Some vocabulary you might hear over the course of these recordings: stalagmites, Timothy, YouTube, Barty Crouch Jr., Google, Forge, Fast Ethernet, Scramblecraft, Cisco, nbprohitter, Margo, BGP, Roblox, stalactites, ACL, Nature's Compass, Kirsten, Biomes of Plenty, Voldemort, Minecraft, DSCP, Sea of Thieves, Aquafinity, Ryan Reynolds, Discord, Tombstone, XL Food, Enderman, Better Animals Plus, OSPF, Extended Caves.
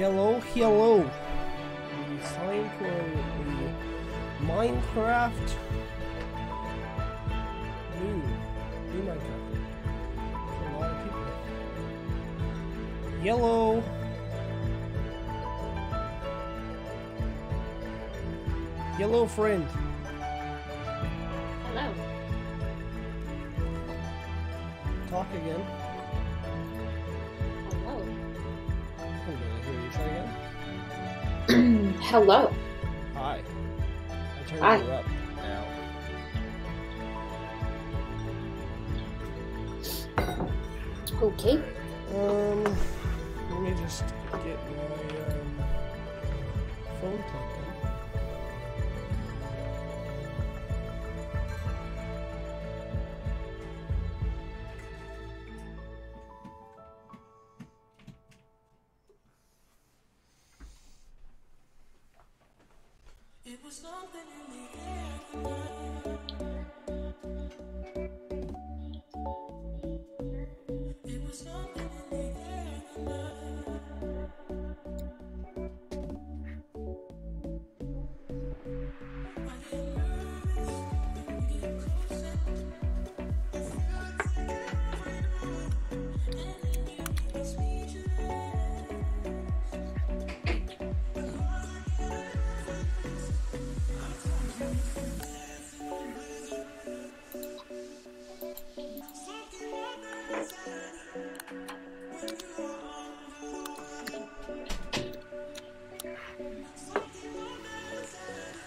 Hello, hello. It's time for Minecraft. New Minecraft. There's a lot of people. Yellow. Yellow friend. Hello. Talk again. Hello. Hi. I turned you up now. Okay. Let me just get my phone plugged .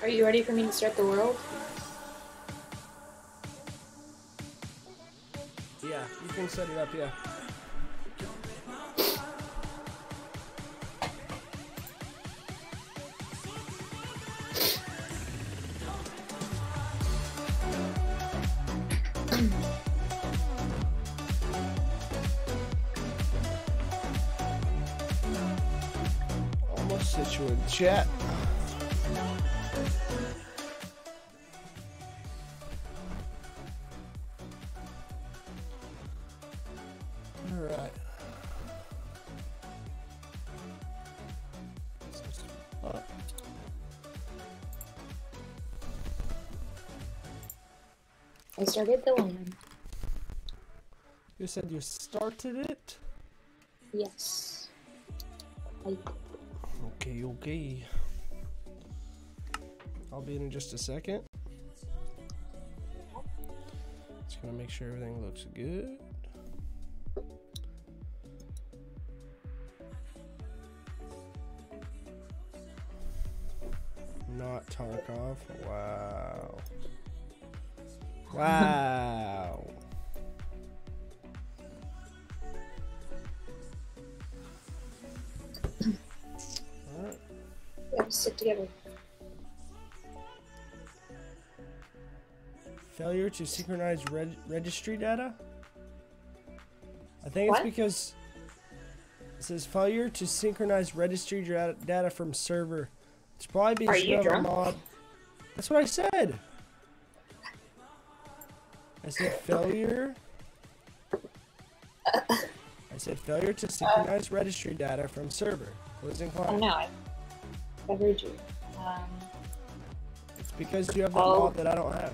Are you ready for me to start the world? Yeah, you can set it up, yeah. Almost set you in chat. I started the one. You said you started it? Yes. Okay, okay. I'll be in just a second. Just gonna make sure everything looks good. Not Tarkov. Wow. Wow. All right. We have to stick together. Failure to synchronize registry data? I think it's because it says failure to synchronize registry data from server. It's probably because you have a mod. That's what I said. I said failure to synchronize registry data from server. Closing client. Oh, no, I heard you. It's because you have a mod that I don't have.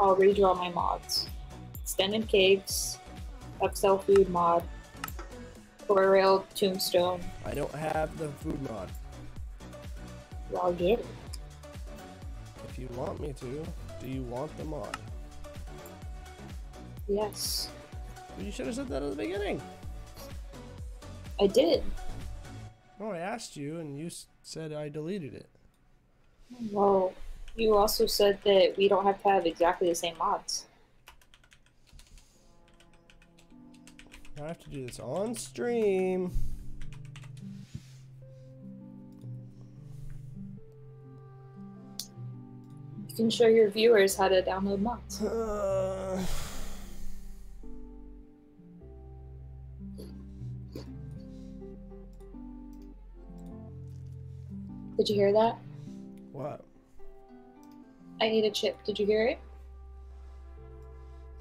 I'll redraw my mods. Extended Caves, XL Food mod, Rail, Tombstone. I don't have the food mod. Well, I'll get it. If you want me to. Do you want the mod? Yes. You should have said that at the beginning. I did. No, I asked you and you said I deleted it. Well, you also said that we don't have to have exactly the same mods. I have to do this on stream. You can show your viewers how to download mods. Did you hear that? What? I need a chip. Did you hear it?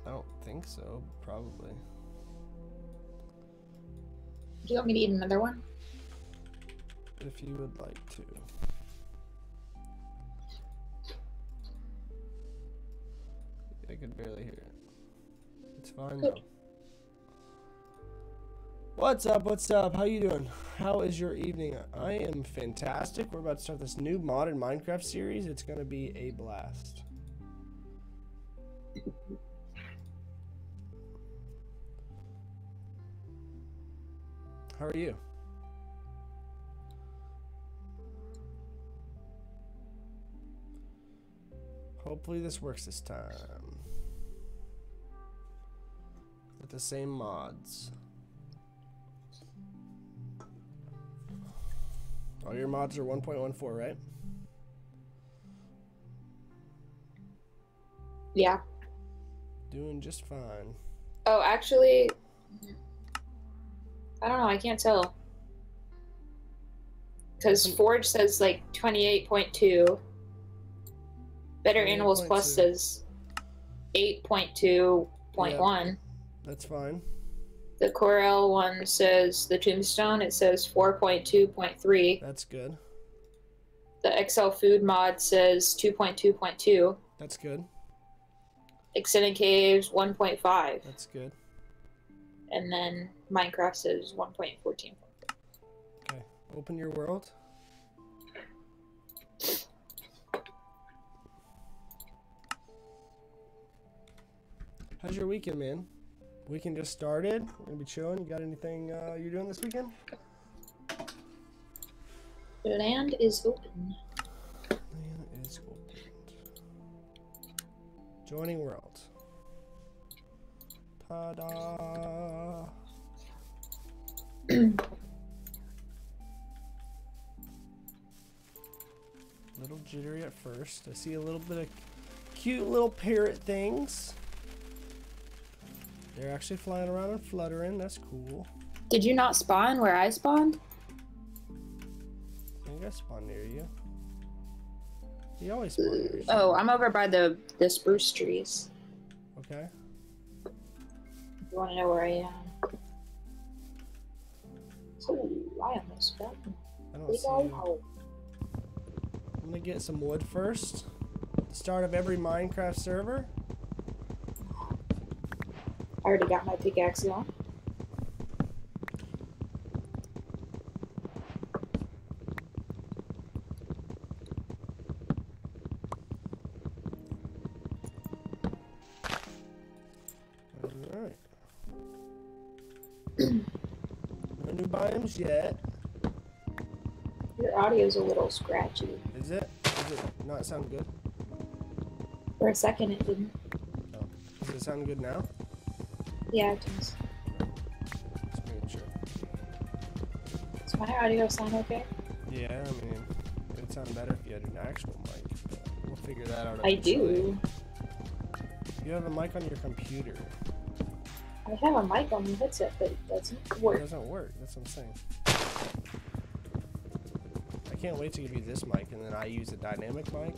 I don't think so, probably. Do you want me to eat another one? If you would like to. I can barely hear it. It's fine though. What's up? What's up? How you doing? How is your evening? I am fantastic. We're about to start this new modern Minecraft series. It's gonna be a blast. How are you? Hopefully this works this time. With the same mods. All your mods are 1.14, right? Yeah. Doing just fine. Oh, actually, I don't know. I can't tell. Because Forge says like 28.2. Better Animals Plus says 8.2.1. Yeah, that's fine. The Corel one says the Tombstone, it says 4.2.3. That's good. The XL Food mod says 2.2.2. That's good. Extended Caves 1.5. That's good. And then Minecraft says 1.14. Okay, open your world. How's your weekend, man? Weekend just started. We're gonna be chilling. You got anything you're doing this weekend? Land is open. Land is open. Joining world. Ta-da! Little jittery at first. I see a little bit of cute little parrot things. They're actually flying around and fluttering. That's cool. Did you not spawn where I spawned? I think I spawned near you. You always spawn near yourself. Oh, I'm over by the spruce trees. Okay. You want to know where I am? Ooh, I almost fell. I don't see you. I'm going to get some wood first. At the start of every Minecraft server. I already got my pickaxe on. All right. No new biomes yet. Your audio's a little scratchy. Is it? Does it not sound good? For a second, it didn't. Oh. Does it sound good now? Yeah, it does. Just making sure. Does my audio sound okay? Yeah, I mean, it would sound better if you had an actual mic, but we'll figure that out. I do. You have a mic on your computer. I have a mic on my headset, but it doesn't work. It doesn't work, that's what I'm saying. I can't wait to give you this mic, and then I use a dynamic mic.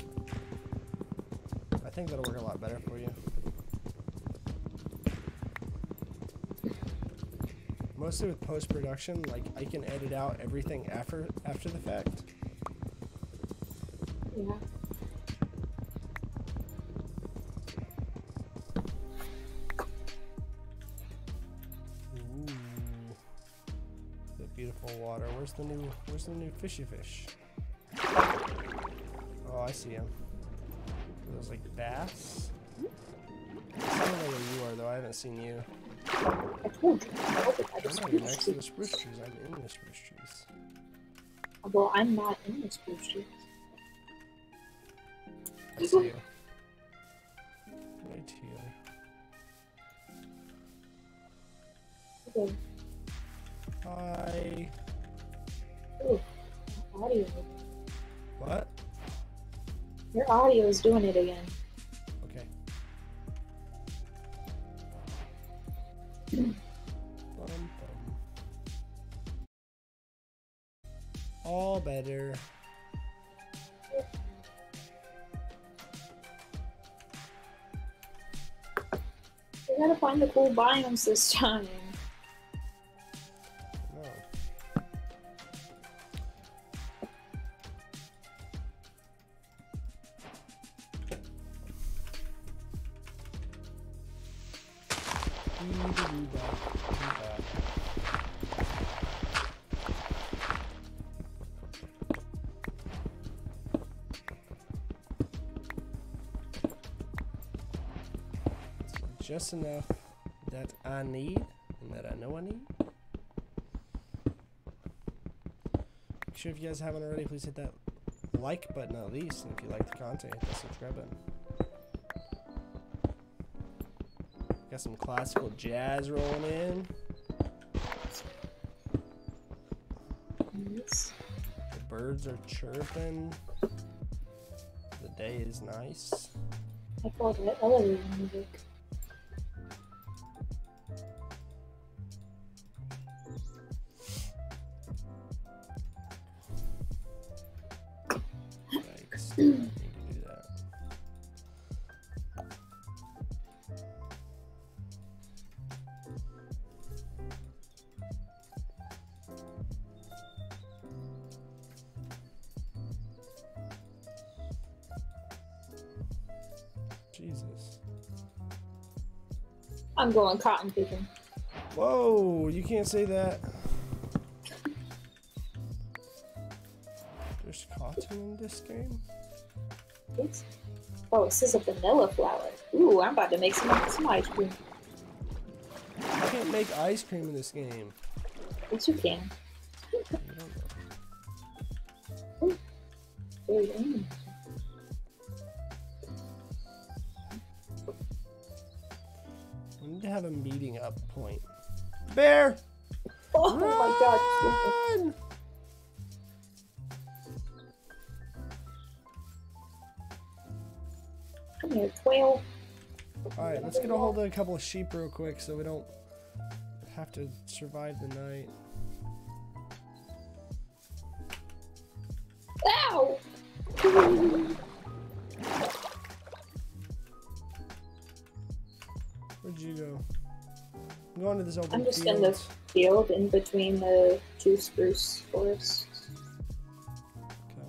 I think that'll work a lot better for you. Mostly with post-production, like, I can edit out everything after the fact. Yeah. Ooh. The beautiful water. Where's the new fishy fish? Oh, I see him. Are those, like, bass? I don't know where you are, though. I haven't seen you. I told you. I'm not next to the spruce trees. I'm in the spruce trees. Well, I'm not in the spruce trees. I see you. Right here. Okay. Hi. Ooh, my audio. What? Your audio is doing it again. All better. We gotta find the cool biomes this time. Oh. Just enough that I need and that I know I need. Make sure if you guys haven't already, please hit that like button at least, and if you like the content, hit that subscribe button. Got some classical jazz rolling in. Yes. The birds are chirping. The day is nice. I thought it was elevator music. I'm going cotton picking. Whoa, you can't say that. There's cotton in this game? Oops. Oh, this is a vanilla flower. Ooh, I'm about to make some ice cream. You can't make ice cream in this game. Yes, you can. Ooh, very nice. Have a meeting up point. Bear! Oh, run! My god. Come here, 12. Alright, let's get a hold of a couple of sheep real quick so we don't have to survive the night. Ow! Where'd you go? I'm going to this open field. I'm just in the field in between the two spruce forests.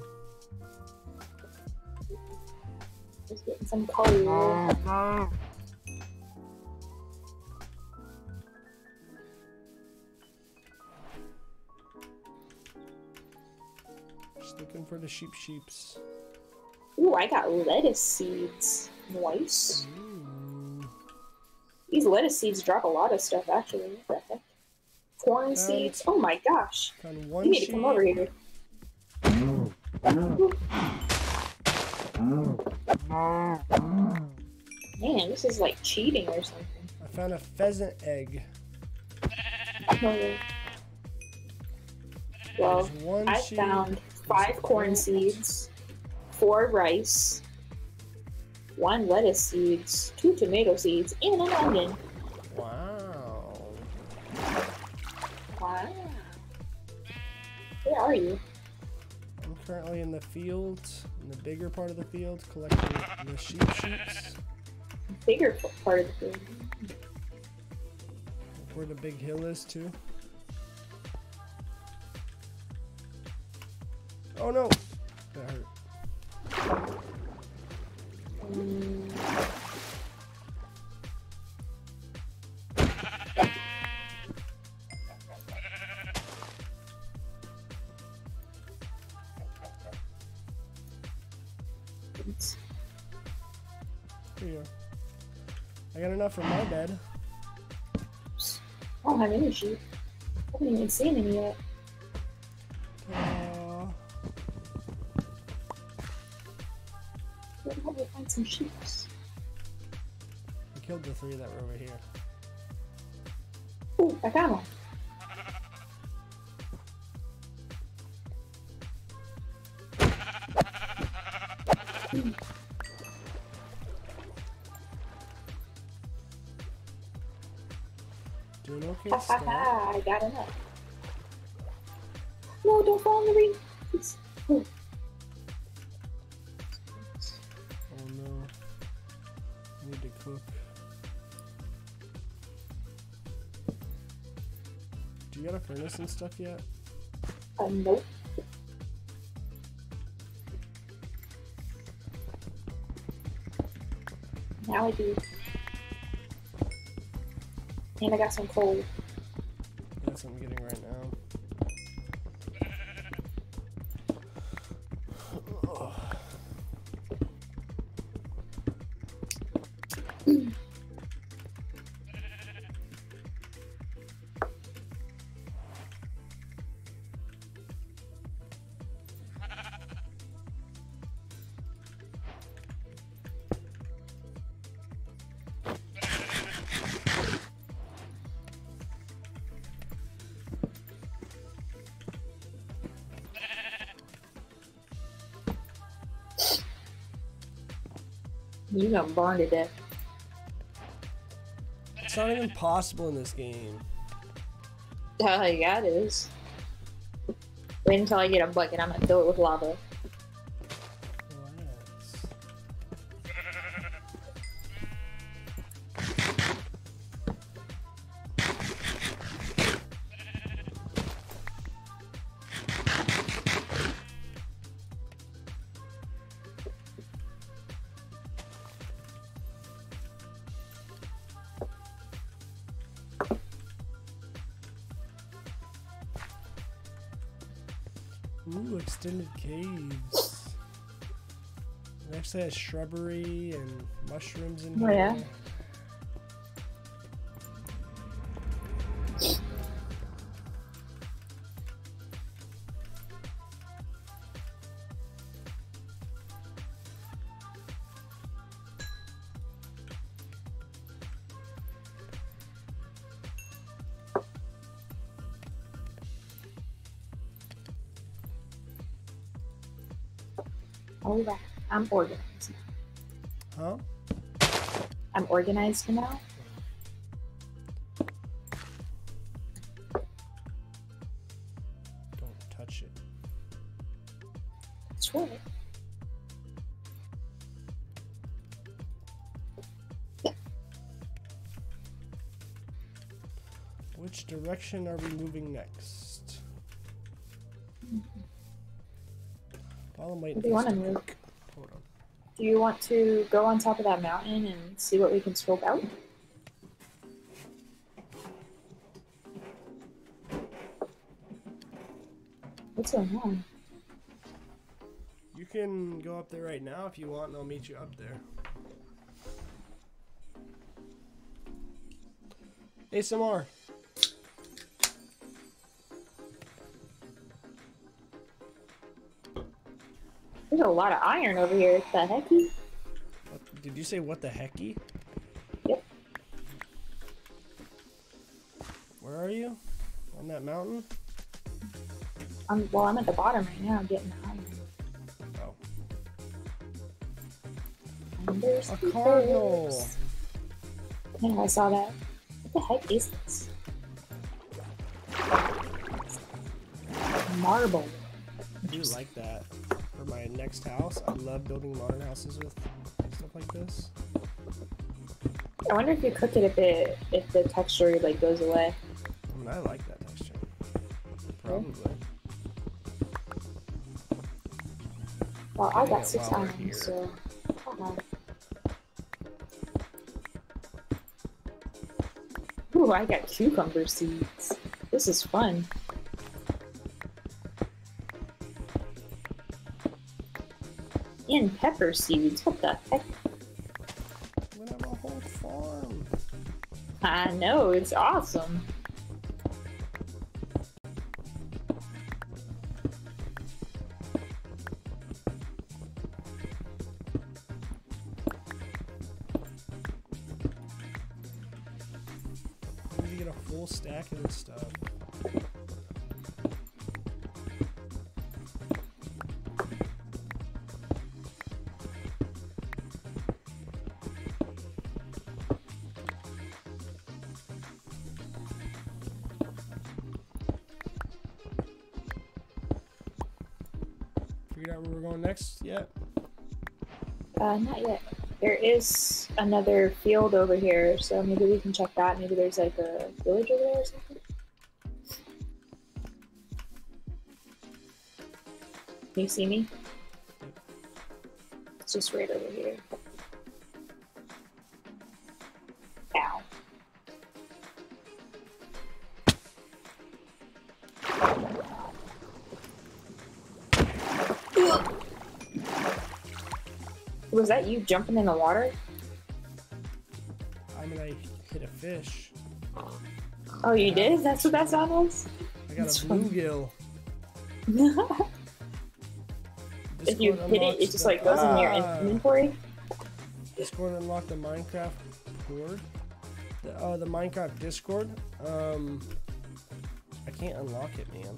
Okay. Just getting some color. Just looking for the sheeps. Ooh, I got lettuce seeds. Nice. Mm-hmm. These lettuce seeds drop a lot of stuff, actually. What the heck? Corn seeds. Oh my gosh. You need to come over here. Man, this is like cheating or something. I found a pheasant egg. Well, I found 5 corn seeds, 4 rice, 1 lettuce seeds, 2 tomato seeds, and an onion. Wow. Wow. Where are you? I'm currently in the field, in the bigger part of the field, collecting the sheeps. Bigger part of the field? Where the big hill is, too. Oh no! That hurt. Here you are. I got enough for my bed. I don't have any sheep. I haven't even seen any yet. Find some sheep. I killed the 3 that were over here. Oh, I got one. Doing okay. I got enough. No, don't fall in the ring. It's... Oh. Cook. Do you got a furnace and stuff yet? Nope. Now I do. And I got some coal. That's what I'm getting right now. Oh. You got burned to death. It's not even possible in this game. Yeah, it is. Wait until I get a bucket. I'm gonna do it with lava. Ooh, Extended Caves. It actually has shrubbery and mushrooms in here. Oh, yeah. I'm organized now. Huh? I'm organized now. Don't touch it. That's right. Which direction are we moving next? While I'm waiting, do you want to go on top of that mountain and see what we can scope out? What's going on? You can go up there right now if you want, and I'll meet you up there. ASMR. There's a lot of iron over here. What the hecky? Did you say what the hecky? Yep. Where are you? On that mountain? Well, I'm at the bottom right now. I'm getting the iron. Oh. And there's a cardinal. Yeah, I saw that. What the heck is this? Marble. I do like that. For my next house, I love building modern houses with stuff like this. I wonder if you cook it if the texture like goes away. I mean, I like that texture. Probably. Well, I got 6 iron, so. Ooh, I got cucumber seeds. This is fun. And pepper seeds. What the heck? We have a whole farm. I know, it's awesome. We need to get a full stack of this stuff. Yet? Not yet. There is another field over here, so maybe we can check that. Maybe there's like a village over there or something. Can you see me? It's just right over here. Ow. Was that you jumping in the water? I mean, I hit a fish. Oh, you did? That's what that sound was? I got a bluegill. If you hit it, it just like goes in your inventory. Discord unlocked the Minecraft board. The Minecraft Discord. I can't unlock it, man.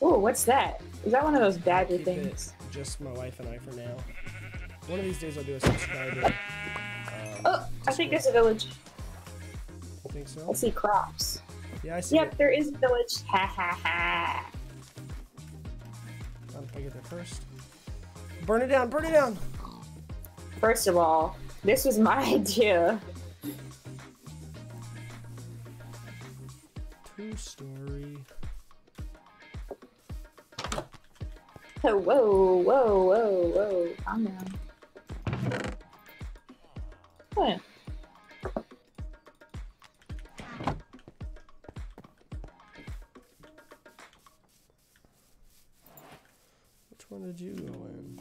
Oh, what's that? Is that one of those badger things? Just my wife and I for now. One of these days I'll do a subscriber. Oh, I think there's a village. You think so? I see crops. Yeah, I see. Yep, there is a village. Ha ha ha. I get there first. Burn it down! Burn it down! First of all, this was my idea. Two-story. Oh, whoa, whoa, whoa, whoa! Calm down. Oh, yeah. Where did you go in?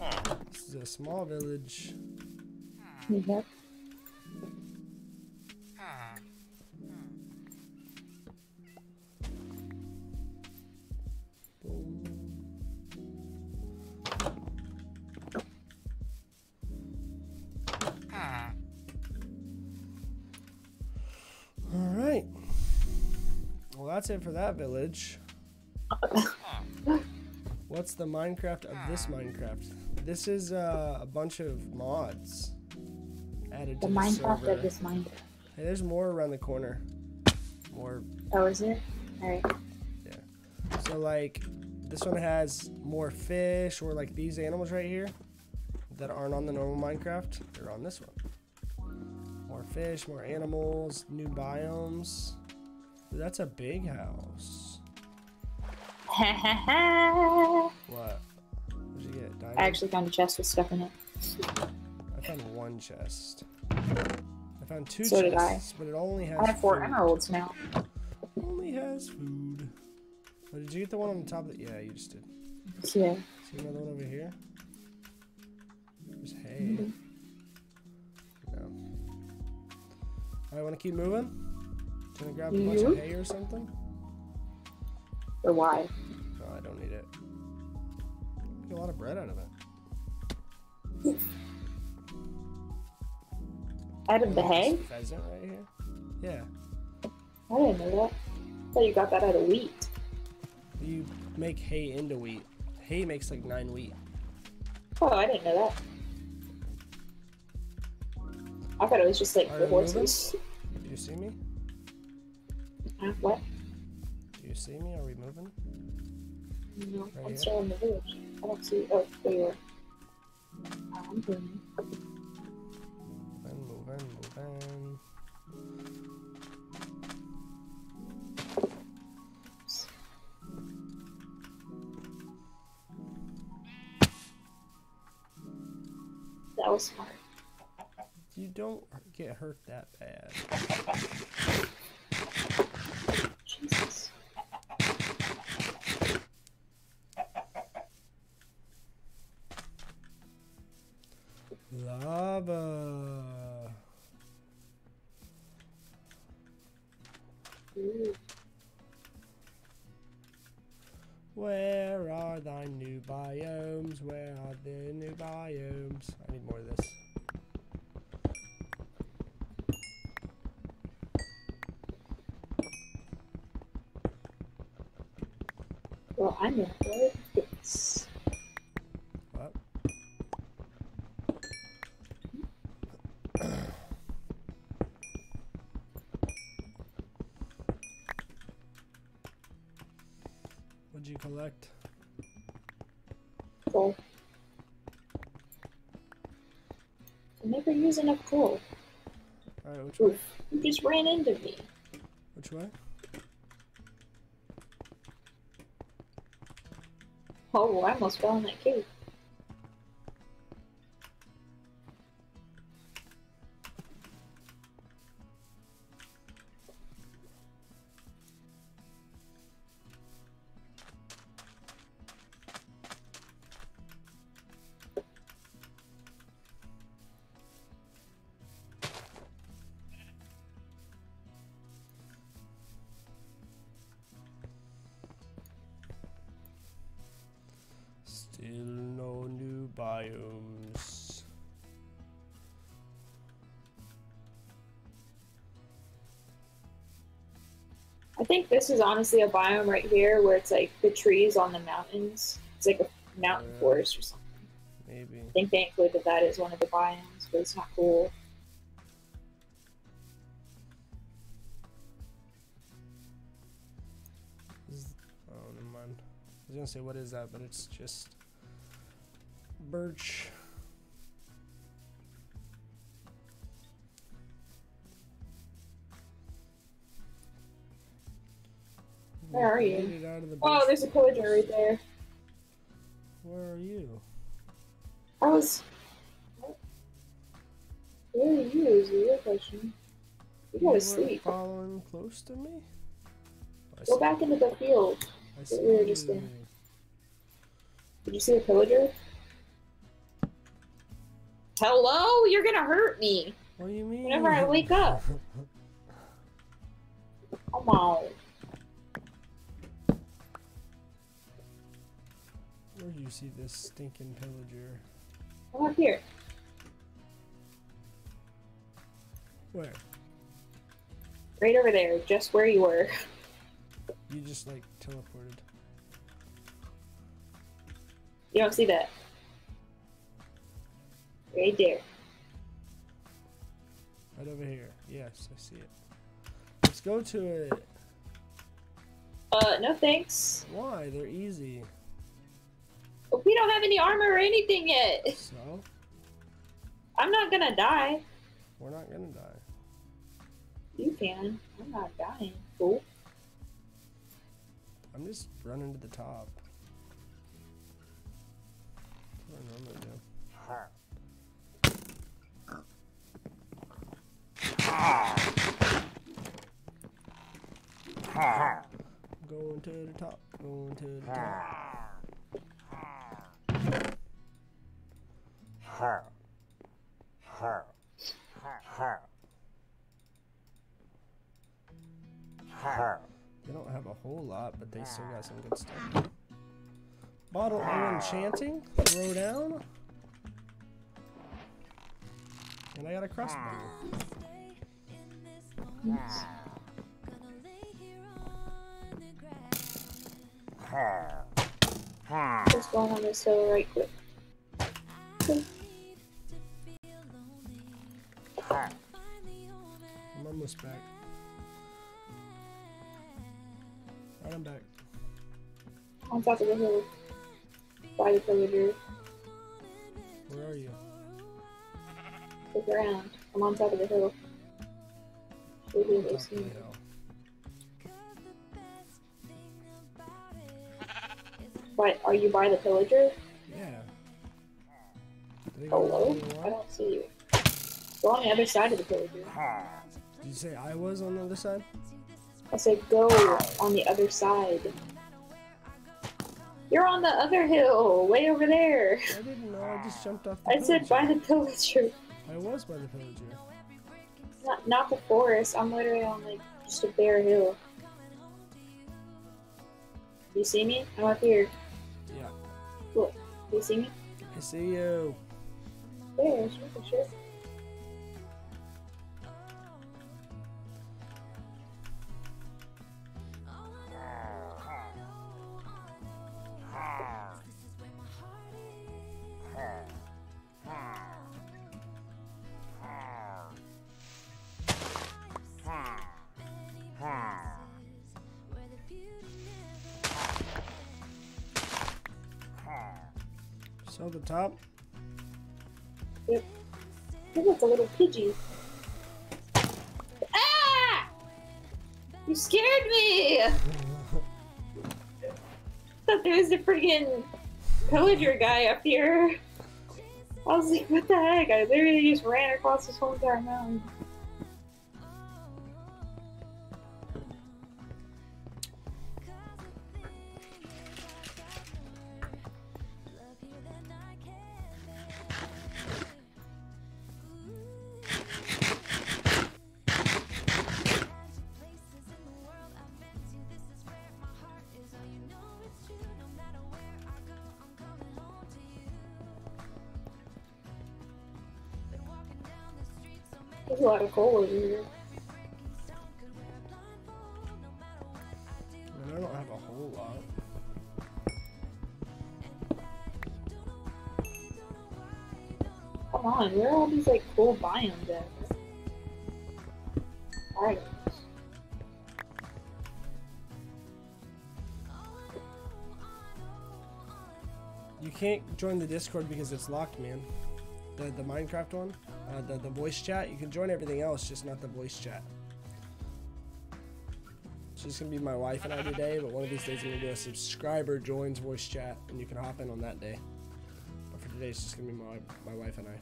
This is a small village. Yep. Alright. Well, that's it for that village. What's the Minecraft of this Minecraft? This is a bunch of mods added to the Minecraft server. Of this Minecraft. Hey, there's more around the corner. More. Oh, is it? All right. Yeah. So like, this one has more fish, or like these animals right here that aren't on the normal Minecraft. They're on this one. More fish, more animals, new biomes. Dude, that's a big house. What? What'd you get? Diamond? I actually found a chest with stuff in it. I found one chest. I found two chests. So did I. But it only has. I have four emeralds now. Only has food. Oh, did you get the one on the top? That yeah, you just did. Yeah. See another one over here. There's hay. Mm-hmm. No. I want to keep moving. Can I grab a bunch of hay or something? Or why? No, I don't need it. I get a lot of bread out of it. Out of the hay? Pheasant right here. Yeah. I didn't know that. I thought you got that out of wheat. You make hay into wheat. Hay makes like 9 wheat. Oh, I didn't know that. I thought it was just like the horses. Moving? Did you see me? What? You see me? Are we moving? No, right I'm still in the village. I don't see. Oh, there you are. I'm moving. Moving. That was smart. You don't get hurt that bad. Lava. Ooh. Where are thy new biomes? Where are the new biomes? I need more of this. Well, I'm gonna go with this. Collect. Cool. I'm never using a coal. Alright, which way? You just ran into me. Which way? Oh, I almost fell in that cave. biomes. I think this is honestly a biome right here where it's like the trees on the mountains. It's like a mountain forest or something. Maybe. I think they included that as one of the biomes, but it's not cool. Oh, never mind. I was gonna say, what is that? But it's just birch. Where are you? Oh, there's a pillager right there. Where are you? I was... Where are you is the real question. You gotta sleep. Following close to me? Go back into the field that we were just in. Did you see a pillager? Hello? You're gonna hurt me. What do you mean? Whenever I wake up. Come on. Where do you see this stinking pillager? I'm up here. Where? Right over there, just where you were. You just like teleported. You don't see that. Right there. Right over here. Yes, I see it. Let's go to it. No thanks. Why? They're easy. We don't have any armor or anything yet. So? I'm not gonna die. We're not gonna die. You can. I'm not dying. Cool. I'm just running to the top. That's what I normally do. I'm going to the top. Going to the top. Her. Her. Her. Her. They don't have a whole lot, but they still got some good stuff. Bottle of enchanting. Throw down. And I got a crossbow. Nice. What's going on this hill right quick? I'm almost back. Alright, I'm back. On top of the hill. By the pillager. Where are you? Look around. I'm on top of the hill. We're doing this thing. What? Are you by the pillager? Yeah. Hello? I don't see you. Go on the other side of the pillager. Did you say I was on the other side? I said go on the other side. You're on the other hill, way over there. I didn't know, I just jumped off the pillager. I said by the pillager. I was by the pillager. Not the forest, I'm literally on like just a bare hill. Do you see me? I'm up here. Yeah. Look, do you see me? I see you. There, sure. So the top. Yep. It's a little pidgey. Ah! You scared me! I thought there was a friggin' pillager guy up here. I was like, what the heck? I literally just ran across this whole entire mountain. a lot of coal over here. I don't have a whole lot. Come on, where are all these like cool biomes at? Alright. You can't join the Discord because it's locked, man. The Minecraft one, the voice chat. You can join everything else, just not the voice chat. She's gonna be my wife and I today, but one of these days I'm gonna do a subscriber joins voice chat, and you can hop in on that day. But for today, it's just gonna be my wife and I.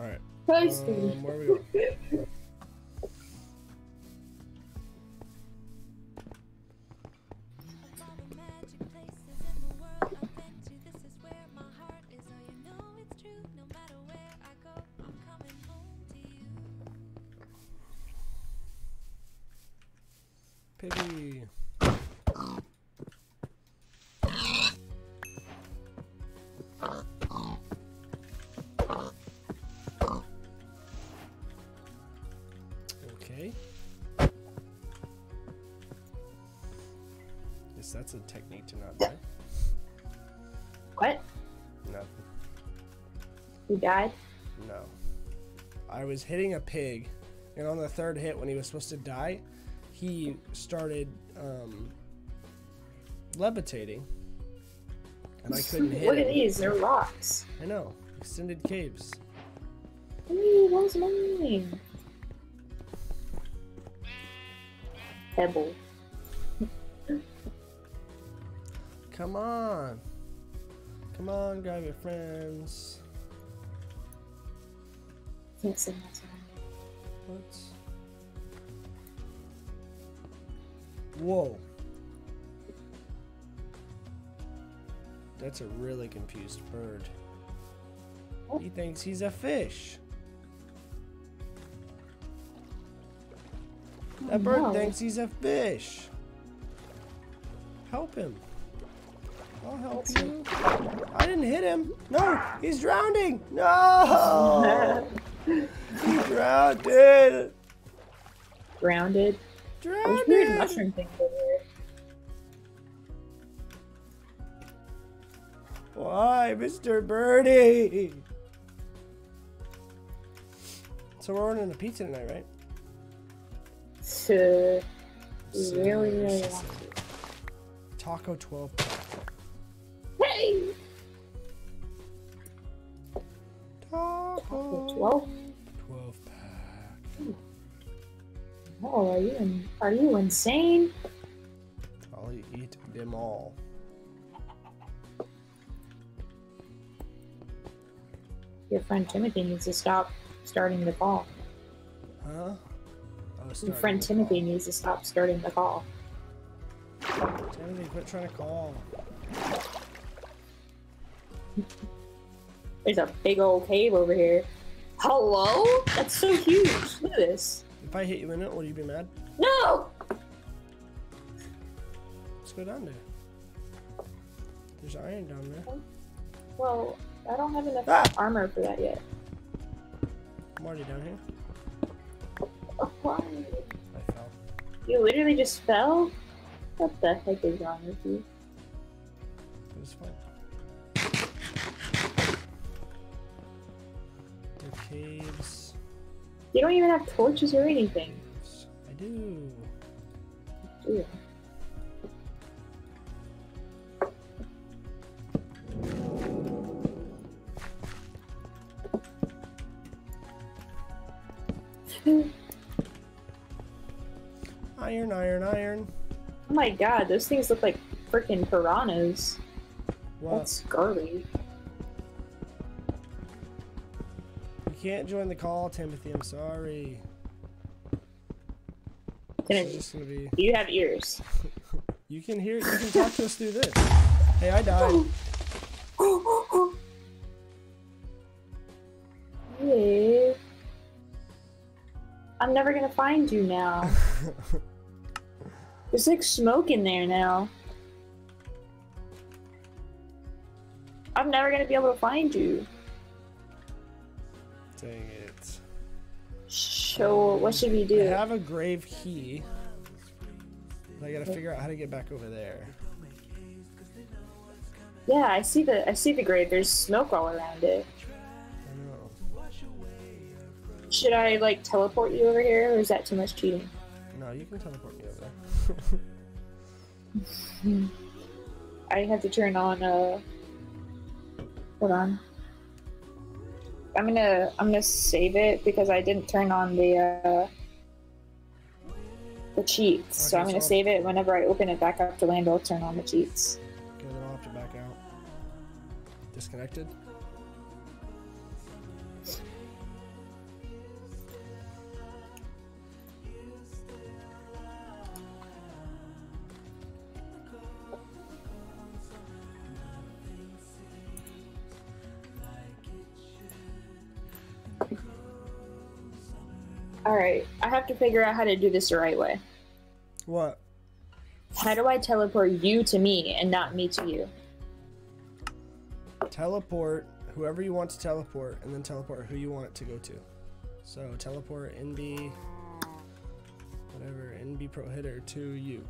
All right. Where are we going? That's a technique to not die. What? Nothing. You died? No. I was hitting a pig, and on the third hit, when he was supposed to die, he started levitating, and I couldn't hit him. What are these? They're rocks. I know. Extended Caves. Ooh, what was mine? Pebble. Come on. Come on, grab your friends. Can't sing that song. What? Whoa. That's a really confused bird. Oh. He thinks he's a fish. Oh, that bird thinks he's a fish. Help him. I'll help you. I didn't hit him. No, he's drowning. No, he drowned. Grounded. Drowned. There's weird mushroom things over here. Why, Mr. Birdie? So we're ordering a pizza tonight, right? So really Taco 12. Hey! Taco 12? 12 pack. Oh, are you insane? I'll eat them all. Your friend Timothy needs to stop starting the call. Huh? Your friend Timothy needs to stop starting the call. Timothy, quit trying to call. There's a big old cave over here. Hello? That's so huge. Look at this. If I hit you in it, will you be mad? No! Let's go down there. There's iron down there. Well, I don't have enough armor for that yet. I'm already down here. Oh, why? I fell. You literally just fell? What the heck is wrong with you? It was fun. Caves. You don't even have torches or anything. I do. Yeah. Iron, iron, iron. Oh my god, those things look like freaking piranhas. What? That's scurvy. Can't join the call, Timothy. I'm sorry. Timothy, you have ears. You can hear. You can talk to us through this. Hey, I died. Hey. I'm never gonna find you now. There's like smoke in there now. I'm never gonna be able to find you. Dang it. So what should we do? I have a grave key. I gotta figure out how to get back over there. Yeah, I see the grave. There's smoke all around it. I know. Should I like teleport you over here, or is that too much cheating? No, you can teleport me over there. I have to turn on. Hold on. I'm gonna save it because I didn't turn on the cheats. Okay, so I'm gonna save it. Whenever I open it back up to land, I'll turn on the cheats. Okay, then I'll have to back out. Disconnected. Alright, I have to figure out how to do this the right way. What? How do I teleport you to me and not me to you? Teleport whoever you want to teleport, and then teleport who you want it to go to. So teleport NB, whatever, NB Pro Hitter to you.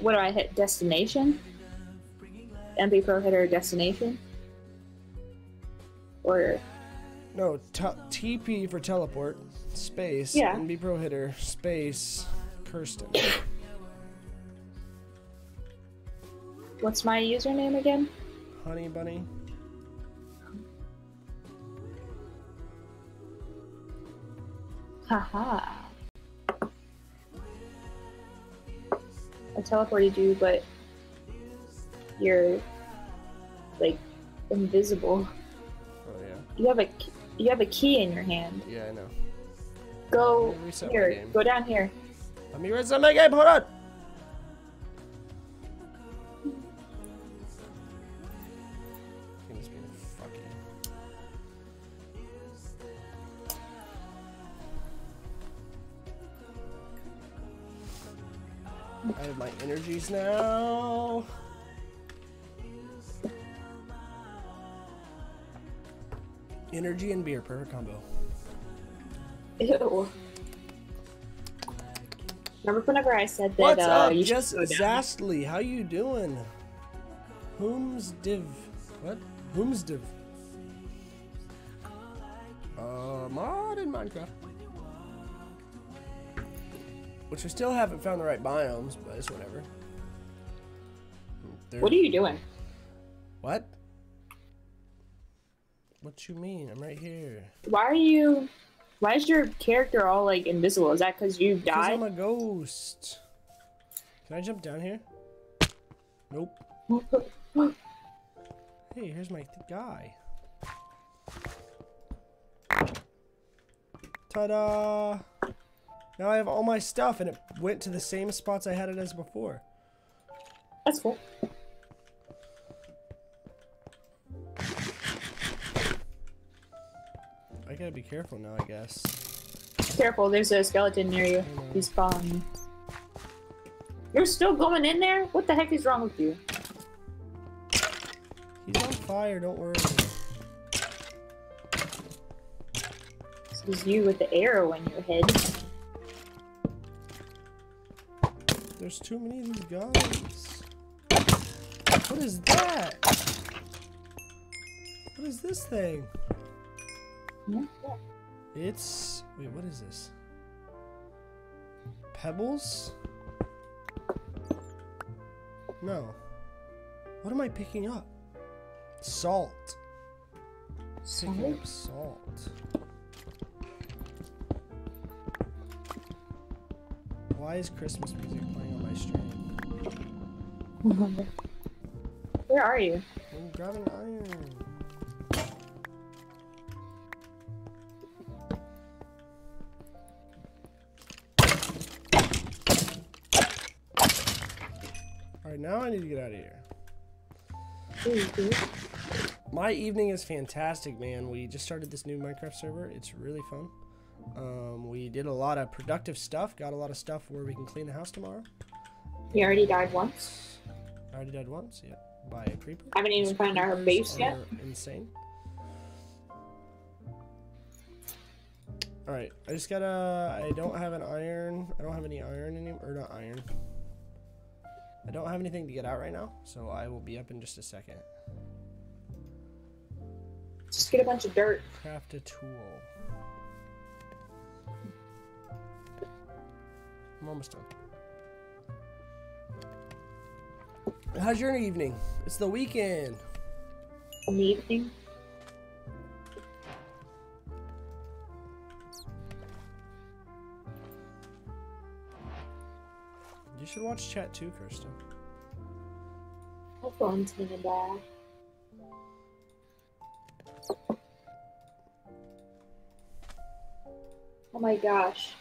What do I hit? Destination? MB Pro Hitter Destination? Or... No, TP for teleport, space, yeah. MB Pro Hitter, space, Kirsten. What's my username again? Honey Bunny. Haha. I teleported you, but you're like invisible. Oh yeah. You have a key in your hand. Yeah, I know. Go here. Go down here. Let me reset my game. Hold on. I have my energies now. Energy and beer, perfect combo. Ew. Remember whenever I said that? What's up? You just Zastly, how you doing? Whom's div? What? Whom's div? Mod in Minecraft. Which we still haven't found the right biomes, but it's whatever. They're... What are you doing? What? What you mean? I'm right here. Why are you... Why is your character all, like, invisible? Is that because you died? Because I'm a ghost. Can I jump down here? Nope. Hey, here's my guy. Ta-da! Now I have all my stuff, and it went to the same spots I had it as before. That's cool. I gotta be careful now, I guess. Careful, there's a skeleton near you. He's following you. You're still going in there? What the heck is wrong with you? He's on fire, don't worry. This is you with the arrow in your head. There's too many of these guys. What is that? What is this thing? Yeah. It's... Wait, what is this? Pebbles? No. What am I picking up? Salt. Picking up salt. Why is Christmas music playing on my stream? Where are you? I'm grabbing iron. Alright, now I need to get out of here. My evening is fantastic, man. We just started this new Minecraft server. It's really fun. We did a lot of productive stuff, got a lot of stuff where we can clean the house tomorrow. You already died once. I already died once, yeah. By a creeper. I haven't even found our base yet. Insane. Alright, I just gotta... I don't have an iron. I don't have any iron anymore. Or not iron. I don't have anything to get out right now, so I will be up in just a second. Just get a bunch of dirt. Craft a tool. I'm almost done. How's your evening? It's the weekend. An evening? You should watch chat too, Kirsten. I'll go into the bag. Oh my gosh.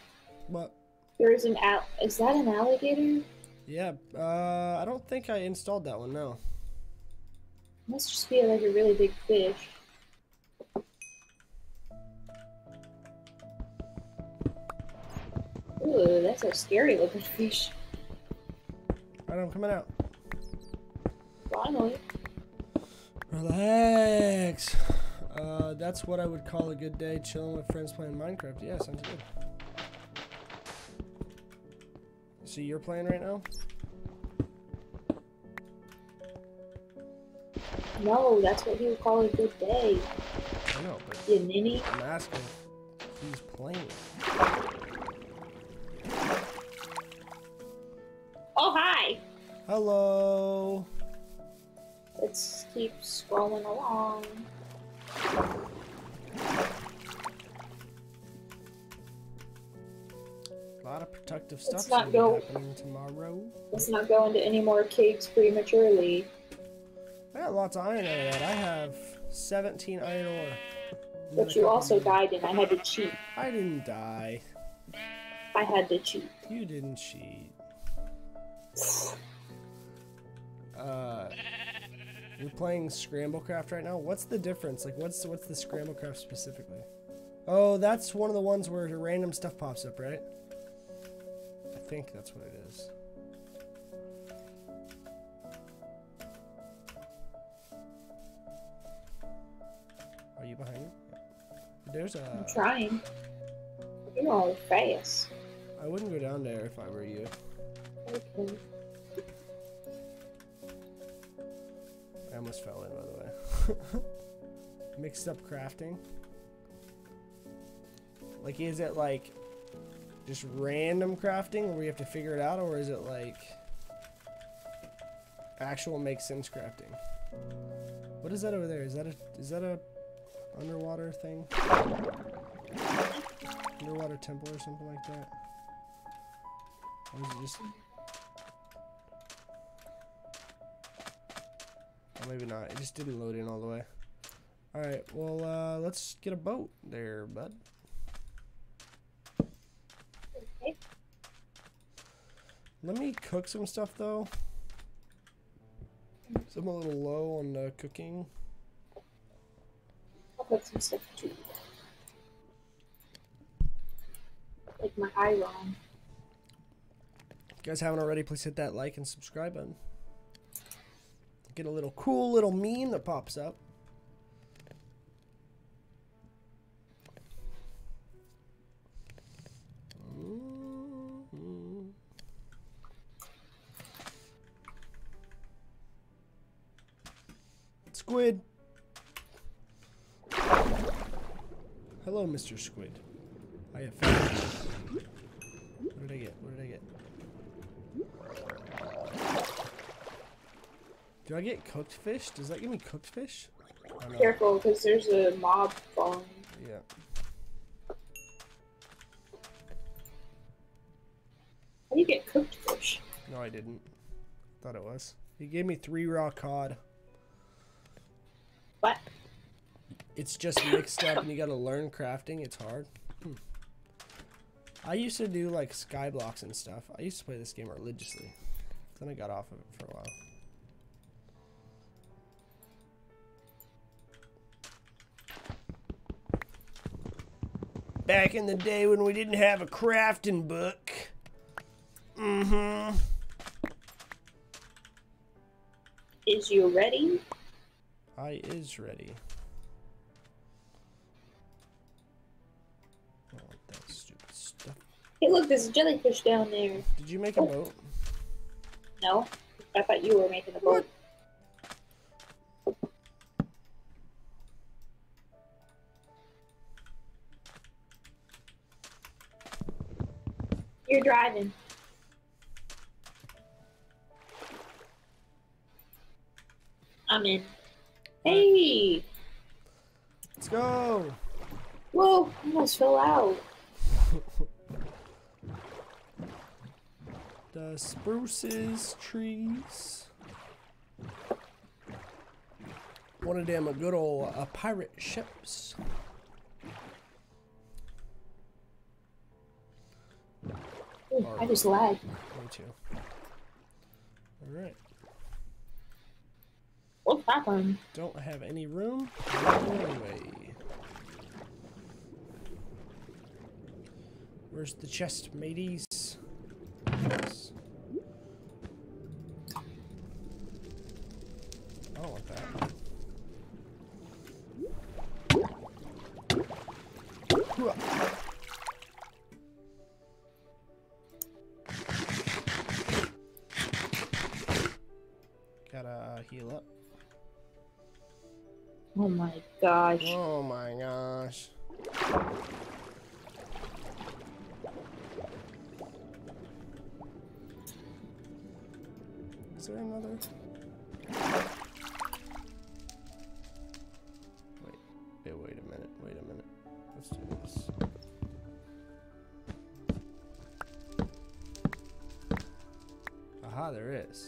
What? There is an is that an alligator? Yeah, I don't think I installed that one, no. Must just be like a really big fish. Ooh, that's a scary looking fish. Alright, I'm coming out. Finally. Relax. That's what I would call a good day, chilling with friends playing Minecraft. Yeah, sounds good. So you're playing right now? No, that's what he would call a good day. I know, but you ninny? I'm asking if he's playing. Oh, hi! Hello! Let's keep scrolling along. A lot of productive stuff happening tomorrow. Let's not go into any more caves prematurely. I got lots of iron out of that. I have 17 iron ore. But you also died and I had to cheat. I didn't die. I had to cheat. You didn't cheat. You're playing Scramblecraft right now? What's the difference? Like, what's the Scramblecraft specifically? Oh, that's one of the ones where random stuff pops up, right? I think that's what it is. Are you behind me? There's a... I'm trying. You're all fast. I wouldn't go down there if I were you. Okay. I almost fell in, by the way. Mixed up crafting. Like, is it like... just random crafting where you have to figure it out, or is it like actual makes sense crafting? What is that over there? Is that a underwater thing? Underwater temple or something like that? Or is it just... or maybe not. It just didn't load in all the way. All right, well, let's get a boat there, bud. Let me cook some stuff though. So I'm a little low on the cooking. I'll cook some stuff too. Like my iron. If you guys haven't already, please hit that like and subscribe button. Get a little cool little meme that pops up. Squid. Hello, Mr. Squid. I have found you. What did I get? What did I get? Do I get cooked fish? Does that give me cooked fish? Careful, because there's a mob falling. Yeah. How do you get cooked fish? No, I didn't. Thought it was. He gave me 3 raw cod. What? It's just mixed up and you gotta learn crafting. It's hard. I used to do like sky blocks and stuff. I used to play this game religiously. Then I got off of it for a while. Back in the day when we didn't have a crafting book. Mm-hmm. Is you ready? I is ready. I don't want that stupid stuff. Hey, look, there's a jellyfish down there. Did you make a boat? No. I thought you were making a boat. You're driving. I'm in. Hey! Let's go! Whoa! I almost fell out. The spruces, trees. One of them, a good old pirate ships. Ooh, I just lagged. Me too. All right. What's that one? Don't have any room. Anyway. Where's the chest, mateys? Yes. I don't want that. Gotta heal up. Oh my gosh. Oh my gosh. Is there another? Wait, wait a minute. Let's do this. Aha, there is.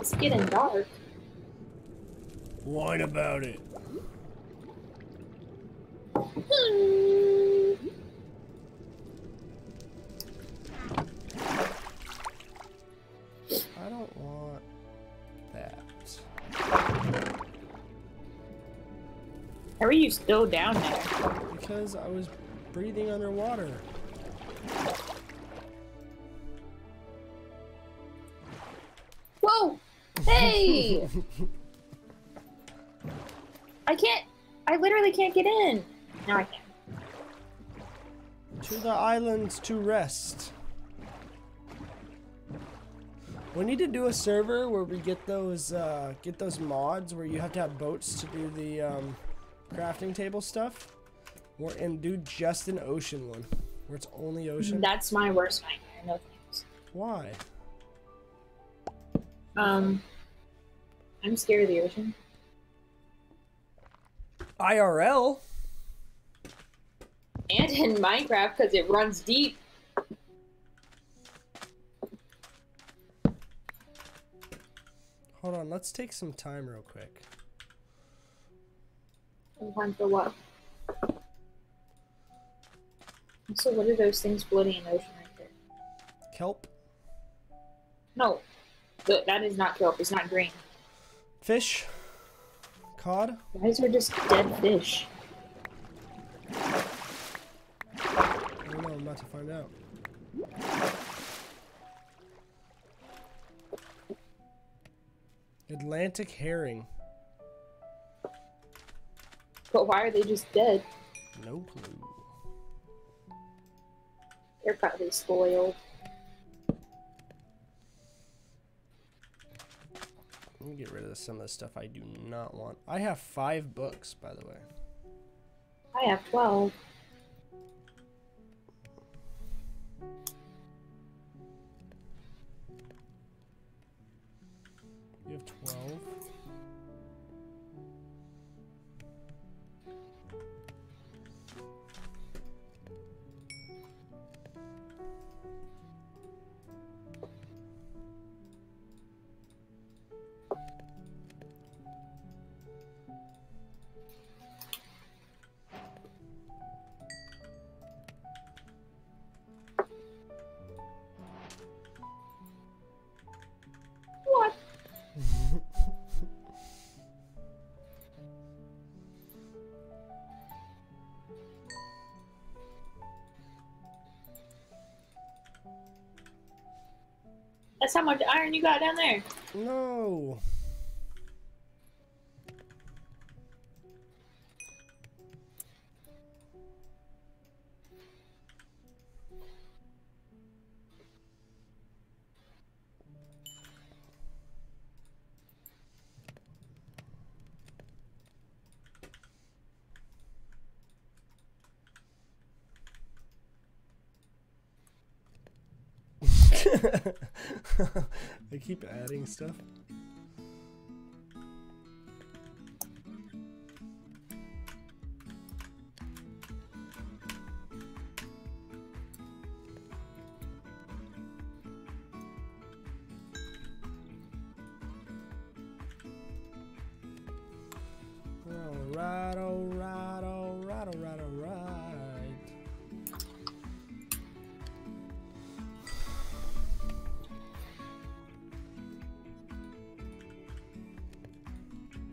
It's getting dark. Whine about it. I don't want that. How are you still down there? Because I was breathing underwater. Whoa! Hey! I can't. I literally can't get in. No, I can't. To the islands to rest. We need to do a server where we get those mods where you have to have boats to do the crafting table stuff, or and do just an ocean one where it's only ocean. That's my worst nightmare. No thanks. Why? I'm scared of the ocean. IRL? And in Minecraft, because it runs deep. Hold on, let's take some time real quick. Some time for what? So what are those things floating in the ocean right there? Kelp? No. That is not kelp. It's not green. Fish? Cod? Why is there just dead fish? I don't know. I'm about to find out. Atlantic herring. But why are they just dead? No clue. They're probably spoiled. Let me get rid of this, some of the stuff I do not want. I have 5 books, by the way. I have 12. You have 12? That's how much iron you got down there. No. I keep adding stuff.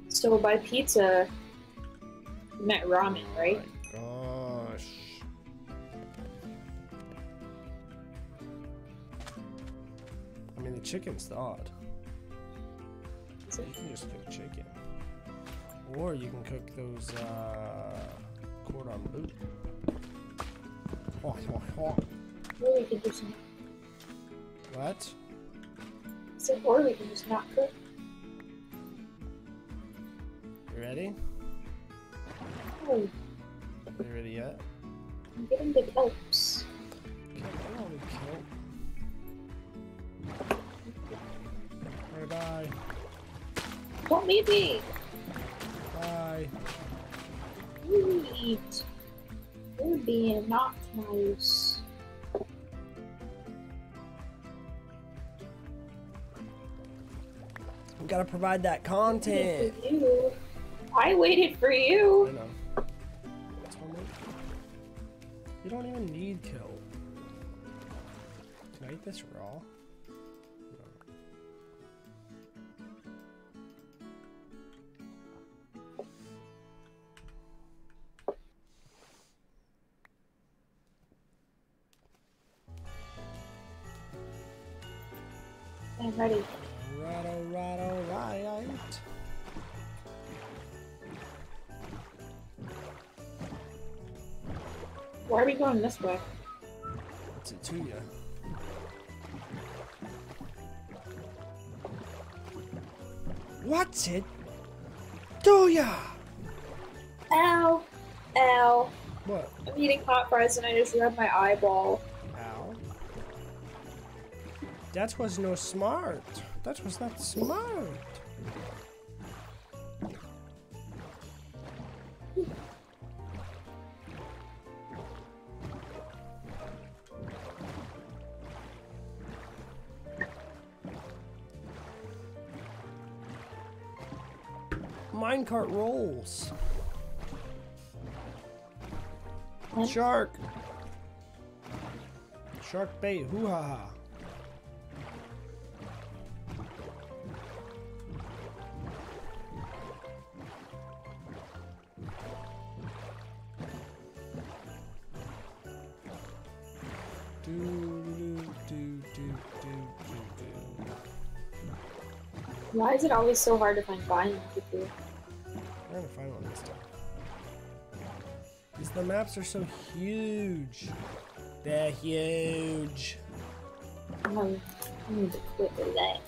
So by pizza, you meant ramen, right? Oh my gosh. I mean, the chicken's the odd. So you can just cook chicken. Or you can cook those cordon bleu. Oh, oh, oh. Or we could just... What? So, or we can just not cook. Ready? Oh. Are you ready yet? I'm getting the kelps. Okay, I don't need kelp. Alright, bye. Don't leave me! Bye. Wait. You're being not nice. We gotta provide that content. I waited for you. I know. You don't even need kelp. Can I eat this raw? No. I'm ready. Right, all right, all right. Why are we going this way? It's a two-ya. What's it? Do-ya! Ow! Ow! What? I'm eating hot fries and I just rubbed my eyeball. Ow. That was no smart. That was not smart. Minecart rolls. What? Shark. Shark bait. Hoo ha ha. Why is it always so hard to find biomes with you? I'm gonna find one this time. Because the maps are so huge. They're huge. I need to quit with that.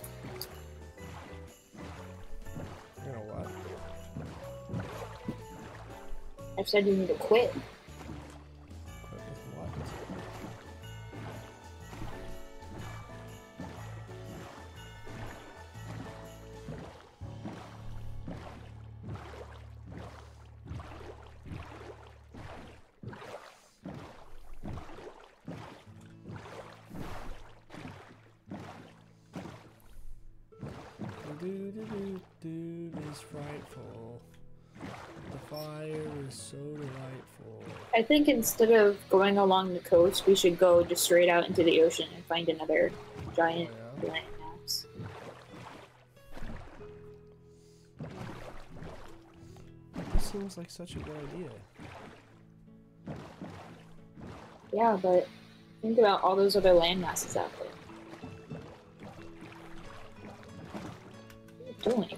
You know what? I said you need to quit. Quit with what? I think instead of going along the coast, we should go just straight out into the ocean and find another giant planet. This seems like such a good idea. Yeah, but Think about all those other land masses out there. What are you doing?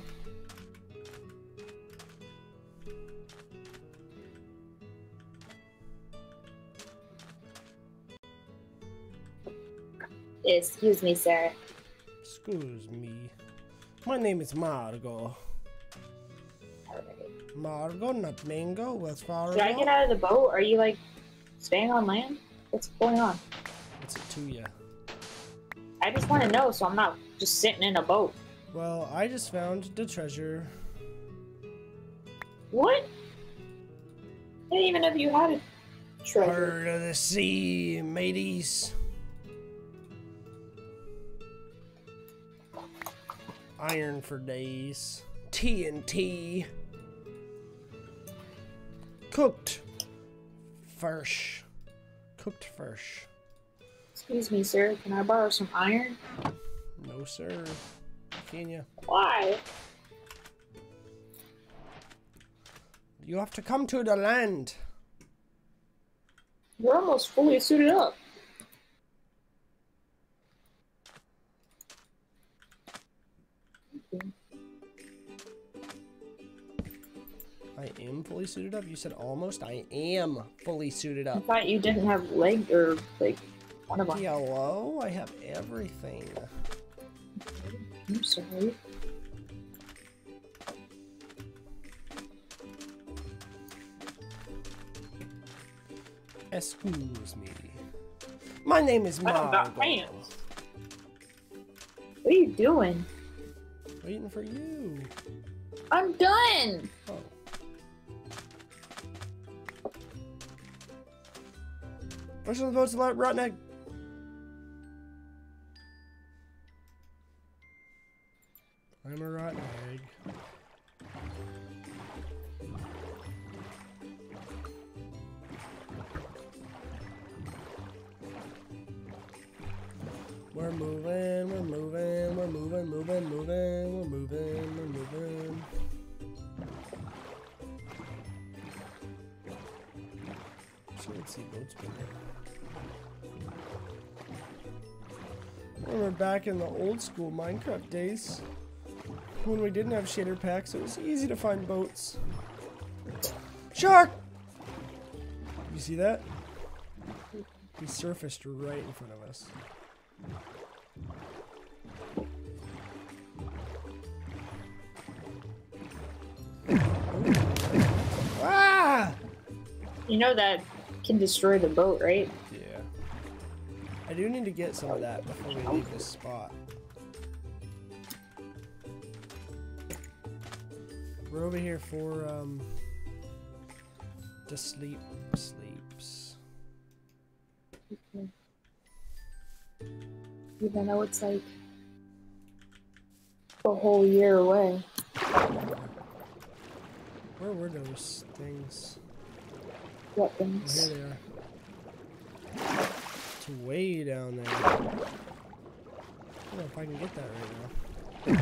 Excuse me, sir. Excuse me. My name is Margo. Right. Margo, not Mango. That's far Did I get out of the boat? Are you, like, staying on land? What's going on? It's up to you. I just want to know so I'm not just sitting in a boat. Well, I just found the treasure. What? I didn't even know you had a treasure. Heart of the sea, mateys. Iron for days. TNT. Cooked fish. Cooked fish. Excuse me, sir. Can I borrow some iron? No, sir. Can you? Why? You have to come to the land. You're almost fully suited up. I am fully suited up? You said almost? I am fully suited up. I thought you didn't have leg or like one of them. Hello? I have everything. I'm sorry. Excuse me. My name is Margo. I don't got pants. What are you doing? Waiting for you. I'm done! Oh. Which one's supposed to let rotten egg? I'm a rotten egg. We're moving, we're moving, we're moving, moving, moving, we're moving, we're moving. So let's see boats been there. We're back in the old school Minecraft days when we didn't have shader packs. It was easy to find boats. Shark! You see that? He surfaced right in front of us. Ah! You know that can destroy the boat, right? I do need to get some of that before we leave this spot. We're over here for, to sleep. Sleeps. Okay. Even though it's like a whole year away. Where were those things? What things? Oh, here they are. Way down there. I don't know if I can get that right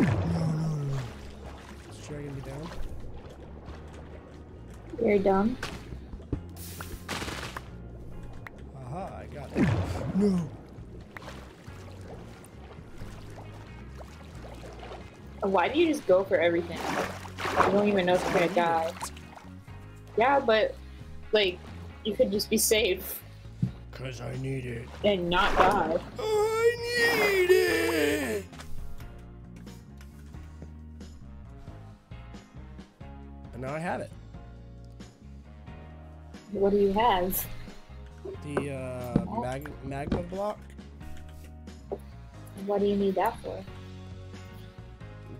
now. Is dragging me down? You're dumb. Aha, I got it. No! Why do you just go for everything? You don't even know if you're gonna die. Yeah, but, like, you could just be safe. Because I need it. And not die. I need it! And now I have it. What do you have? The magma block. What do you need that for?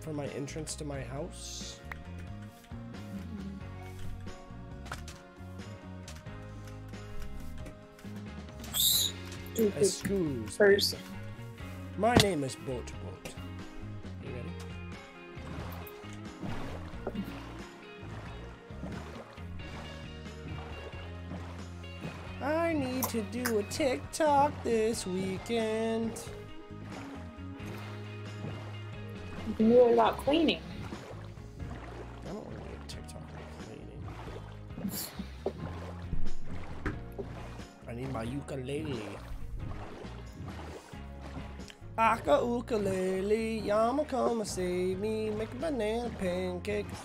For my entrance to my house. Excuse person. My name is Boat Boat. You ready? I need to do a TikTok this weekend. You can do it about cleaning. I don't want to do a TikTok about cleaning. I need my ukulele. Aka ukulele, yama come and save me, make banana pancakes.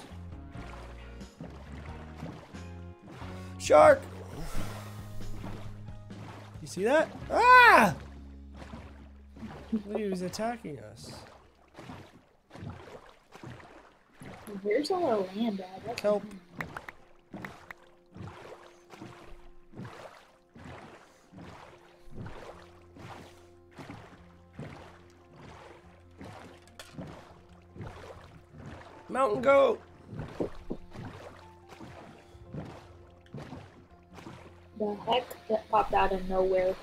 Shark! You see that? Ah! He was attacking us. Where's all our land at? Kelp. Mountain goat. The heck that popped out of nowhere.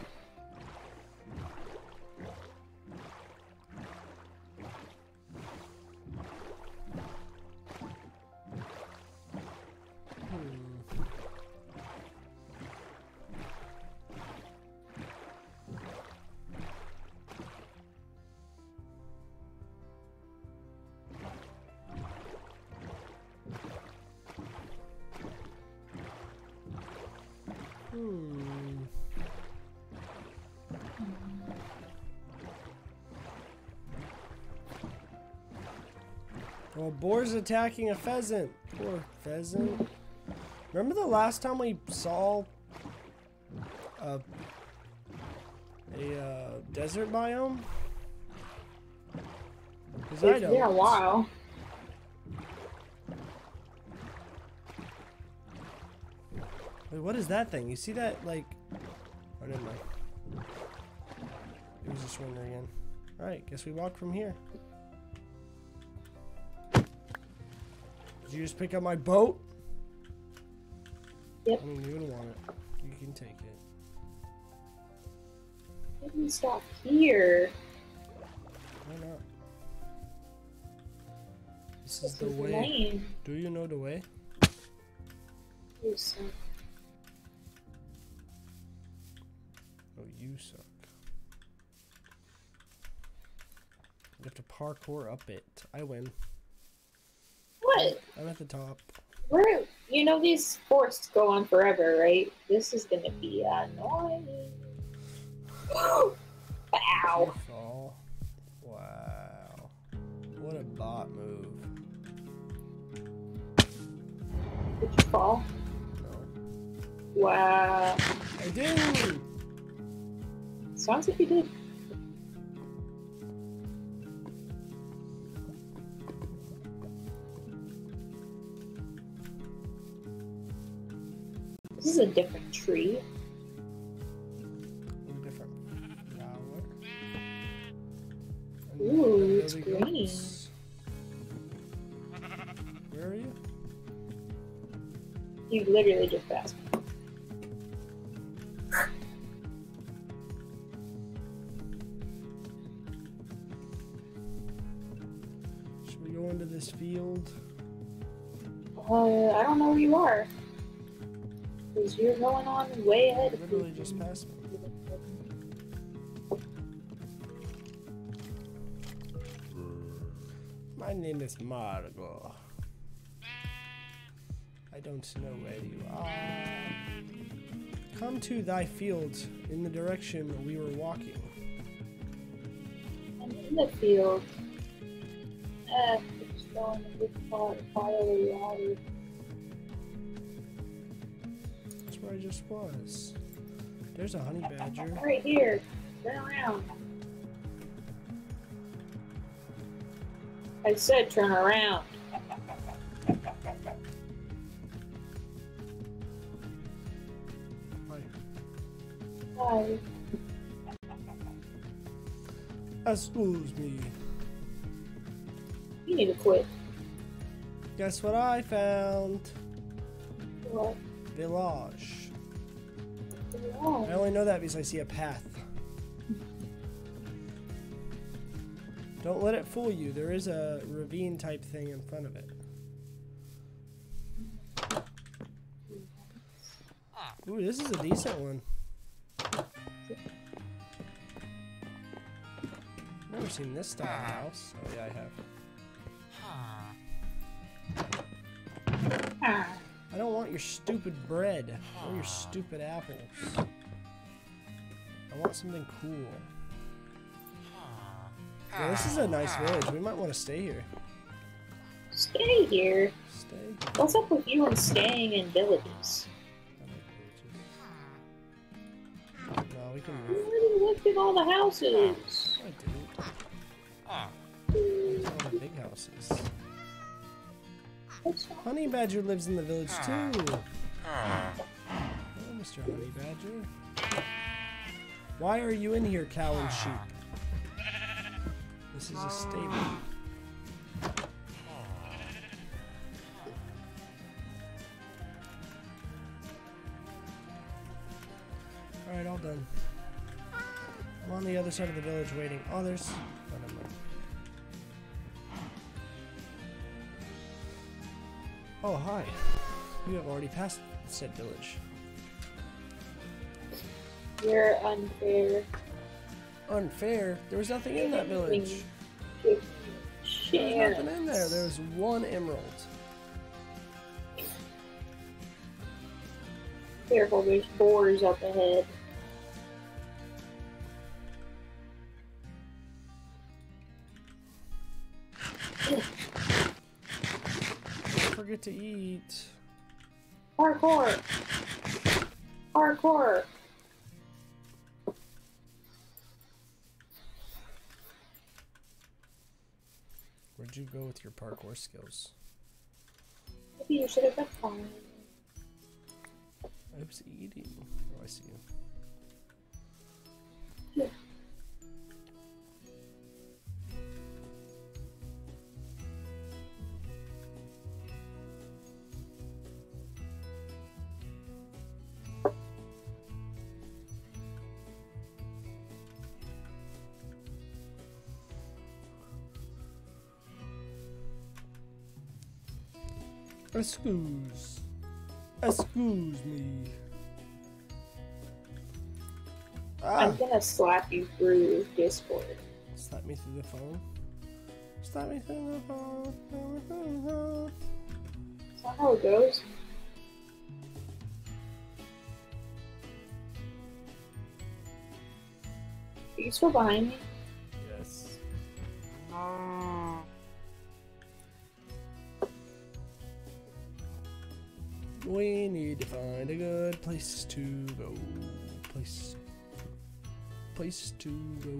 Well, boar's attacking a pheasant. Poor pheasant. Remember the last time we saw a desert biome? It's been a while. Wait, what is that thing? You see that, like... Oh, never mind. It was just one there again. Alright, guess we walk from here. Did you just pick up my boat? Yep. I mean, you wouldn't want it. You can take it. Let me stop here. Why not? This is the way. Lame. Do you know the way? You suck. Oh, you suck. You have to parkour up it. I win. What? I'm at the top. We're, you know, these forests go on forever, right? This is gonna be annoying. Wow. Wow. What a bot move. Did you fall? No. Wow. I did. Sounds like you did. This is a different tree. Different flower. Ooh, it's green. Goats. Where are you? You literally just passed me. Should we go into this field? I don't know where you are. Because you're going on way ahead. Literally just passed me. My name is Margo. I don't know where you are. Come to thy field in the direction we were walking. I'm in the field. It's going a bit fiery water. I just was. There's a honey badger. Right here. Turn around. I said turn around. Hi. Hi. Excuse me. You need to quit. Guess what I found? What? Village. Oh. I only know that because I see a path. Don't let it fool you. There is a ravine type thing in front of it. Ooh, this is a decent one. Never seen this style of house. Oh yeah, I have. I don't want your stupid bread or your stupid apples. I want something cool. Yeah, this is a nice village. We might want to stay here. Stay here? Stay here. What's up with you and staying in villages? No, we can move. You already looked at all the houses. I didn't. All the big houses. Honey Badger lives in the village too. Hello, Mr. Honey Badger. Why are you in here, cow and sheep? This is a stable. Alright, all done. I'm on the other side of the village waiting. Oh, there's... Oh, never mind. Oh, hi. You have already passed said village. You're unfair. Unfair? There was nothing in that village. There was nothing in there. There was one emerald. Careful, there's boars up ahead. Don't forget to eat. Parkour! Parkour! Where'd you go with your parkour skills? Maybe you should have been fine. Oops, eating. Oh, I see you. Yeah. Excuse. Excuse me. Ah. I'm gonna slap you through Discord. Slap me through the phone? Slap me through the phone. Is that how it goes? Are you still behind me? Yes. We need to find a good place to go. Place to go.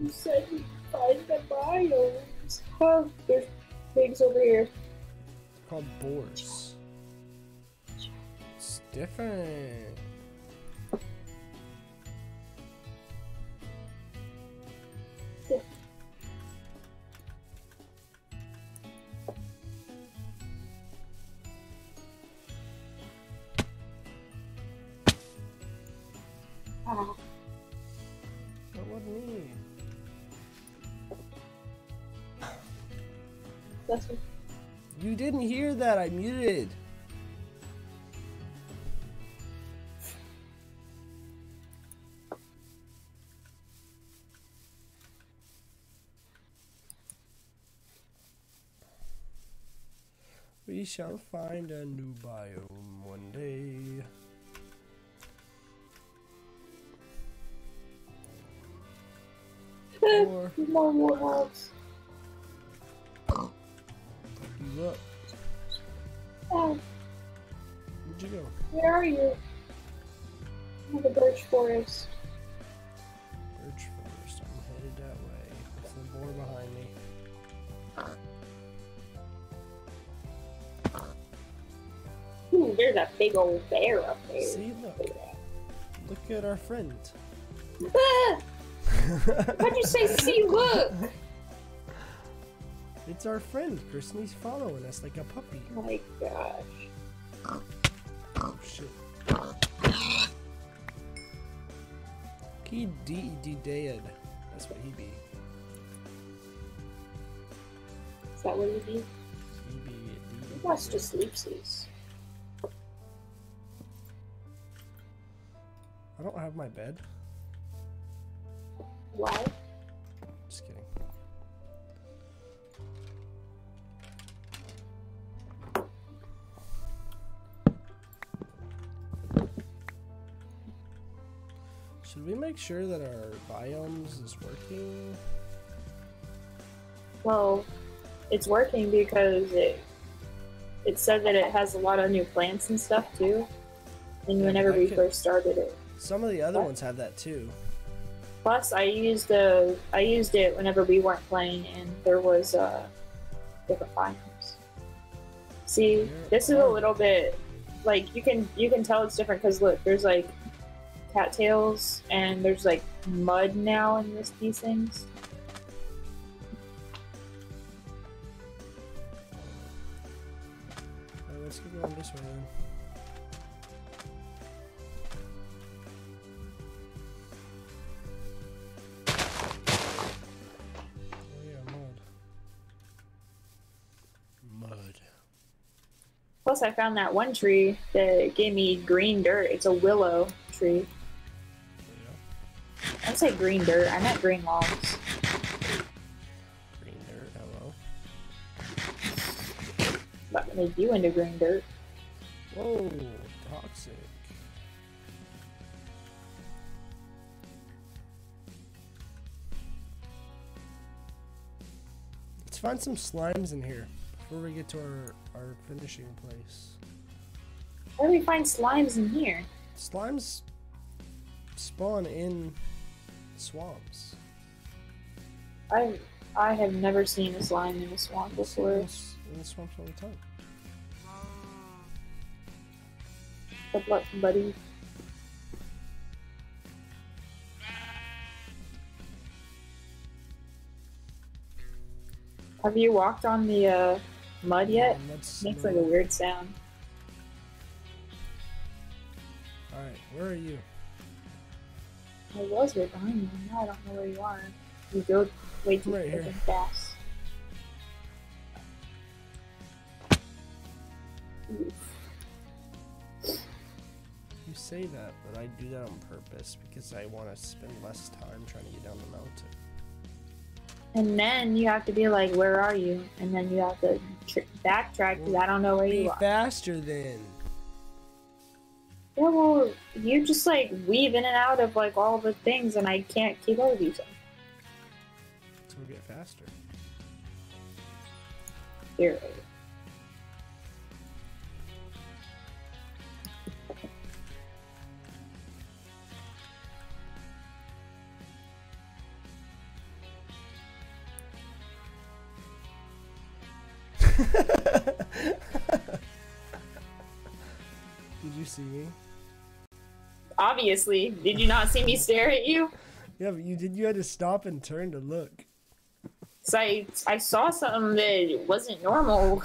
You said we find the biomes. Oh, there's pigs over here. It's called boars. It's different. You didn't hear that, I muted. We shall find a new biome one day. Or... More worlds. Look. Oh. Where'd you go? Where are you? In the birch forest. Birch forest. I'm headed that way. There's the boar behind me. Ooh, there's a big old bear up there. See, look. Look at our friend. Why'd you say, see, look? It's our friend, Kirsten. He's following us like a puppy. Oh my gosh. Oh shit. He dead. That's what he be. Is that what he be? He be. He wants to sleep. I don't have my bed. Why? Just kidding. Should we make sure that our biomes is working? Well, it's working because it said that it has a lot of new plants and stuff too. And whenever we first started it, some of the other ones have that too. Plus, I used it whenever we weren't playing, and there was different biomes. See, this is a little bit like you can tell it's different because look, there's like cattails and there's like mud now in these things. Let's keep going this way then. Plus, I found that one tree that gave me green dirt. It's a willow tree. Yeah. I didn't say green dirt. I meant green logs. Green dirt, hello. About to make you into green dirt. Whoa, toxic. Let's find some slimes in here before we get to our finishing place. Where do we find slimes in here? Slimes spawn in swamps. I have never seen a slime in a swamp before. In the swamps all the time. Good luck, buddy. Have you walked on the mud yet? Yeah, makes like a weird sound. Alright, where are you? I was right behind you. Now I don't know where you are. You go way too freaking fast. Oof. You say that, but I do that on purpose because I want to spend less time trying to get down the mountain. And then you have to be like, where are you? And then you have to backtrack because I don't know where you are. Be faster then. Yeah, well, you just like weave in and out of like all the things and I can't keep up with each other. So we'll get faster. Here. Did you see me? Obviously. Did you not see me stare at you? Yeah, but you did. You had to stop and turn to look. So I saw something that wasn't normal.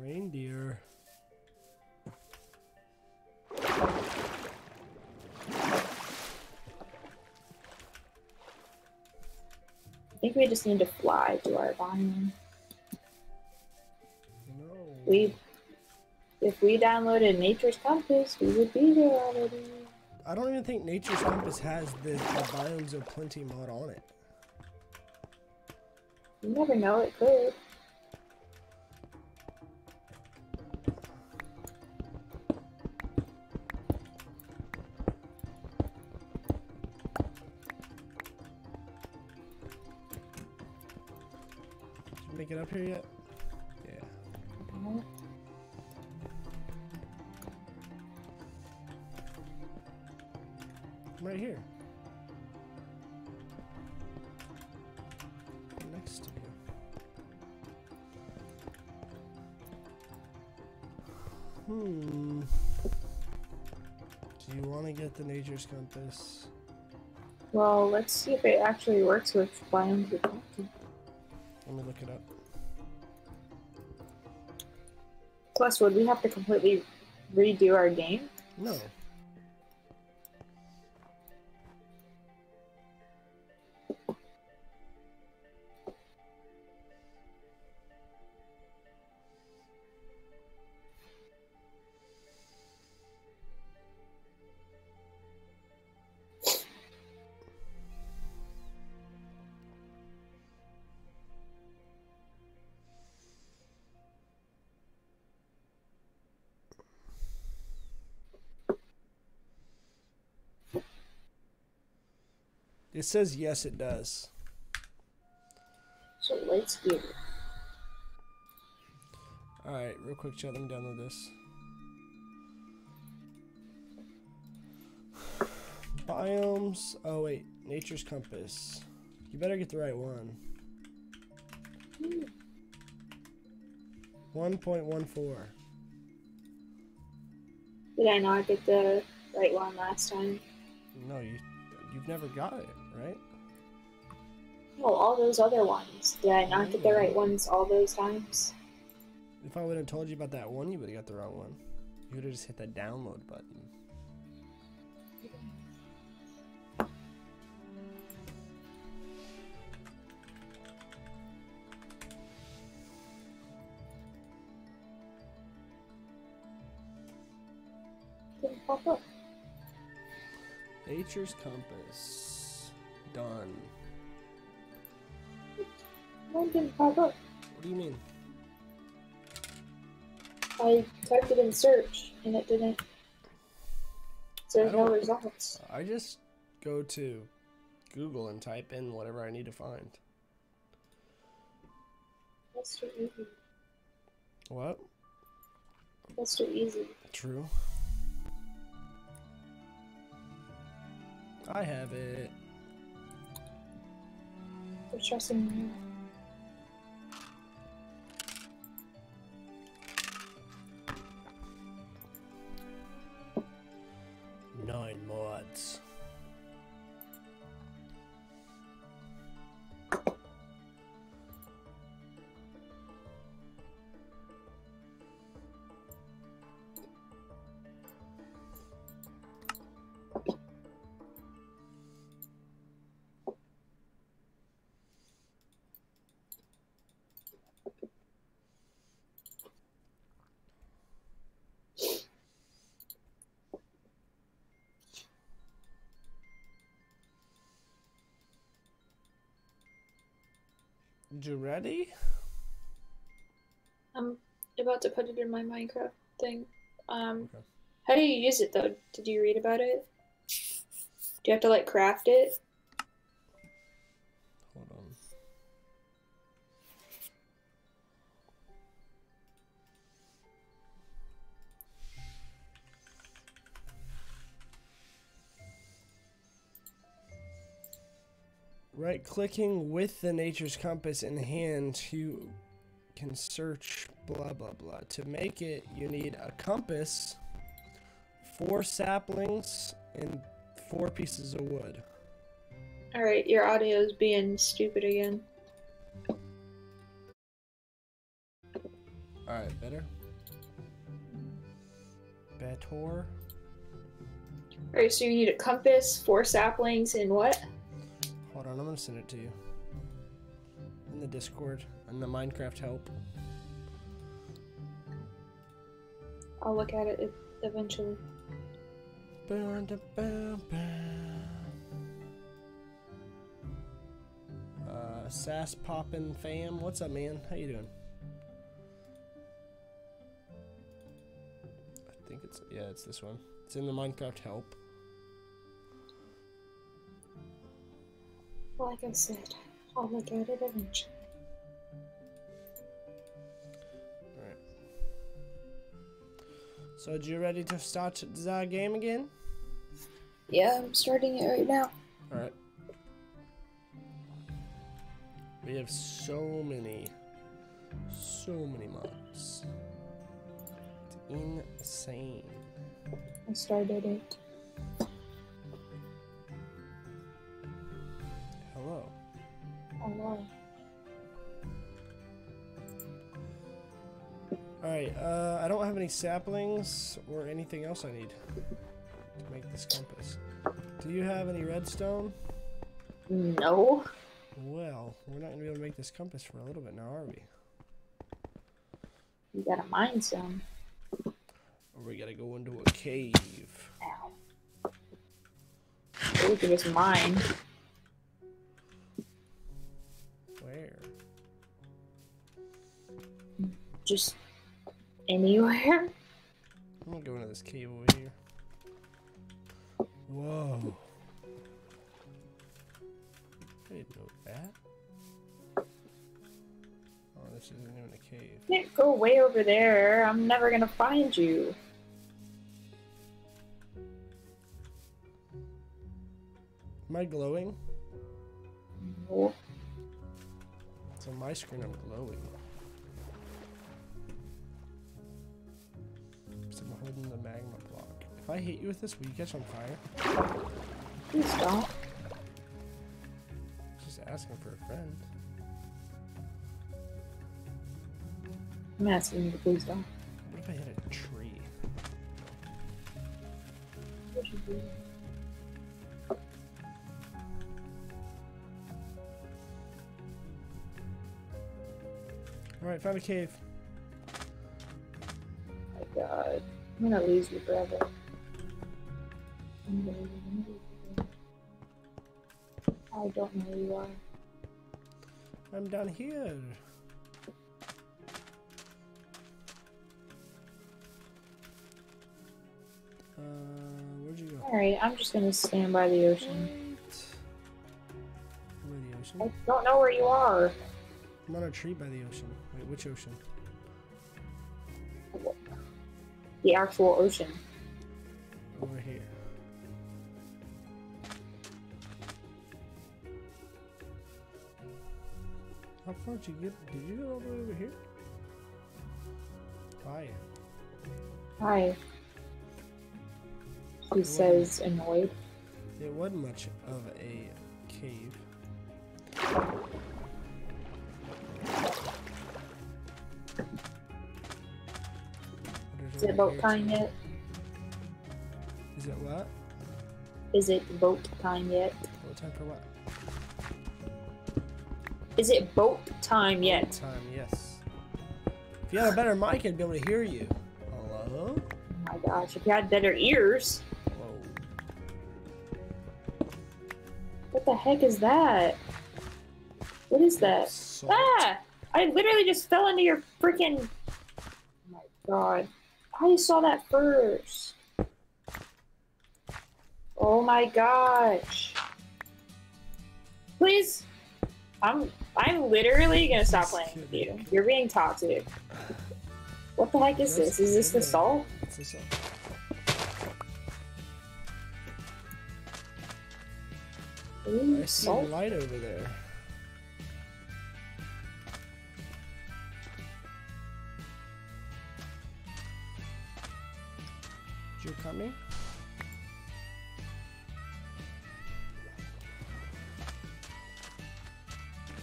Reindeer. I think we just need to fly to our biome. No. If we downloaded Nature's Compass, we would be there already. I don't even think Nature's Compass has the Biomes of Plenty mod on it. You never know, it could. Get up here yet? Yeah. Mm-hmm. I'm right here. Next to you. Do you want to get the Nature's Compass? Well, let's see if it actually works with Biomes of Plenty. Let me look it up. Plus, would we have to completely redo our game? No. It says yes, it does. So let's get it. Alright, real quick, chat. Let me download this. Biomes. Oh, wait. Nature's Compass. You better get the right one. 1.14. Did I not get the right one last time? No, you've never got it, right? No, all those other ones. Did I not get the right ones all those times? If I would have told you about that one, you would have got the wrong one. You would have just hit that download button. Didn't pop up. Nature's Compass. Done. Mine didn't pop up. What do you mean? I typed it in search and it didn't. So there's no results. I just go to Google and type in whatever I need to find. That's too easy. What? That's too easy. True. I have it. We're trusting you. You ready? I'm about to put it in my Minecraft thing. Okay. How do you use it though? Did you read about it? Do you have to like craft it? Hold on. Right-clicking with the Nature's Compass in hand, you can search blah blah blah. To make it, you need a compass, 4 saplings, and 4 pieces of wood. Alright, your audio's being stupid again. Alright, better? Better? Alright, so you need a compass, 4 saplings, and what? Hold on, I'm gonna send it to you. In the Discord, in the Minecraft help. I'll look at it eventually. Sass poppin' fam, what's up, man? How you doing? I think it's, yeah, it's this one. It's in the Minecraft help. Like I said, I'll look at it eventually. Alright. So, you ready to start the game again? Yeah, I'm starting it right now. Alright. We have so many mods. It's insane. I started it. Alright, I don't have any saplings or anything else I need to make this compass. Do you have any redstone? No. Well, we're not going to be able to make this compass for a little bit now, are we? You gotta mine some. Or we gotta go into a cave. Ow. We can just mine. Just anywhere. I'm gonna go into this cave over here. Whoa. that? Oh, this isn't even a cave. You can't go way over there. I'm never gonna find you. Am I glowing? No. It's on my screen, I'm glowing. So I'm holding the magma block. If I hit you with this, will you catch on fire? Please don't. Just asking for a friend. I'm asking you to please don't. What if I hit a tree? What should we do? Alright, found a cave. Oh my god. I'm gonna lose you forever. I don't know where you are. I'm down here. Where'd you go? Alright, I'm just gonna stand by the ocean. Where the ocean? I don't know where you are. I'm on a tree by the ocean. Wait, which ocean? The actual ocean. Over here. How far did you get? Did you go all the way over here? Hi. Hi. He says annoyed. It wasn't much of a cave. Is it boat time yet? Is it what? Is it boat time yet? Boat time for what? Is it boat time yet? Boat time, yes. If you had a better mic, I'd be able to hear you. Hello? Oh my gosh, if you had better ears. Whoa. What the heck is that? What is that? Salt. Ah! I literally just fell into your freaking. Oh my god. I saw that first. Oh my gosh. Please. I'm literally gonna stop playing with you. You're being toxic. What the heck is this? Is this the salt? It's the salt. Ooh, I see a light over there. Did you cut me?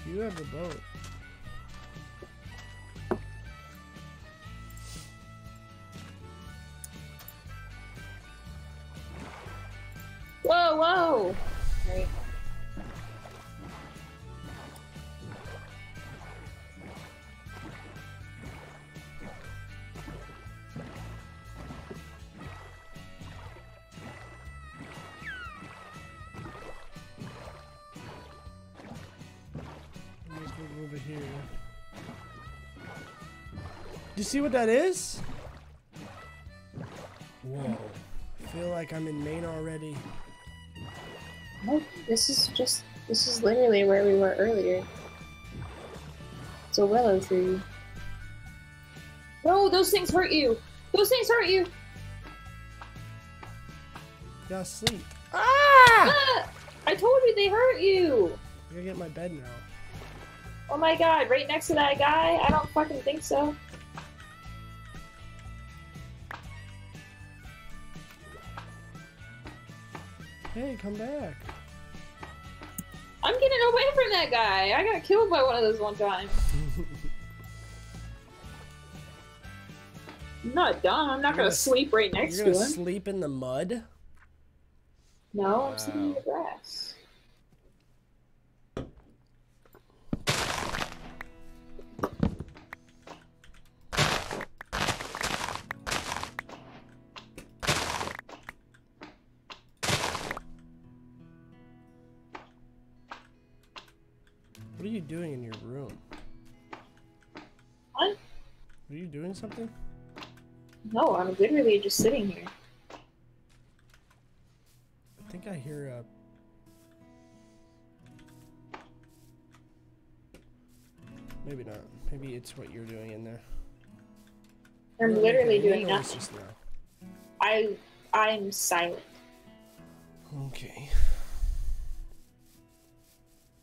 You have a boat. Whoa, whoa! Great. Do you see what that is? Whoa. I feel like I'm in Maine already. Nope. This is literally where we were earlier. It's a willow tree. No, those things hurt you! Those things hurt you! Y'all sleep. Ah! Ah! I told you they hurt you! I'm gonna get my bed now. Oh my god, right next to that guy? I don't fucking think so. Hey, come back. I'm getting away from that guy. I got killed by one of those one time. I'm not dumb. I'm not gonna sleep right next to him. You're gonna sleep in the mud? No, wow. I'm sleeping in the grass. What are you doing in your room? What? Are you doing something? No, I'm literally just sitting here. I think I hear a... Maybe not. Maybe it's what you're doing in there. I'm literally doing nothing. I'm silent. Okay.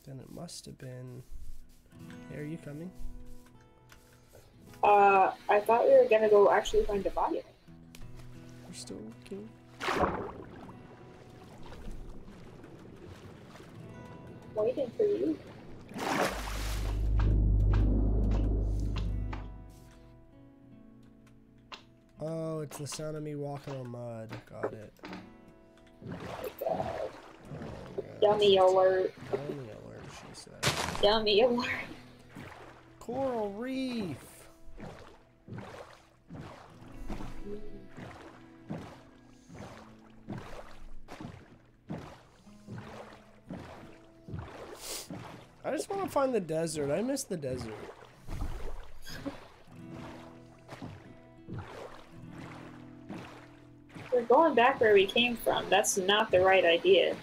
Then it must have been... Hey, are you coming? I thought we were gonna go actually find a body. We're still looking. Waiting for you. Oh, it's the sound of me walking on mud. Got it. Oh my god. Dummy alert. Dummy alert, she said. Dummy alert. Coral reef. I just want to find the desert. I miss the desert. We're going back where we came from. That's not the right idea.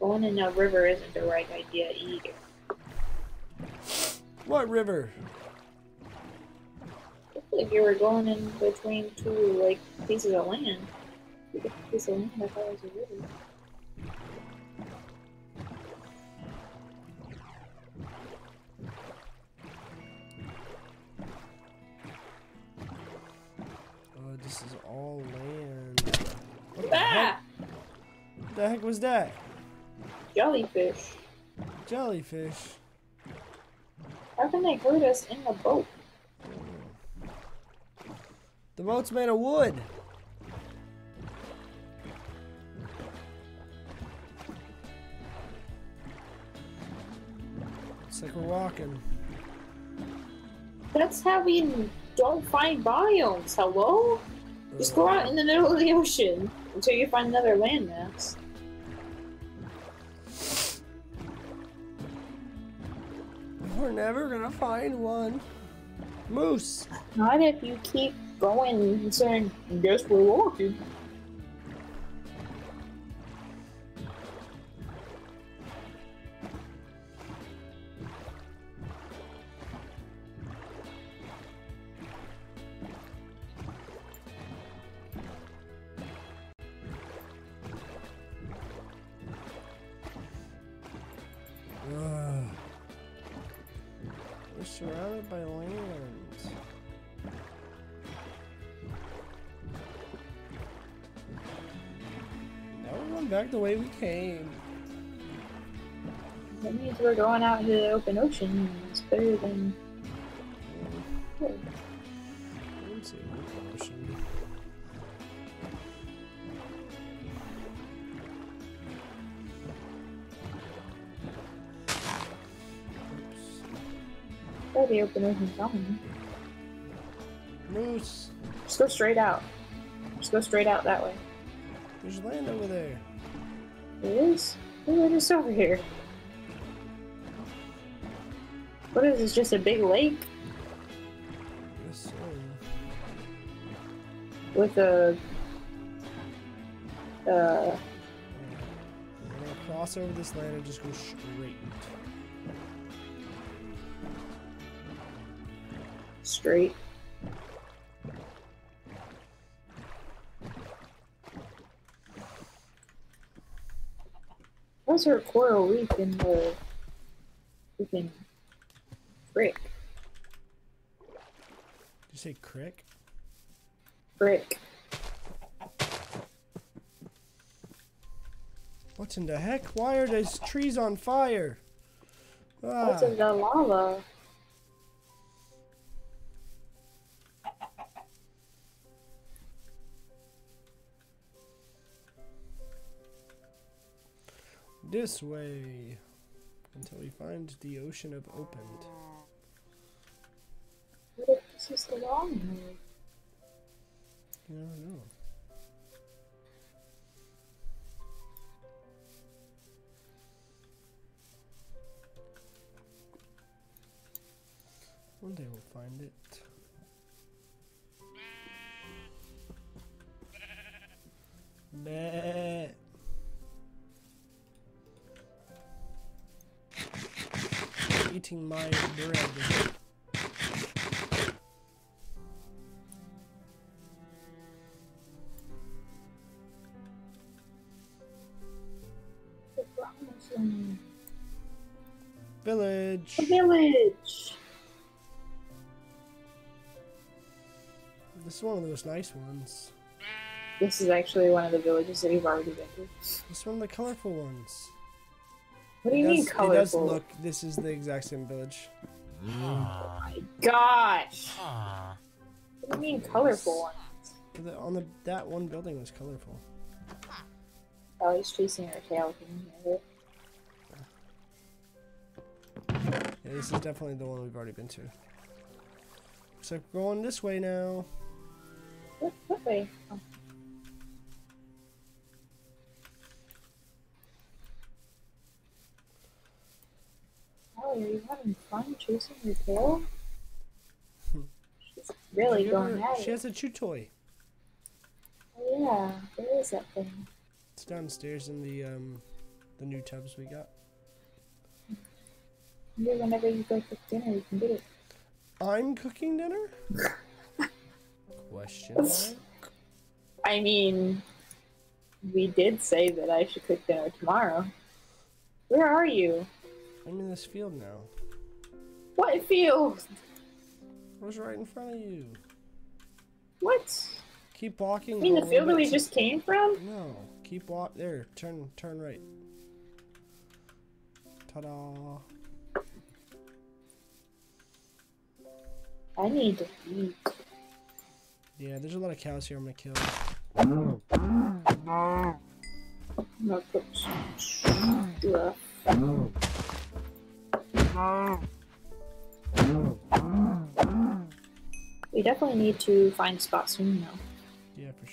Going in a river isn't the right idea either. What river? If you were going in between two, like, pieces of land. Piece of land, I thought it was a river. Oh, this is all land. What the heck? What the heck was that? Jellyfish. Jellyfish? How can they hurt us in the boat? The boat's made of wood. It's like we're walking. That's how we don't find biomes, hello? Just go out in the middle of the ocean until you find another landmass. We're never gonna find one. Moose. Not if you keep going and saying, guess we're walking. Surrounded by land. Now we're going back the way we came. That means we're going out into the open ocean. It's better than... Yeah. I wouldn't say open ocean. The open ocean zone. Moose. Just go straight out. Just go straight out that way. There's land over there. It is? What is over here? What is this? Just a big lake? Yes, sir. With a. I'm gonna cross over this land and just go straight. Straight. How's there a coral reef in the freaking brick? Did you say crick? Brick. What in the heck? Why are those trees on fire? Ah. What's in the lava? This way until we find the ocean of opened. What if this is the long way? I don't know. One day we'll find it. Meh. eating my bread. Village. A village. This is one of those nice ones. This is actually one of the villages that we've already been to. This is one of the colorful ones. What do you mean colorful? It does look. This is the exact same village. Oh my gosh! What do you mean colorful ones? That one building was colorful. Oh, he's chasing her tail. Can you hear it? Yeah, this is definitely the one we've already been to. So we're going this way now. What way? Oh. Allie, are you having fun chasing your tail? She's really going at it. She has a chew toy. Oh yeah, there is that thing. It's downstairs in the new tubs we got. Whenever you go cook dinner, you can get it. I'm cooking dinner? Question mark? I mean, we did say that I should cook dinner tomorrow. Where are you? I'm in this field now. What field? It was right in front of you. What? Keep walking. You mean the field that we just came from? No. Keep walking. There. Turn right. Ta-da. I need to eat. Yeah, there's a lot of cows here I'm gonna kill. We definitely need to find spots soon now. Yeah, for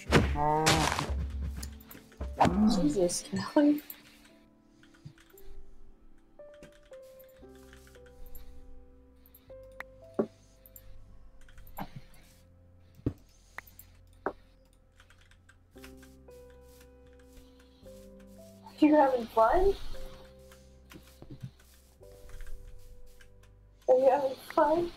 sure. Jesus, Kelly. You're having fun? Are you having fun?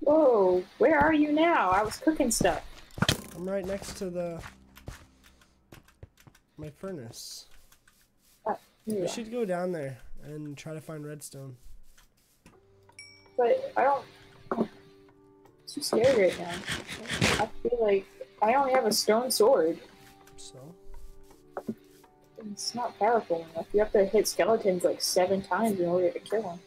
Whoa, where are you now? I was cooking stuff. I'm right next to my furnace. Yeah. We should go down there and try to find redstone. But I don't... I'm too scared right now. I feel like I only have a stone sword. So? It's not powerful enough. You have to hit skeletons like 7 times in order to kill them.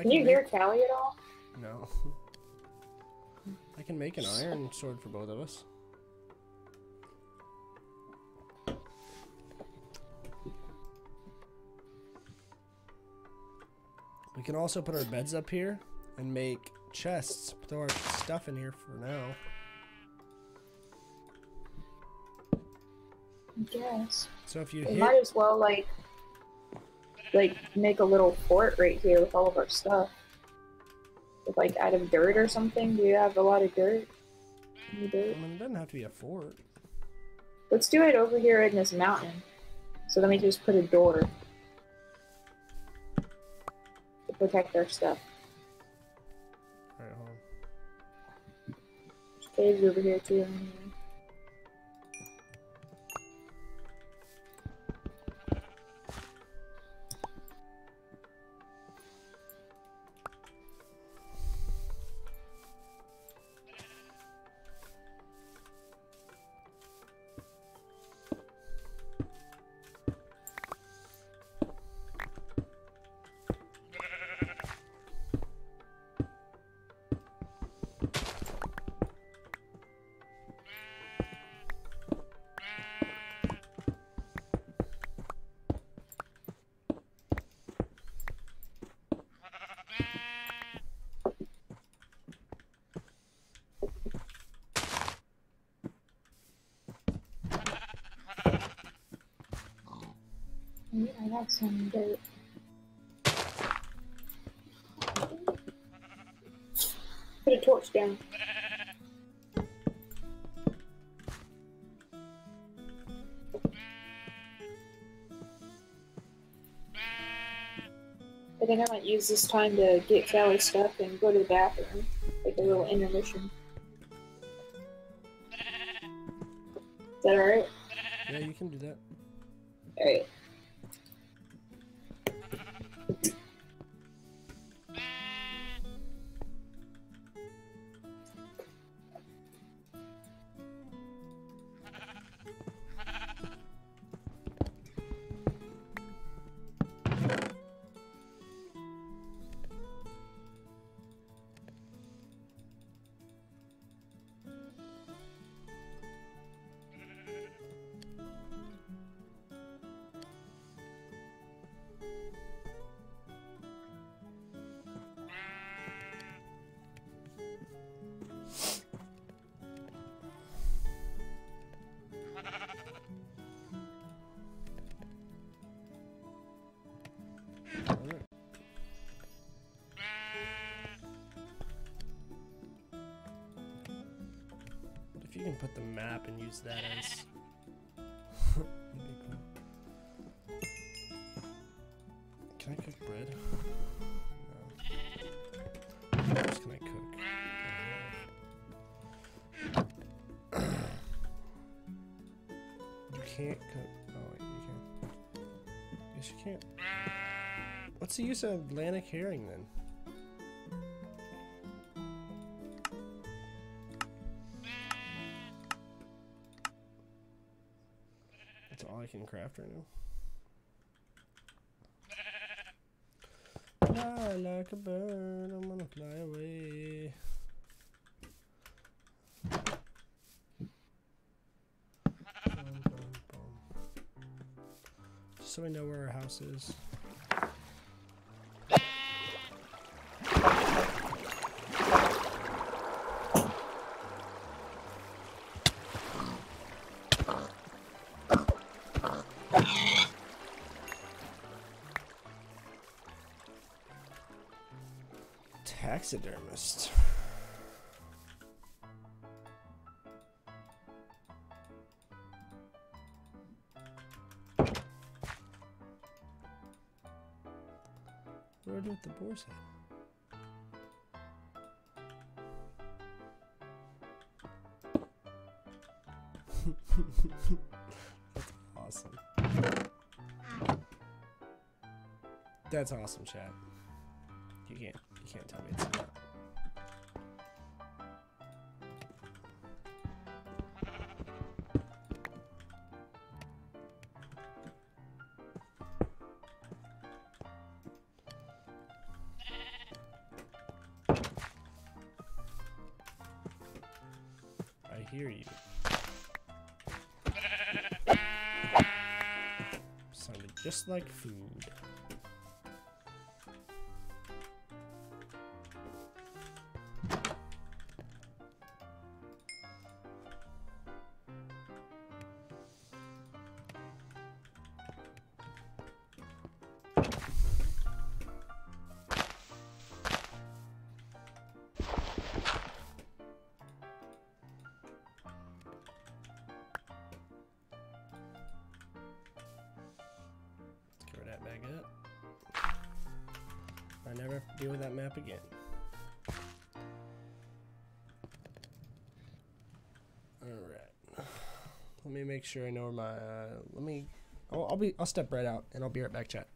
Can you hear Callie at all? No. I can make an iron sword for both of us. We can also put our beds up here and make chests. Throw our stuff in here for now. I guess. So if you might as well like make a little fort right here with all of our stuff. With like out of dirt or something. Do you have a lot of dirt? Any dirt? I mean, it doesn't have to be a fort. Let's do it over here in this mountain. So then we can just put a door to protect our stuff. Alright, hold on. There's caves over here too. I have some dirt. Put a torch down. I think I might use this time to get Kelly stuff and go to the bathroom. Like a little intermission. Is that alright? Yeah, you can do that. Alright. Put the map and use that as Can I cook bread? No. What else can I cook? You can't cook. Oh wait, you can. Yes, you can't. What's the use of Atlantic herring then? Craft right now. Fly like a bird, I'm gonna fly away. Just so we know where our house is. Taxidermist. What do I do with the boar's head? That's awesome. That's awesome, chat. You can't tell me it's not. I hear you. Sounded just like food. Again. Alright. Let me make sure I know where my I'll step right out and I'll be right back, chat.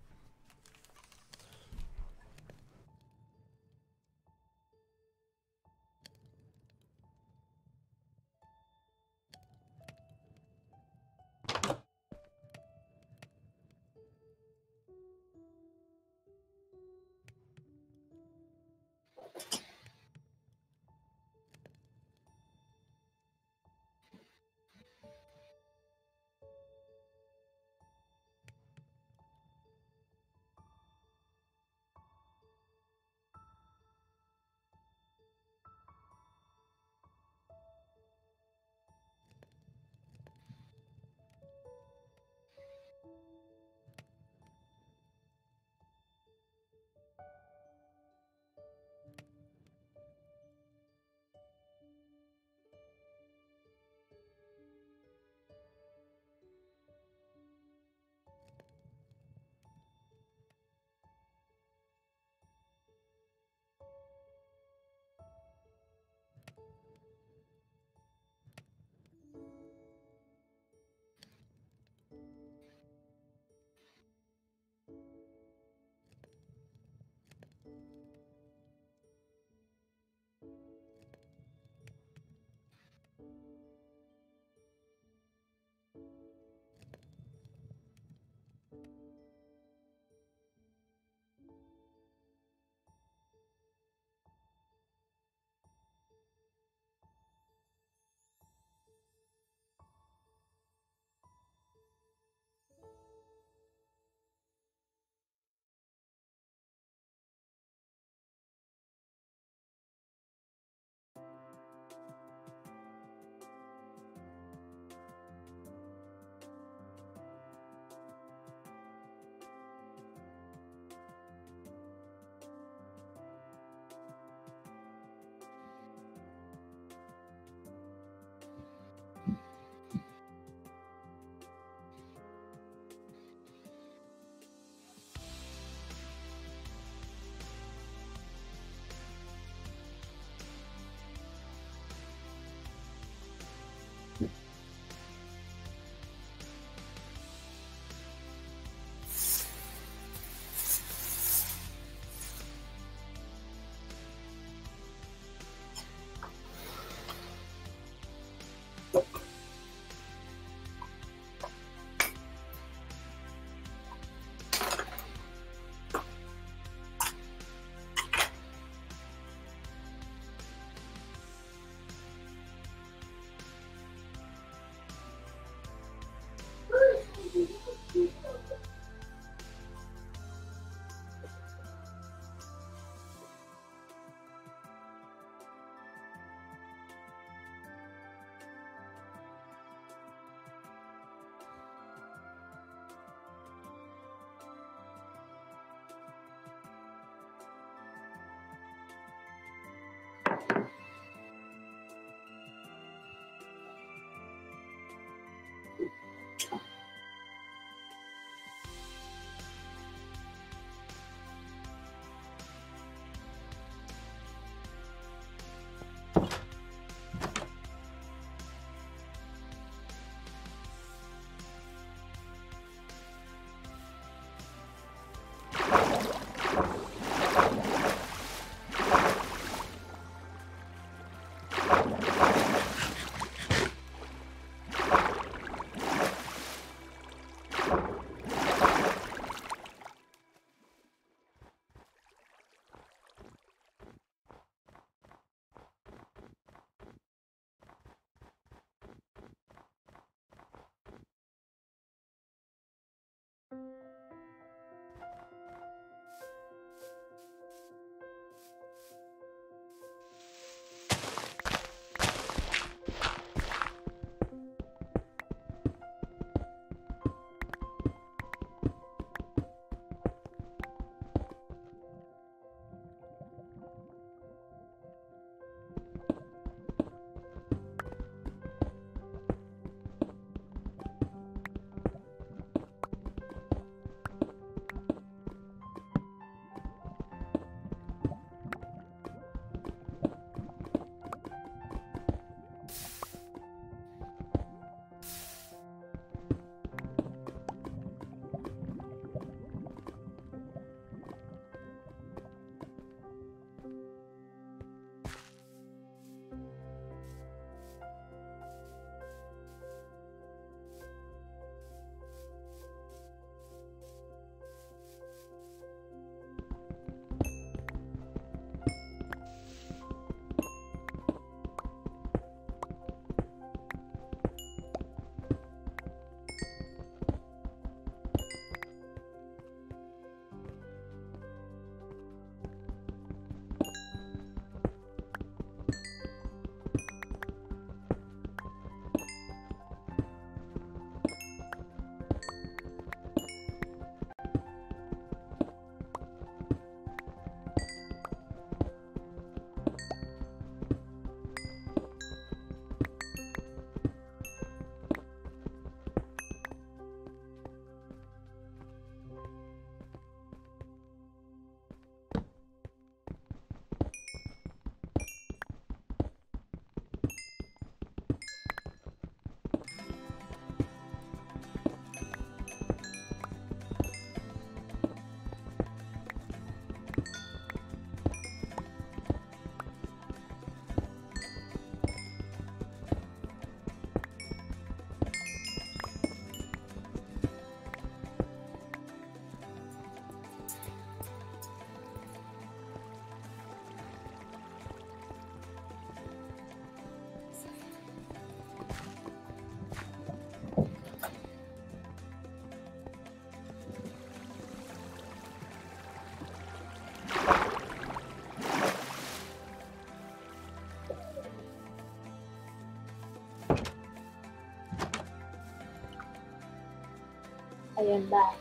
I am back.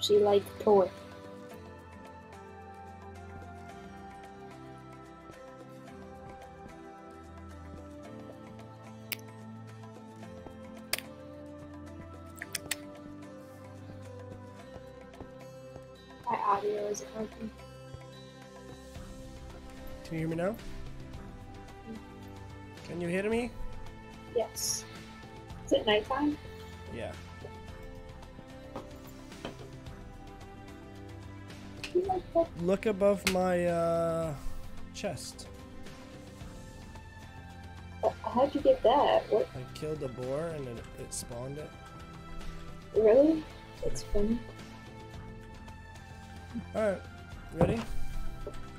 She liked toy. My audio isn't working. Can you hear me now? Can you hear me? Yes. Is it nighttime? Yeah. Look above my chest. How'd you get that? What? I killed a boar and then it spawned it. Really? That's funny. Alright, ready?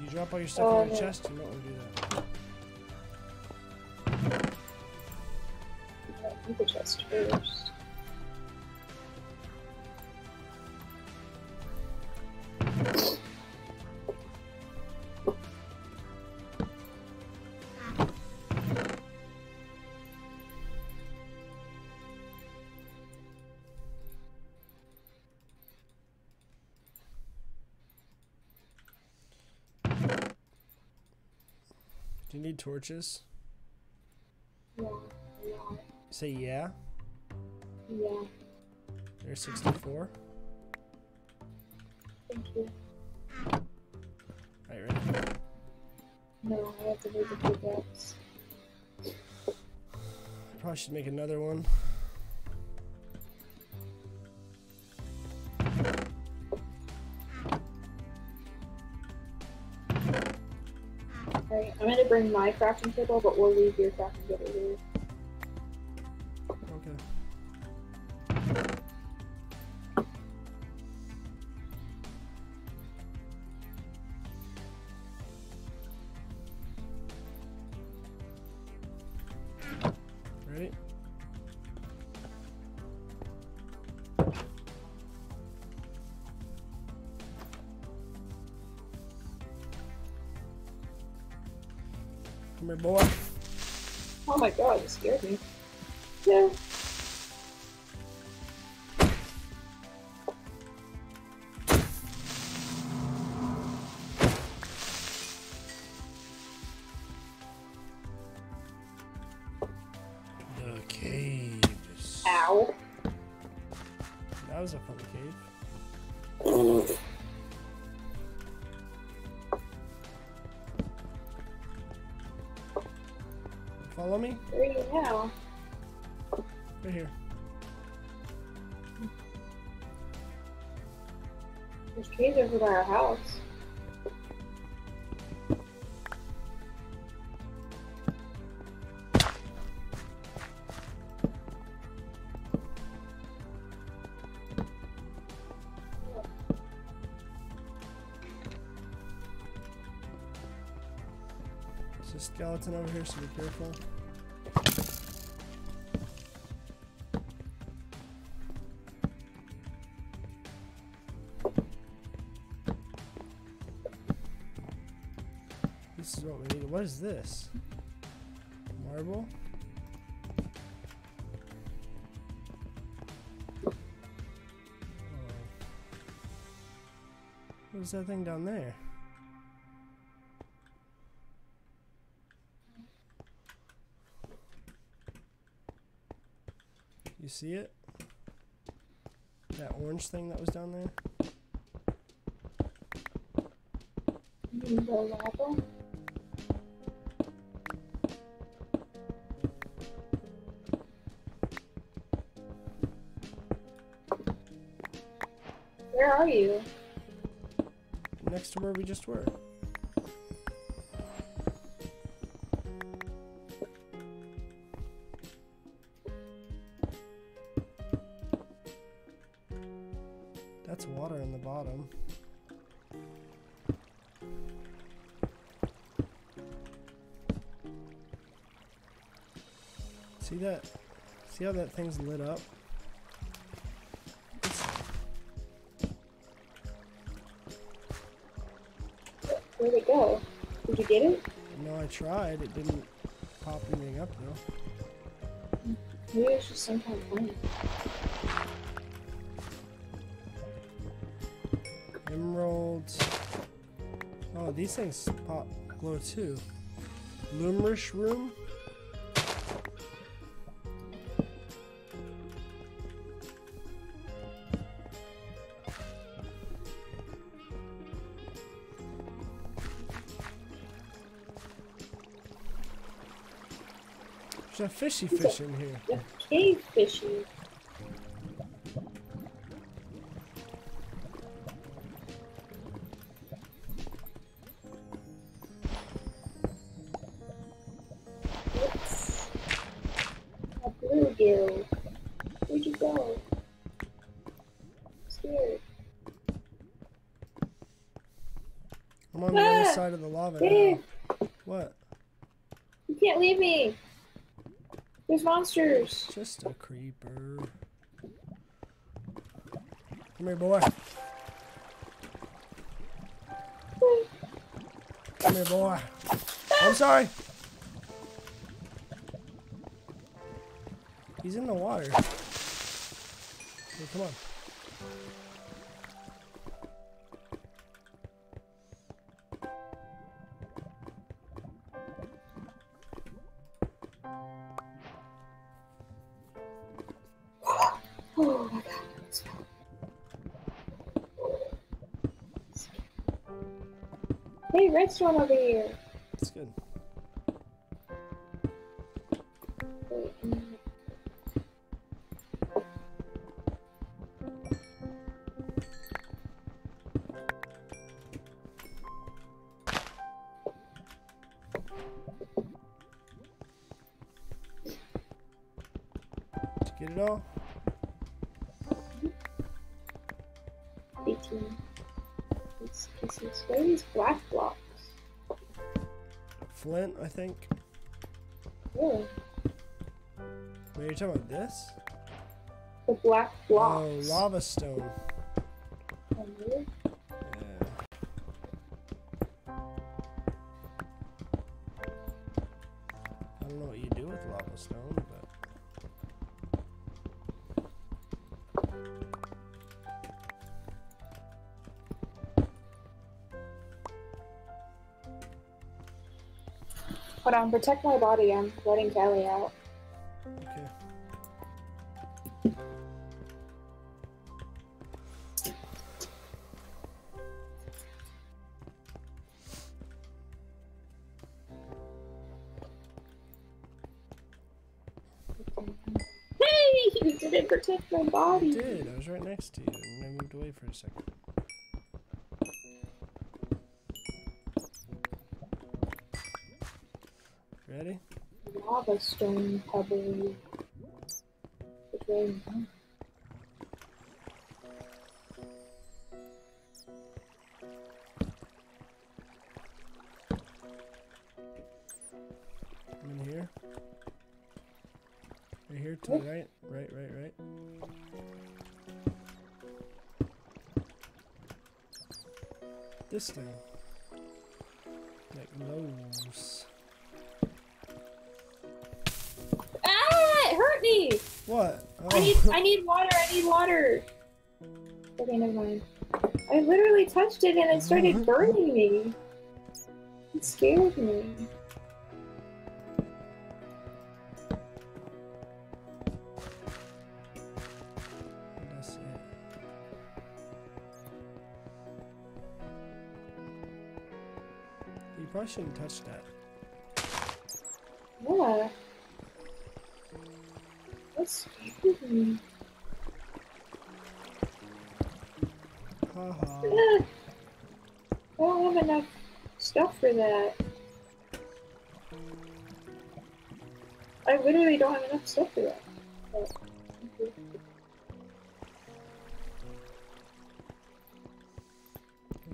You drop all your stuff on your chest, you don't want to do that. The chest first. Do you need torches? Yeah. Say yeah? Yeah. There's 64. Thank you. Alright, ready? No, I have to make a pickaxe. I probably should make another one. Alright, I'm gonna bring my crafting table, but we'll leave your crafting table here. Boy. Oh my god, you scared me. Yeah. The caves. Ow. That was a fun cave. Follow me? Where are you now? Right here. There's caves over by our house. There's a skeleton over here, so be careful. This is what we need. What is this? Marble? Oh. What is that thing down there? You see it? That orange thing that was down there? You mean the lava? Where are you? Next to where we just were. That's water in the bottom. See that? See how that thing's lit up? Where'd it go? Did you get it? No, I tried. It didn't pop anything up though. Maybe I should sometime find it. Emeralds. Oh, these things pop low too. Lumerish room. There's a fishy fish in here. A cave fishy. It's a bluegill. Where'd you go? I'm scared. I'm on the other side of the lava now. What? You can't leave me. There's monsters! Just a creeper. Come here, boy. Come here, boy. I'm sorry! He's in the water. Hey, come on. Redstone over here. That's good. Wait a minute. Did you get it all? 18. Let's get some space. Black block. Flint, I think. Really? Wait, you're talking about this? The black blocks. Oh, lava stone. Oh, really? Yeah. I don't know what you do with lava stone, but... Hold on, protect my body, I'm letting Callie out. Okay. Hey! You didn't protect my body! I did, I was right next to you, and I moved away for a second. Ready? Lava stone pebble. Okay. I'm in here. Right here to the right. Right. This thing. Like loaves. Hurt me! What? Oh. I need water, Okay, never mind. I literally touched it and it started burning me. It scared me. That's it. You probably shouldn't touch that. Yeah. I don't have enough stuff for that. I literally don't have enough stuff for that. But...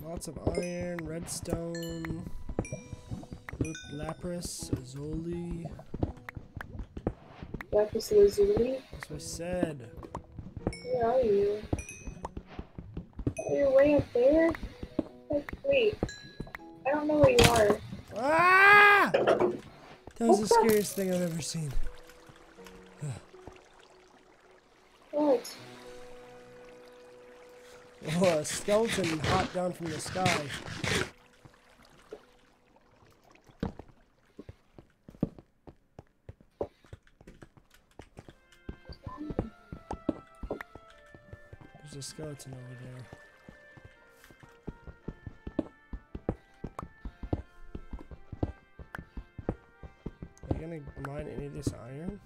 Lots of iron, redstone, lapis lazuli. Lapis lazuli? That's what I said. Where are you? Oh, you're way up there? Wait. I don't know where you are. Ah! That was the scariest thing I've ever seen. What? Oh, a skeleton hopped down from the sky. There's a skeleton over there. Mine any of this iron?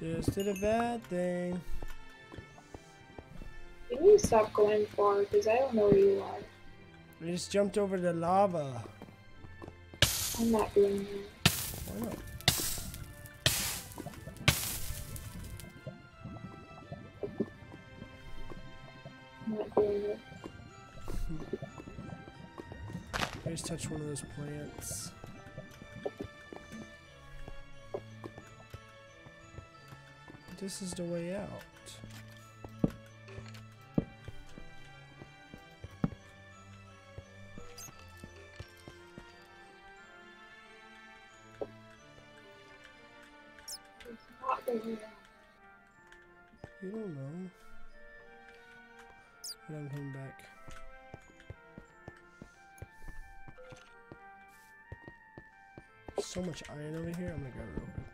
Just did a bad thing. You need to stop going far because I don't know where you are. I just jumped over the lava. I'm not doing that. Why not? I just touched one of those plants. This is the way out. It's not the way out. You don't know. But I'm coming back. So much iron over here, I'm gonna go real quick.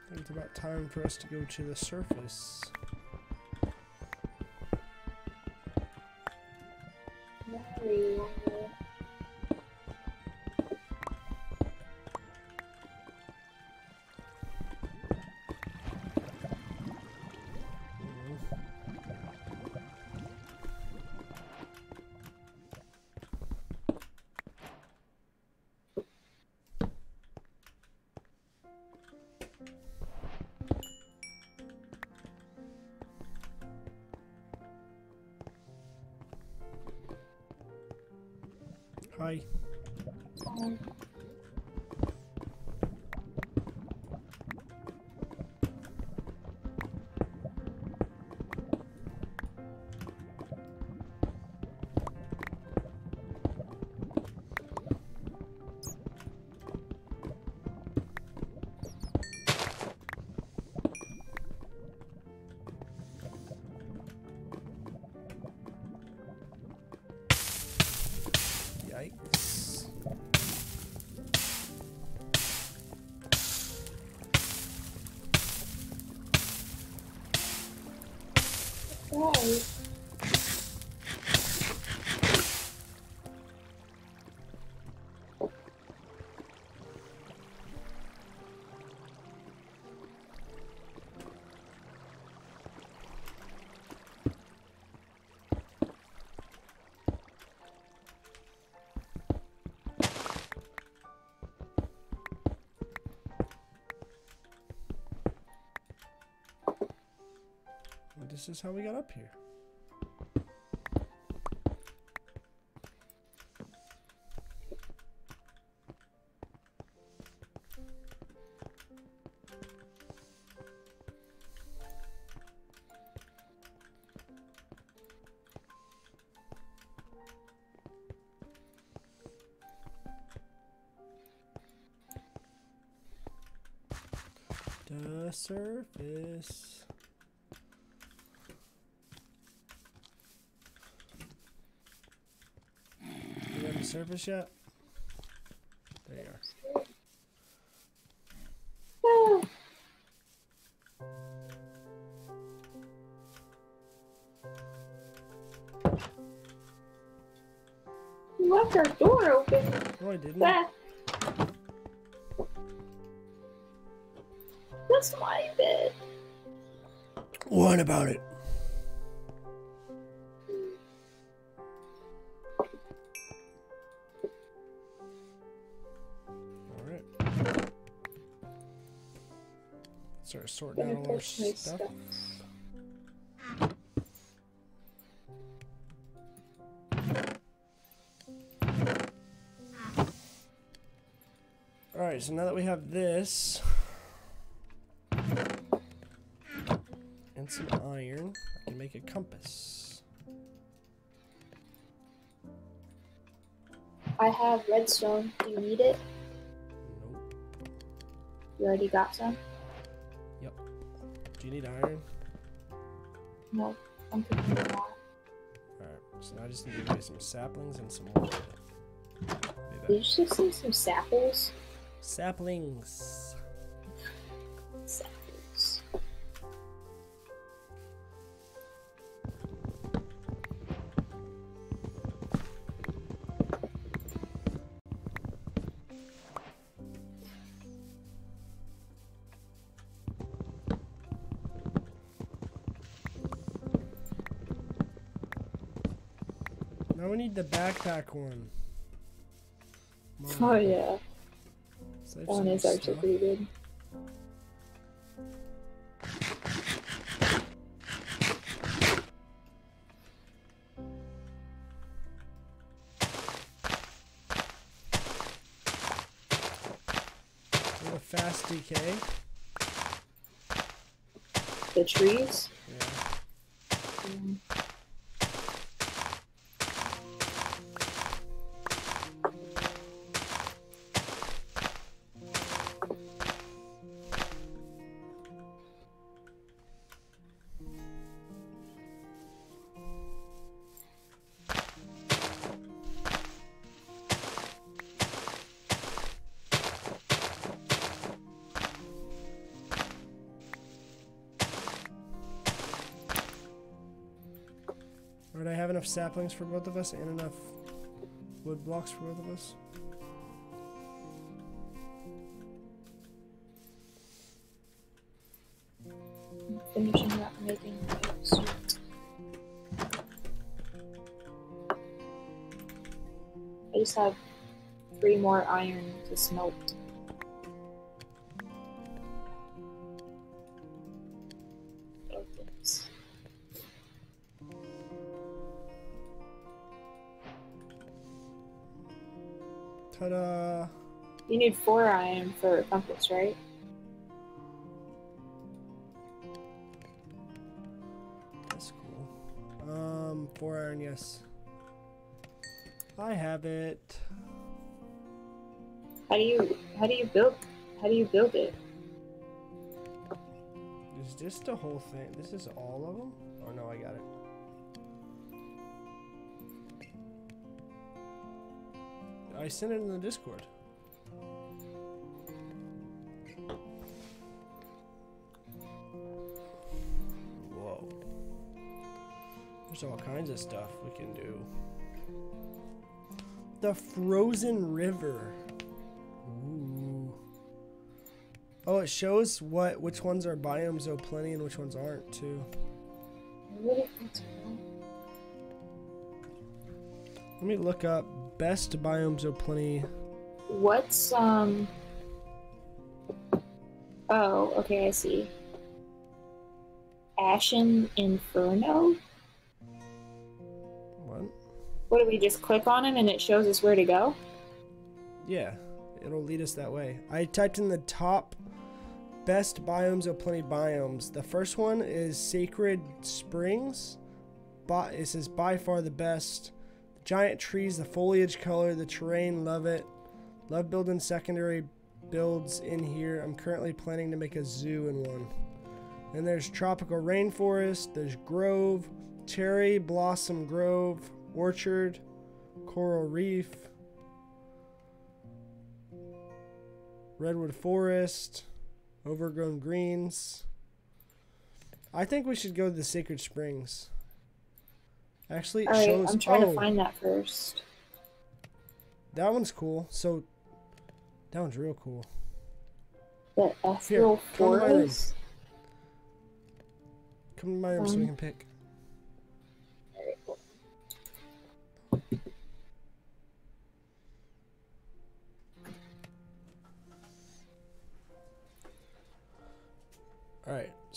I think it's about time for us to go to the surface. Hi. This is how we got up here. The surface. Surface yet? There you are. You left our door open. No, I didn't. That's my bed. What about it? Start sorting out all our stuff. Alright, so now that we have this and some iron, I can make a compass. I have redstone. Do you need it? Nope. You already got some? Yep. Do you need iron? No, I'm pretty sure not. Alright, so now I just need to get some saplings and some wood. Did you just see some saplings? Saplings. Saplings. Now we need the backpack one. Oh yeah. That one is actually pretty good. What a fast decay. The trees? Yeah. Alright, I have enough saplings for both of us and enough wood blocks for both of us. I'm finishing up making suits. I just have 3 more iron to smelt. Ta-da! You need 4 iron for a compass, right? That's cool. 4 iron, yes. I have it. How do you build it? Is this the whole thing? This is all of them? Oh no, I got it. I sent it in the Discord. Whoa. There's all kinds of stuff we can do. The frozen river. Ooh. Oh, it shows which ones are biomes of plenty and which ones aren't too. Let me look up best biomes of plenty. What's oh, okay, I see. Ashen Inferno? What? What do we just click on it and it shows us where to go? Yeah, it'll lead us that way. I typed in the top best biomes of plenty biomes. The first one is Sacred Springs. It says by far the best. Giant trees, the foliage color, the terrain, love it. Love building secondary builds in here. I'm currently planning to make a zoo in one. Then there's tropical rainforest, there's grove, cherry blossom grove, orchard, coral reef, redwood forest, overgrown greens. I think we should go to the Sacred Springs. Actually, it shows. Right, I'm trying to find that first. That one's cool. So, that one's real cool. The Ethereal Forest? Come to my room so we can pick. Very cool.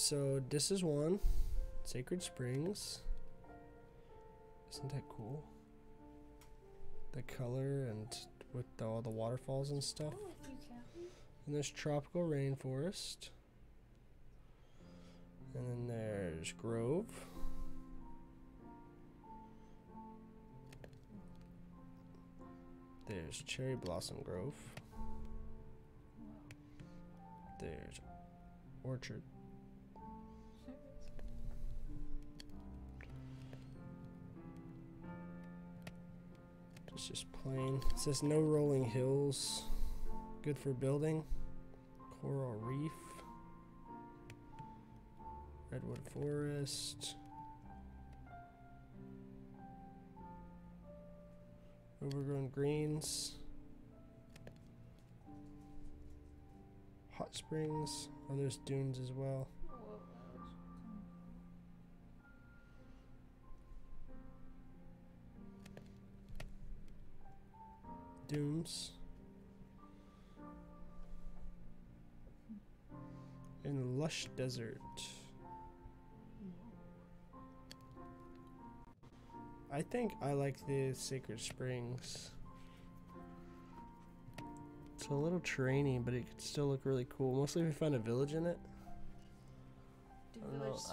so this is one. Sacred Springs. Isn't that cool? The color and with all the waterfalls and stuff. And there's Tropical Rainforest. And then there's Grove. There's Cherry Blossom Grove. There's Orchard. It's just plain. It says no rolling hills. Good for building. Coral Reef. Redwood Forest. Overgrown Greens. Hot Springs. Oh, there's dunes as well. Dunes. And lush desert. I think I like the Sacred Springs. It's a little terrainy, but it could still look really cool. Mostly if we find a village in it.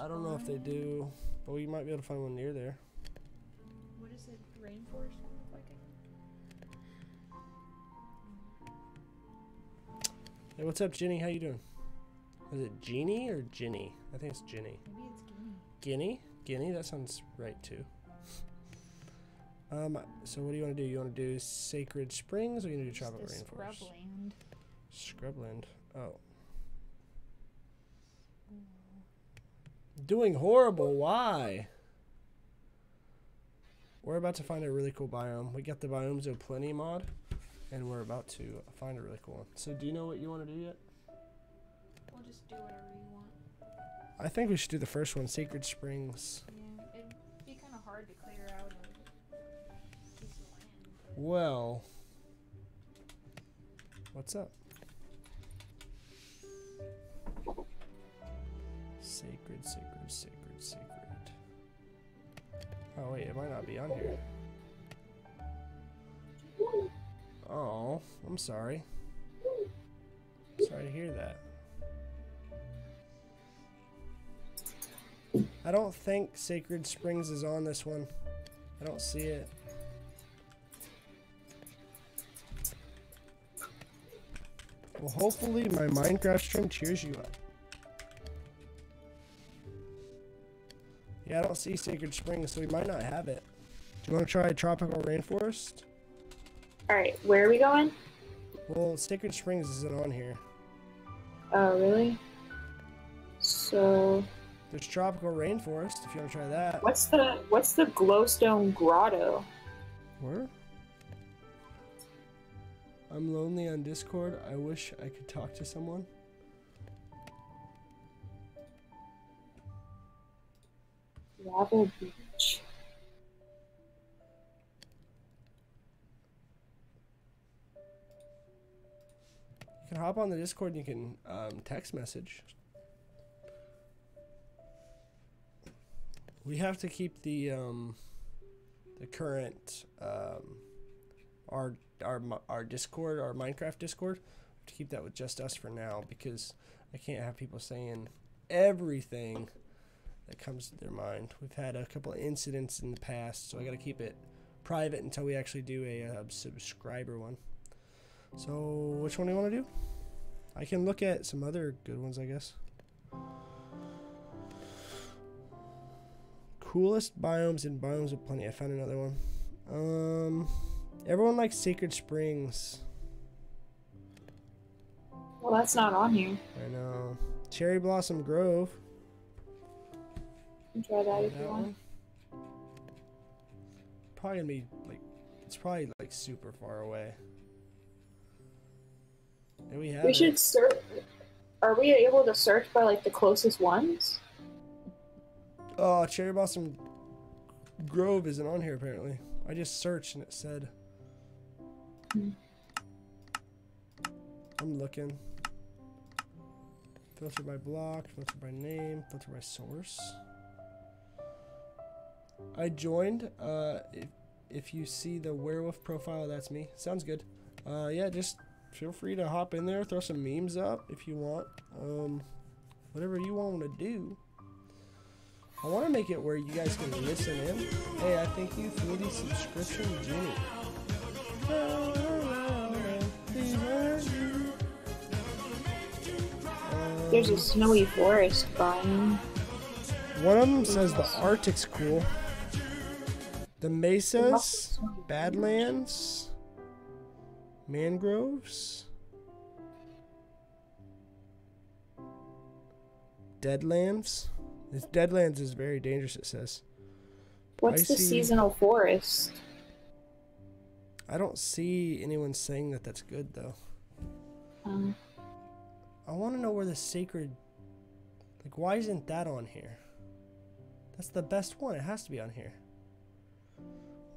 I don't know if they do, but we might be able to find one near there. What is it? Rainforest? Hey, what's up, Ginny? How you doing? Is it Jeannie or Ginny? I think it's Ginny. Maybe it's Guinea. Guinea? Guinea? That sounds right too. So what do you want to do? You want to do Sacred Springs or you want to do Tropical Rainforest? Scrubland. Scrubland. Oh. Doing horrible. Why? We're about to find a really cool biome. We got the Biomes of Plenty mod, and we're about to find a really cool one. So do you know what you want to do yet? We'll just do whatever you want. I think we should do the first one, Sacred Springs. Yeah, it'd be kind of hard to clear out. Well, what's up? Sacred, sacred, sacred, sacred. Oh wait, it might not be on here. Oh, I'm sorry. Sorry to hear that. I don't think Sacred Springs is on this one. I don't see it. Well, hopefully my Minecraft stream cheers you up. Yeah, I don't see Sacred Springs, so we might not have it. Do you want to try Tropical Rainforest? Alright, where are we going? Well, Sacred Springs isn't on here. Oh, really? So... There's Tropical Rainforest, if you want to try that. What's the Glowstone Grotto? Where? I'm lonely on Discord. I wish I could talk to someone. Lava Beach. You can hop on the Discord and you can text message. We have to keep the current our Discord, our Minecraft Discord, to keep that with just us for now, because I can't have people saying everything that comes to their mind. We've had a couple of incidents in the past, so I got to keep it private until we actually do a subscriber one. So which one do you want to do? I can look at some other good ones, I guess. Coolest biomes and Biomes of Plenty. I found another one. Everyone likes Sacred Springs. Well, that's not on here. I know. Cherry Blossom Grove. You can try that if you want. Probably gonna be like, it's probably like super far away. And we have. We should search. Are we able to search by like the closest ones? Oh, Cherry Blossom Grove isn't on here apparently. I just searched and it said. I'm looking. Filter by block, filter by name, filter by source. I joined. If you see the werewolf profile, that's me. Sounds good. Yeah, just feel free to hop in there, throw some memes up if you want. Whatever you want to do. I want to make it where you guys can listen in. Hey, I thank you for the subscription, Jenny. There's a snowy forest biome. One of them says the Arctic's cool. The mesas, badlands, mangroves, deadlands. This deadlands is very dangerous, it says. What's the seasonal forest? I don't see anyone saying that that's good, though. I want to know where the sacred... Like, why isn't that on here? That's the best one. It has to be on here.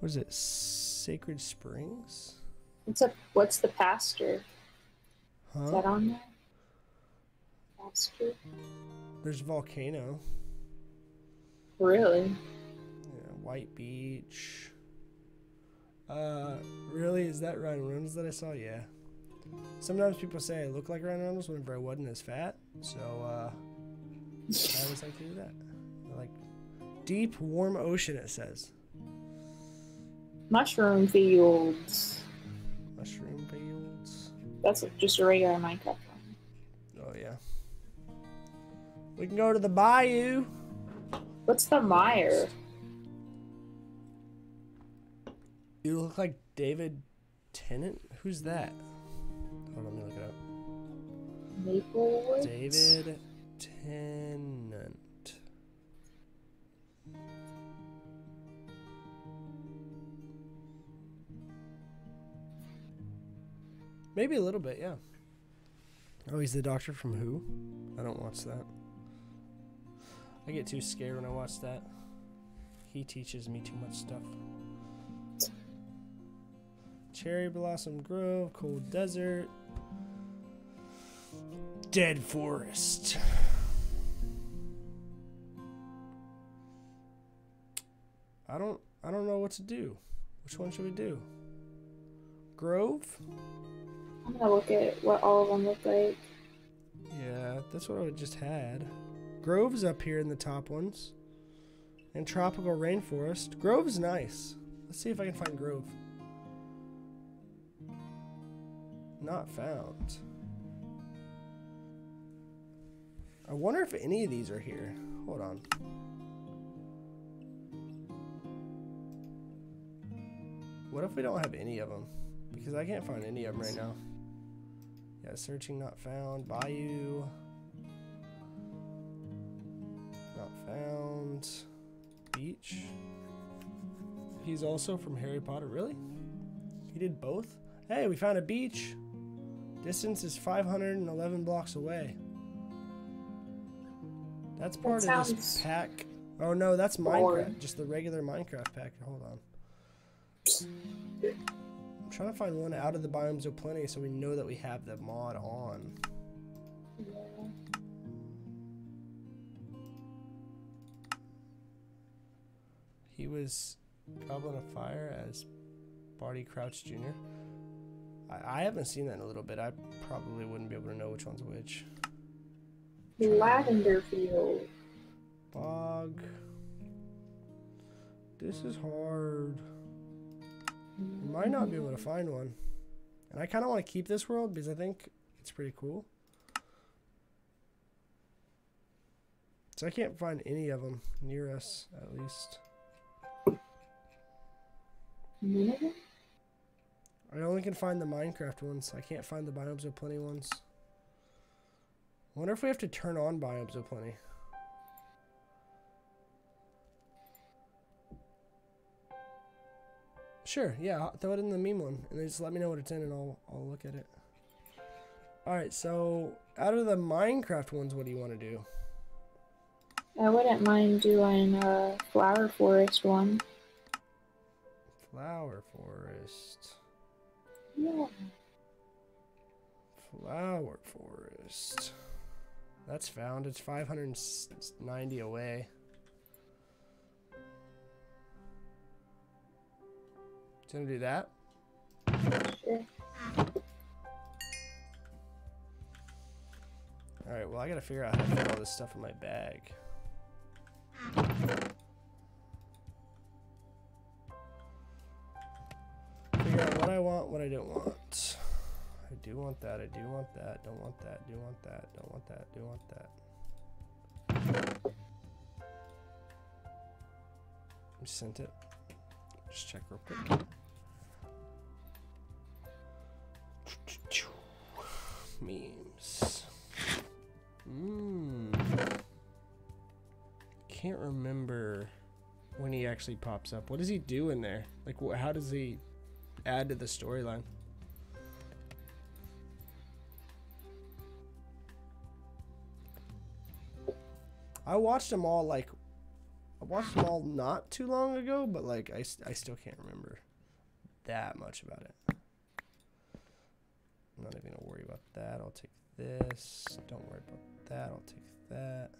What is it? Sacred Springs? What's the pasture? Huh? Is that on there? Pasture? There's volcano. Really? Yeah, White Beach. Really? Is that Ryan Reynolds that I saw? Yeah. Sometimes people say I look like Ryan Reynolds whenever I wasn't as fat. So, I always like to do that. Like, deep, warm ocean, it says. Mushroom fields. Mushroom fields. That's just a regular Minecraft one. Oh, yeah. We can go to the bayou. What's the mire? You look like David Tennant? Who's that? Hold on, let me look it up. Maplewood? David Tennant. Maybe a little bit, yeah. Oh, he's the doctor from Who? I don't watch that. I get too scared when I watch that. He teaches me too much stuff. Cherry Blossom Grove, Cold Desert, Dead Forest. I don't know what to do. Which one should we do? Grove? I'm gonna look at what all of them look like. Yeah, that's what I just had. Grove's up here in the top ones. And Tropical Rainforest. Grove's nice. Let's see if I can find Grove. Not found. I wonder if any of these are here. Hold on. What if we don't have any of them? Because I can't find any of them right now. Yeah, searching not found. Bayou. Not found. Beach. He's also from Harry Potter. Really? He did both? Hey, we found a beach. Distance is 511 blocks away. That's part of this pack. Oh no, that's Minecraft. Just the regular Minecraft pack. Hold on. I'm trying to find one out of the Biomes of Plenty so we know that we have the mod on. Yeah. He was Goblin of Fire as Barty Crouch Jr. I haven't seen that in a little bit. I probably wouldn't be able to know which one's which. Lavender field. Bog. This is hard. I might not be able to find one. And I kind of want to keep this world because I think it's pretty cool. So I can't find any of them near us, at least. I only can find the Minecraft ones. I can't find the Biomes of Plenty ones. I wonder if we have to turn on Biomes of Plenty. Sure, yeah, I'll throw it in the meme one. And then just let me know what it's in and I'll look at it. Alright, so out of the Minecraft ones, what do you want to do? I wouldn't mind doing a flower forest one. Flower forest. Yeah. Flower forest. That's found. It's 590 away. It's gonna do that. Sure. All right. Well, I gotta figure out how to fit all this stuff in my bag. Figure out what I want, what I don't want. I do want that. I do want that. Don't want that. Do want that. Don't want that. Do want that. I sent it. Just check real quick. Memes. Can't remember when he actually pops up. What does he do in there? Like, how does he add to the storyline? I watched them all, like, I watched them all not too long ago, but, like, I still can't remember that much about it. I'm not even gonna worry about that. I'll take this. Don't worry about that.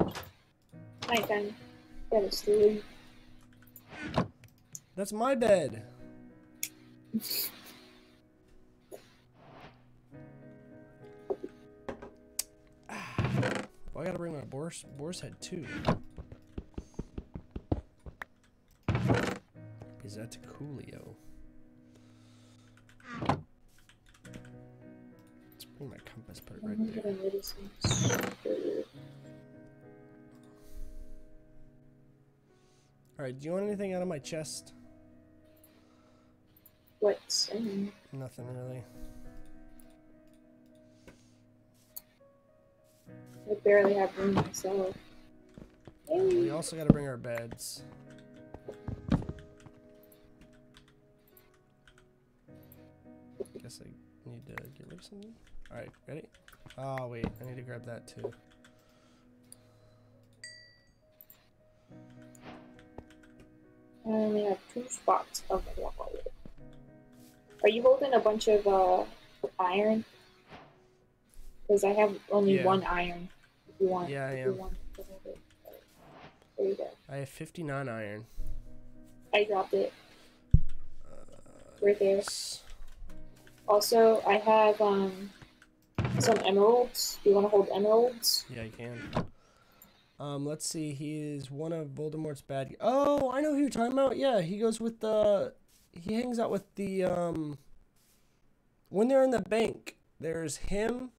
I'll take that. My gun. That is silly. That's my bed. Well, I gotta bring my boar's head too. Is that coolio? Let's bring my compass, put it right there. Alright, do you want anything out of my chest? What's in? Nothing really. I barely have room myself. Hey. We also gotta bring our beds. Guess I need to get rid of something. Alright, ready? Oh wait, I need to grab that too. I only have 2 spots of wall. Are you holding a bunch of iron? Because I have only 1 iron. If you want, yeah, I am. There you go. I have 59 iron. I dropped it. Right there. Also, I have some emeralds. Do you want to hold emeralds? Yeah, I can. Let's see, he is one of Voldemort's bad... Oh, I know who you're talking about. Yeah, he goes with the... He hangs out with the, When they're in the bank, there's him,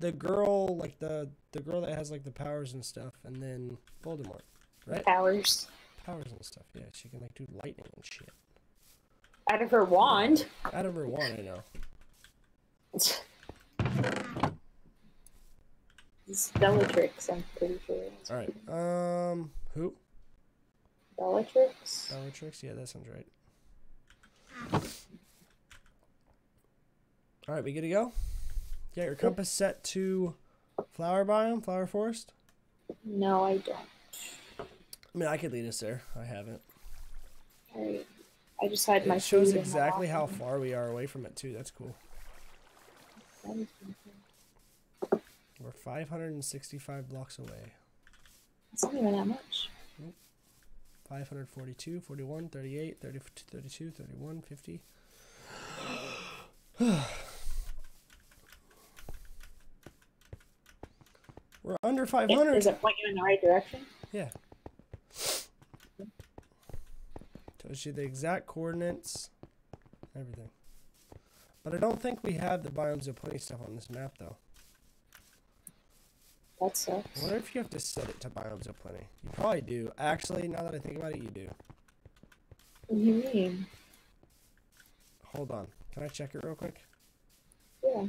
the girl, like, the girl that has, like, the powers and stuff, and then Voldemort, right? Powers. Powers and stuff, yeah. She can, like, do lightning and shit. Out of her wand. Out of her wand, I know. It's Bellatrix, I'm pretty sure. Alright, who? Bellatrix? Bellatrix, yeah, that sounds right. Alright, we good to go? Yeah, your compass set to flower biome, flower forest? No, I don't. I mean, I could lead us there. I haven't. Alright, I just had my food. It shows exactly how far we are away from it, too. That's cool. We're 565 blocks away. That's not even that much. Nope. 542, 41, 38, 30, 32, 31, 50. We're under 500. Does it point you in the right direction? Yeah. Tells you the exact coordinates, everything. But I don't think we have the Biomes of Plenty stuff on this map, though. That sucks. I wonder if you have to set it to Biomes of Plenty. You probably do. Actually, now that I think about it, you do. What do you mean? Hold on. Can I check it real quick? Yeah.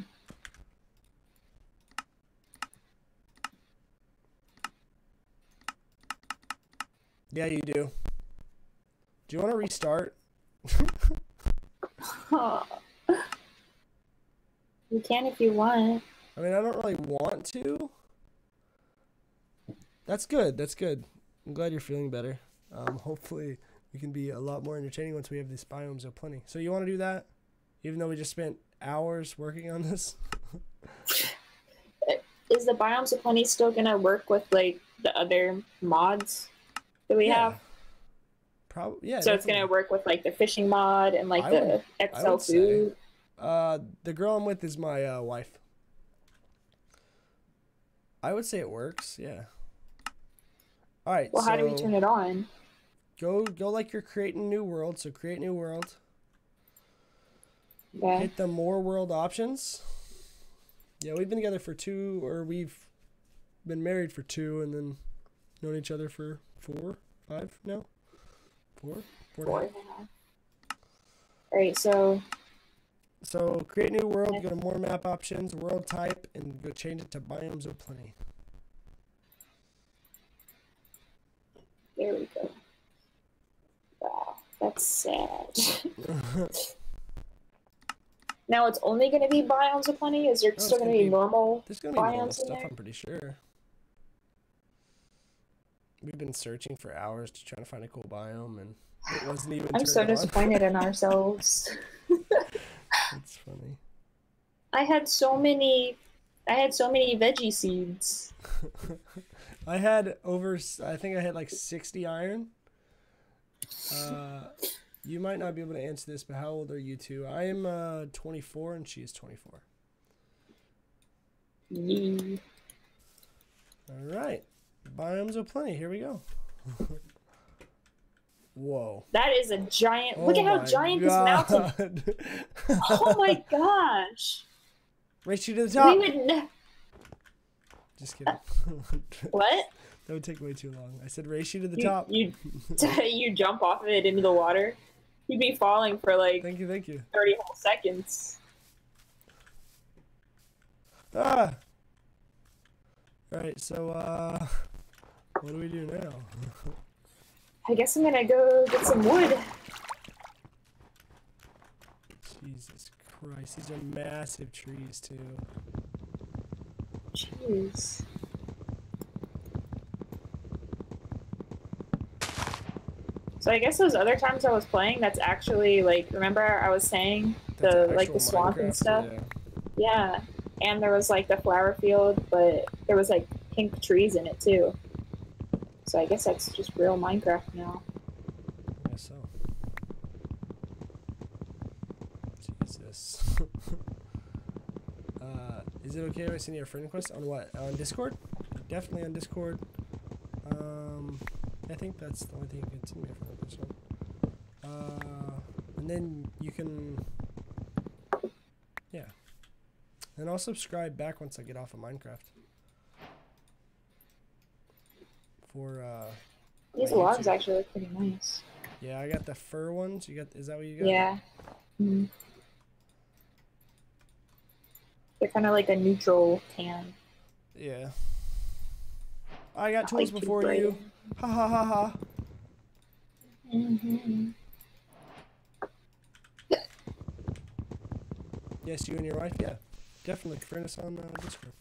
Yeah, you do. Do you want to restart? You can if you want. I mean, I don't really want to. That's good. That's good. I'm glad you're feeling better. Hopefully, we can be a lot more entertaining once we have these Biomes of Plenty. So you want to do that? Even though we just spent hours working on this? is the Biomes of Plenty still gonna work with like the other mods that we have? Probably, yeah. So definitely. It's gonna work with like the fishing mod and like the XL Food. The girl I'm with is my wife. I would say it works, yeah. All right. Well, so how do we turn it on? Go like you're creating new world. So create new world. Yeah. Hit the more world options. Yeah, we've been together for 2, or we've been married for 2, and then known each other for 4, 5 now. 4. All right, so create new world. Go to more map options, world type, and go change it to Biomes of Plenty. There we go. Wow, that's sad. Now it's only going to be Biomes of Plenty? Is there still going to be normal biomes in there? There's going to be normal stuff, I'm pretty sure. We've been searching for hours to try to find a cool biome, and it wasn't even I'm so disappointed in ourselves. It's funny. I had so many veggie seeds. I had over, I think I had like 60 iron. You might not be able to answer this, but how old are you two? I am 24 and she is 24. Mm. All right. Biomes of Plenty. Here we go. Whoa. That is a giant. Look at how giant this mountain is. Oh my gosh. Race you to the top. We would Just kidding. What? That would take way too long. I said race you to the top. You jump off of it into the water. You'd be falling for like thank you. 30 whole seconds. Ah. All right, so what do we do now? I guess I'm gonna go get some wood. Jesus Christ, these are massive trees too. Jeez. So I guess those other times I was playing, that's actually like, remember I was saying the swamp Minecraft and stuff. Yeah. And there was like the flower field, but there was like pink trees in it too. So I guess that's just real Minecraft now. I guess so. Jesus. Is it okay if I send you a friend request on what? On Discord? Definitely on Discord. I think that's the only thing you can send me a friend request on. And then you can, yeah. And I'll subscribe back once I get off of Minecraft. For these logs actually look pretty nice. Yeah, I got the fur ones. You got? Is that what you got? Yeah. Mm-hmm. They're kind of like a neutral tan. Yeah. I got tools like before you. Ha ha ha ha. Mm-hmm. Yes, you and your wife. Yeah. Definitely friend us on Discord.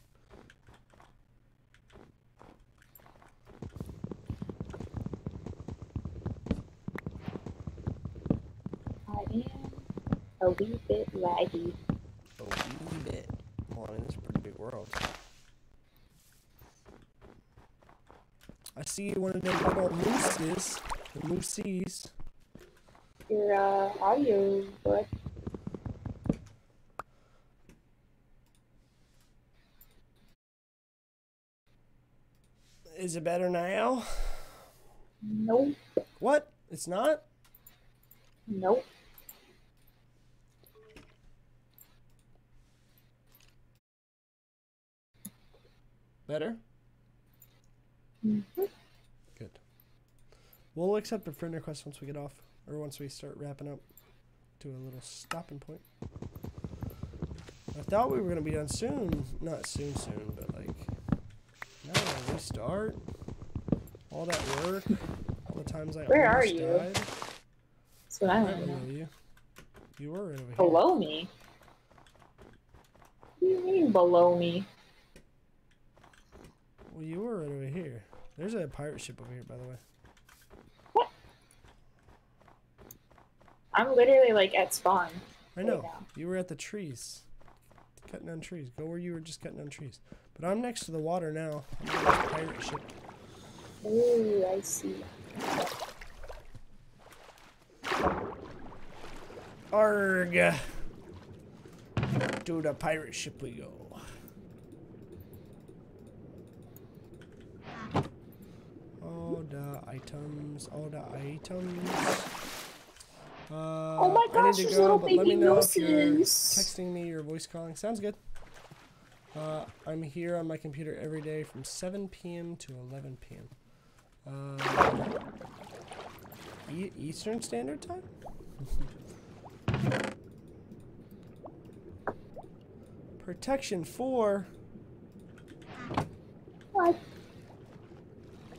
I am a wee bit laggy. A wee bit. Well, I mean, it's a pretty big world. I see one of them little mooses. The mooses. Your audio, boy. Is it better now? Nope. What? It's not? Nope. Better? Mm-hmm. Good. We'll accept a friend request once we get off, or once we start wrapping up to a little stopping point. I thought we were going to be done soon. Not soon, but like... No, restart. All that work. All the times I Where are you? Died. That's what I want to know. You were right over here. Below me? What do you mean below me? Well, you were right over here. There's a pirate ship over here, by the way. What? I'm literally like at spawn. I know. Right now. You were at the trees. Cutting down trees. Go where you were just cutting down trees. But I'm next to the water now. I'm on this pirate ship. Ooh, I see. Arg! To the pirate ship we go. All the items, all the items. Oh my gosh, there's little baby noses. Texting me or voice calling. Sounds good. I'm here on my computer every day from 7 p.m. to 11 p.m. Eastern Standard Time? Protection 4. What?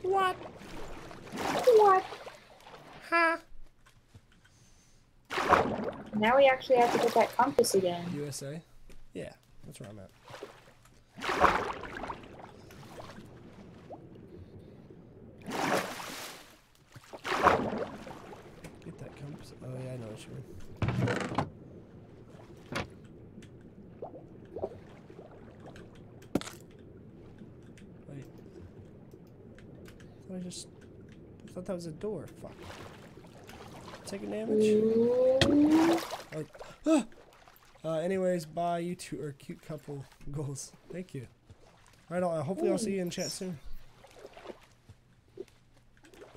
What? What? Huh? Now we actually have to get that compass again. USA? Yeah, that's where I'm at. Get that compass. Oh yeah, I know what you mean. I thought that was a door. Fuck. Taking damage. Anyways, bye. You two are cute couple goals. Thank you. All right. Hopefully I'll see you in chat soon.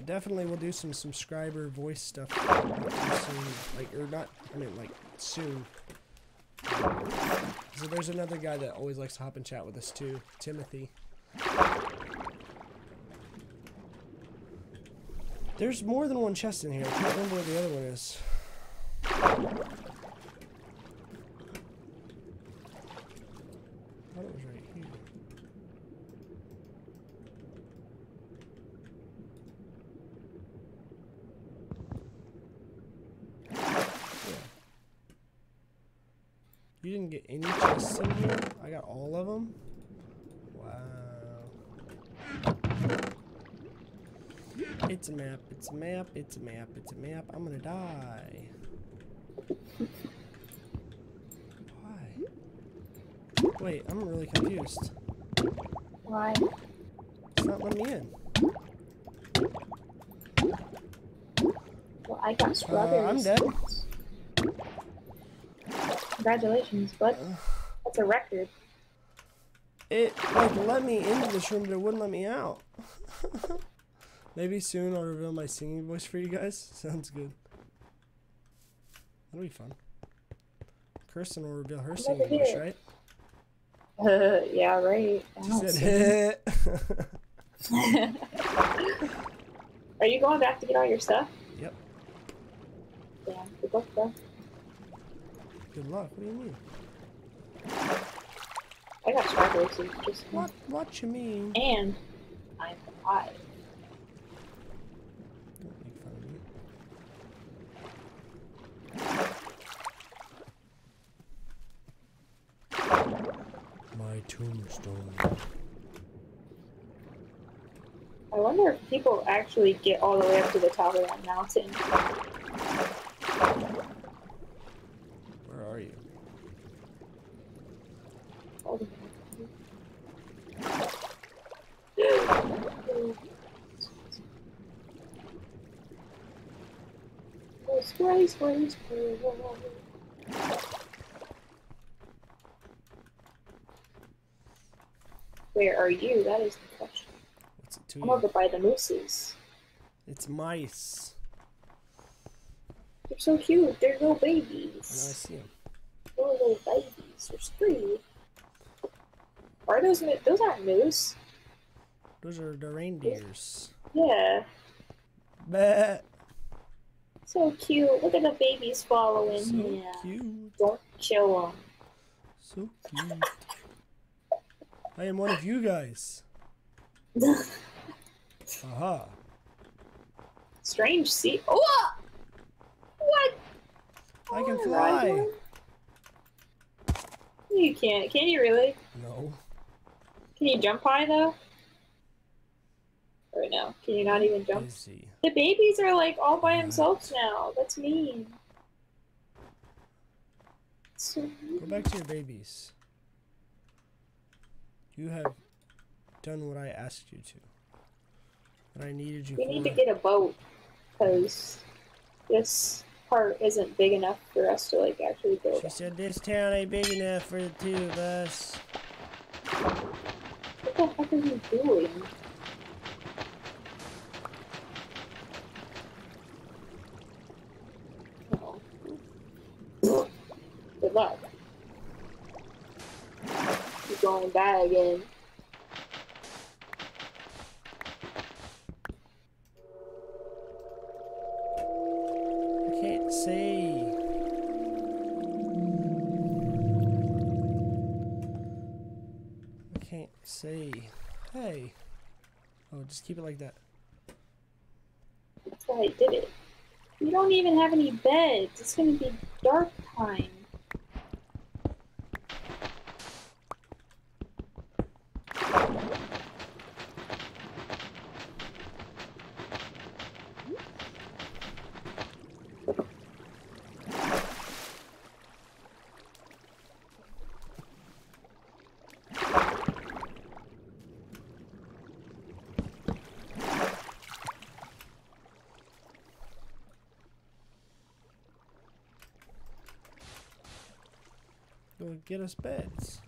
Definitely we'll do some subscriber voice stuff soon. Soon. So there's another guy that always likes to hop in chat with us too, Timothy. There's more than one chest in here. I can't remember where the other one is. I thought it was right here. Yeah. You didn't get any chests in here? I got all of them? It's a map, it's a map, it's a map, it's a map. I'm gonna die. Why? Wait, I'm really confused. Why? It's not letting me in. Well, I got strawberries. I'm dead. Congratulations, bud. That's a record. It, let me into this room, but it wouldn't let me out. Maybe soon I'll reveal my singing voice for you guys. Sounds good. That'll be fun. Kirsten will reveal her singing voice, right? Yeah, right. She said, "Hit." Are you going back to get all your stuff? Yep. Yeah, good luck, bro. Good luck? What do you mean? I got strawberries, so just... What you mean? And I'm alive. My tombstone. I wonder if people actually get all the way up to the top of that mountain. Where are you? Oh. Where are you? That is the question. What's it to I'm over by the mooses. It's mice. They're so cute. They're little babies. No, I see them. They're little babies. There's three. Are those? Those aren't moose. Those are the reindeers. Yeah. But so cute. Look at the babies following him. So cute. Don't kill them. So cute. I am one of you guys. Aha. Strange sea. Oh! What? I can fly. You can't. Can you really? No. Can you jump high though? Or no? Can you not even jump? Easy. The babies are like all by themselves now. That's mean. Go back to your babies. You have done what I asked you to. What I needed you for. We need to get a boat, because this part isn't big enough for us to, like, actually build. She said this town ain't big enough for the two of us. What the heck are you doing? Good luck. You're going to die again. I can't see. I can't see. Hey. Oh, just keep it like that. That's why I did it. You don't even have any beds. It's going to be dark time. Get us beds.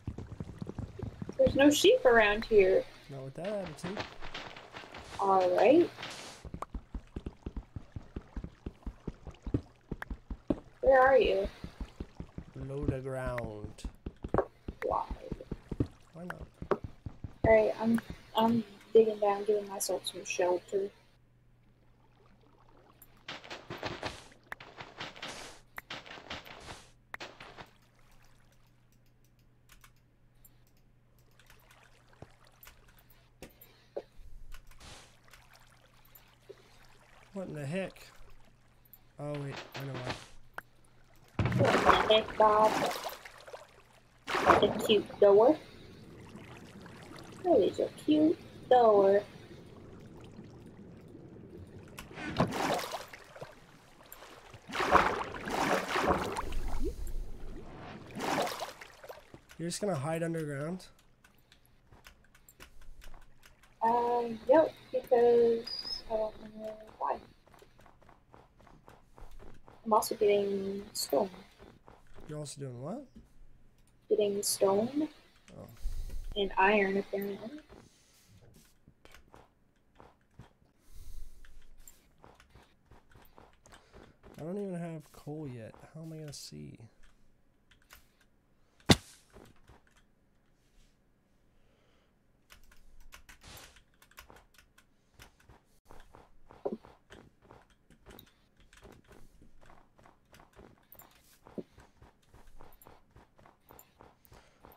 There's no sheep around here. Not with that attitude. Alright. Where are you? Below the ground. Why? Why not? Alright, I'm digging down, giving myself some shelter. What in the heck? Oh wait, I know what. What the heck, Bob? That's a cute door. That is a cute door. You're just gonna hide underground? Yep, because I don't know why. I'm also getting stone. You're also doing what? Getting stone. Oh. And iron, apparently. I don't even have coal yet. How am I gonna see?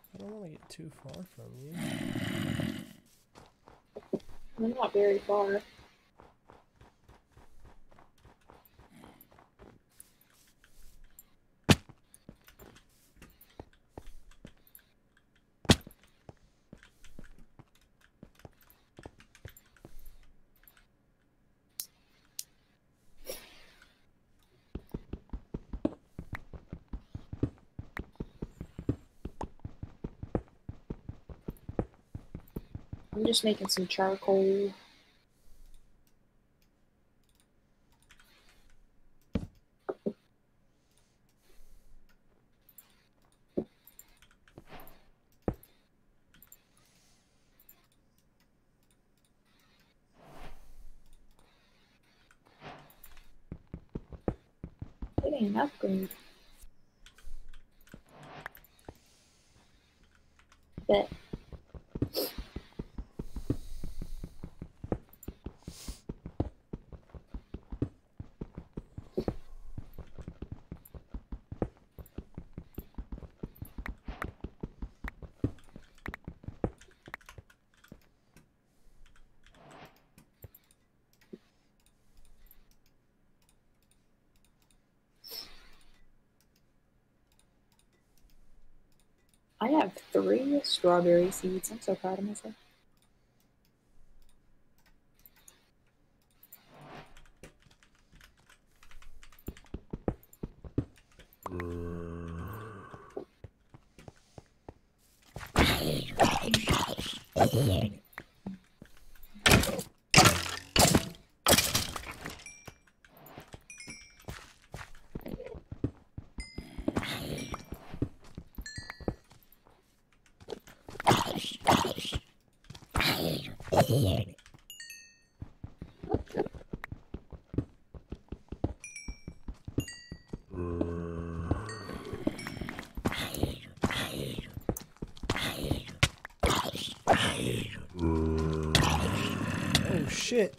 I don't want to get too far from you. I'm not very far. I'm just making some charcoal. Getting an upgrade. But I have 3 strawberry seeds. I'm so proud of myself. Shit.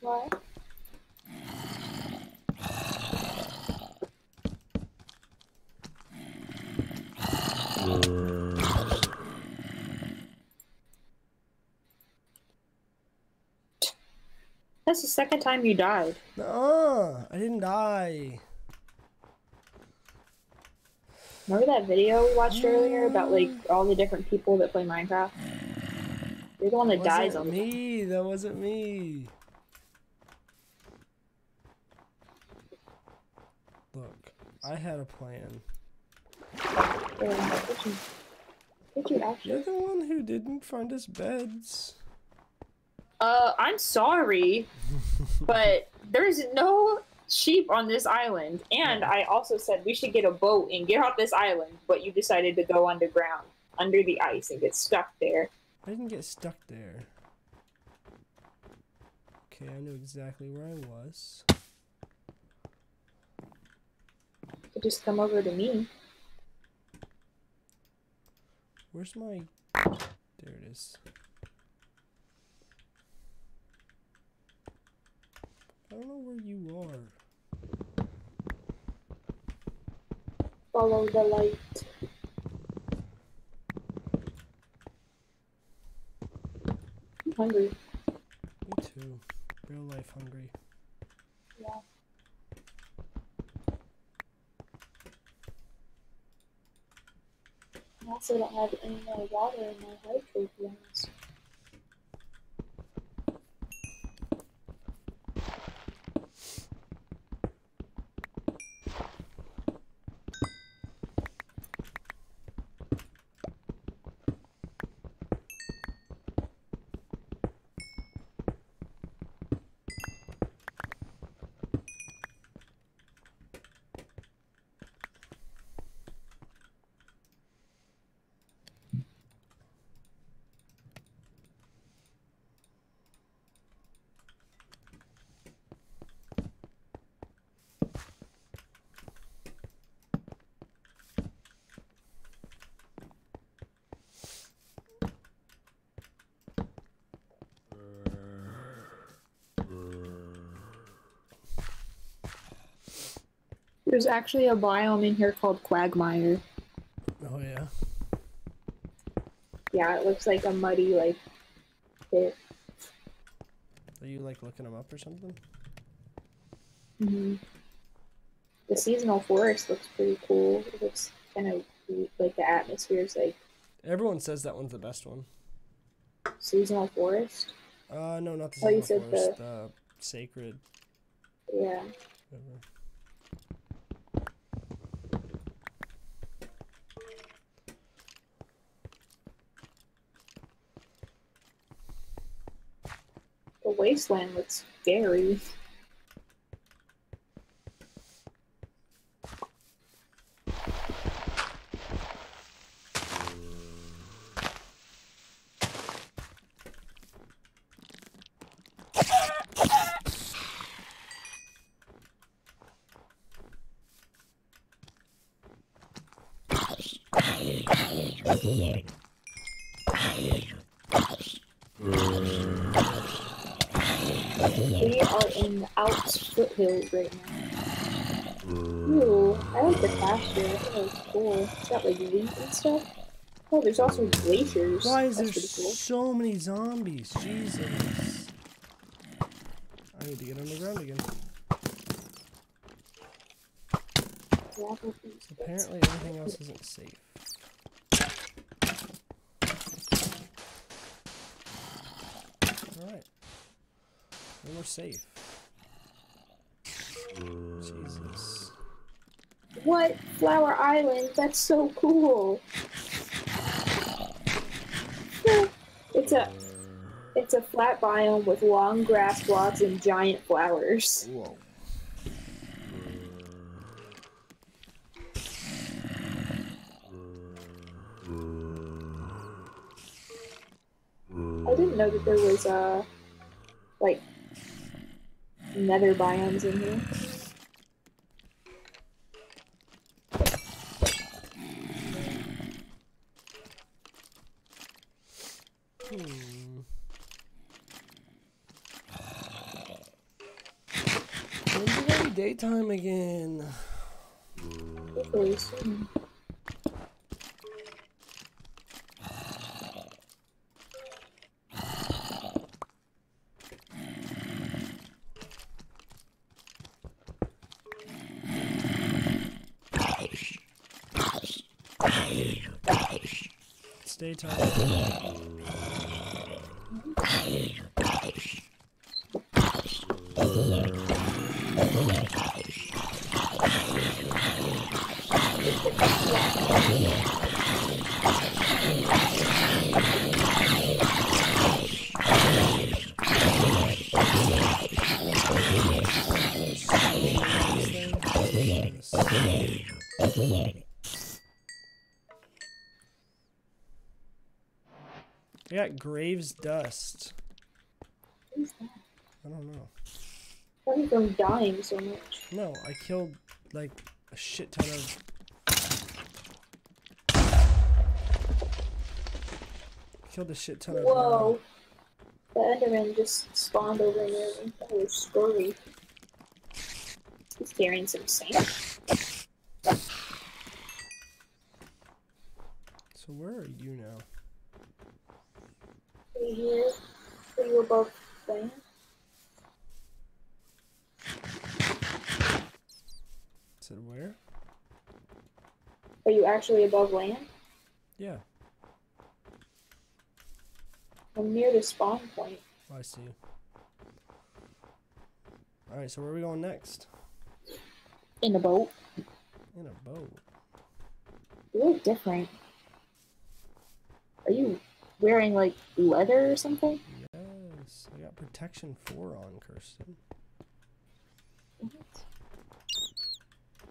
What? That's the second time you died. No, I didn't die. Remember that video we watched earlier about like all the different people that play Minecraft? You're the one that dies on me. That wasn't me. Look, I had a plan. Did you actually? You're the one who didn't find us beds. I'm sorry, but there's no sheep on this island, and I also said we should get a boat and get off this island, but you decided to go underground, under the ice, and get stuck there. I didn't get stuck there. Okay, I knew exactly where I was. You could just come over to me. Where's my... There it is. I don't know where you are. Follow the light. Hungry. Me too. Real life hungry. Yeah. I also don't have any more water in my hydro plants. There's actually a biome in here called Quagmire. Oh yeah. Yeah, it looks like a muddy like pit. Are you like looking them up or something? Mhm. The seasonal forest looks pretty cool. It looks kind of like the atmosphere's like. Everyone says that one's the best one. Seasonal forest. No, not the seasonal forest. The sacred. Yeah. Whatever. The wasteland looks scary. We are in the Alps foothills right now. Ooh, I like the pasture. I think that was cool. It's got like wheat and stuff. Oh, there's also glaciers. Why is there so many zombies? Jesus. I need to get underground again. So apparently everything else isn't safe. Alright. We're safe. Jesus. What? Flower Island? That's so cool. It's a flat biome with long grass blocks and giant flowers. Whoa. I didn't know that there was, like, nether biomes in here. When's it gonna be daytime again? Hopefully soon. It's daytime. I got Graves Dust. Who's that? I don't know. Why are you from dying so much? No, I killed like a shit ton of. Whoa! Of the Enderman just spawned over there. That was scary. He's carrying some sand. So where are you now? Are you here? Are you above land? Said where? Are you actually above land? Yeah. I'm near the spawn point. Oh, I see you. Alright, so where are we going next? In a boat. In a boat? You look different. Are you wearing, like, leather or something? Yes. I got protection 4 on, Kirsten. What?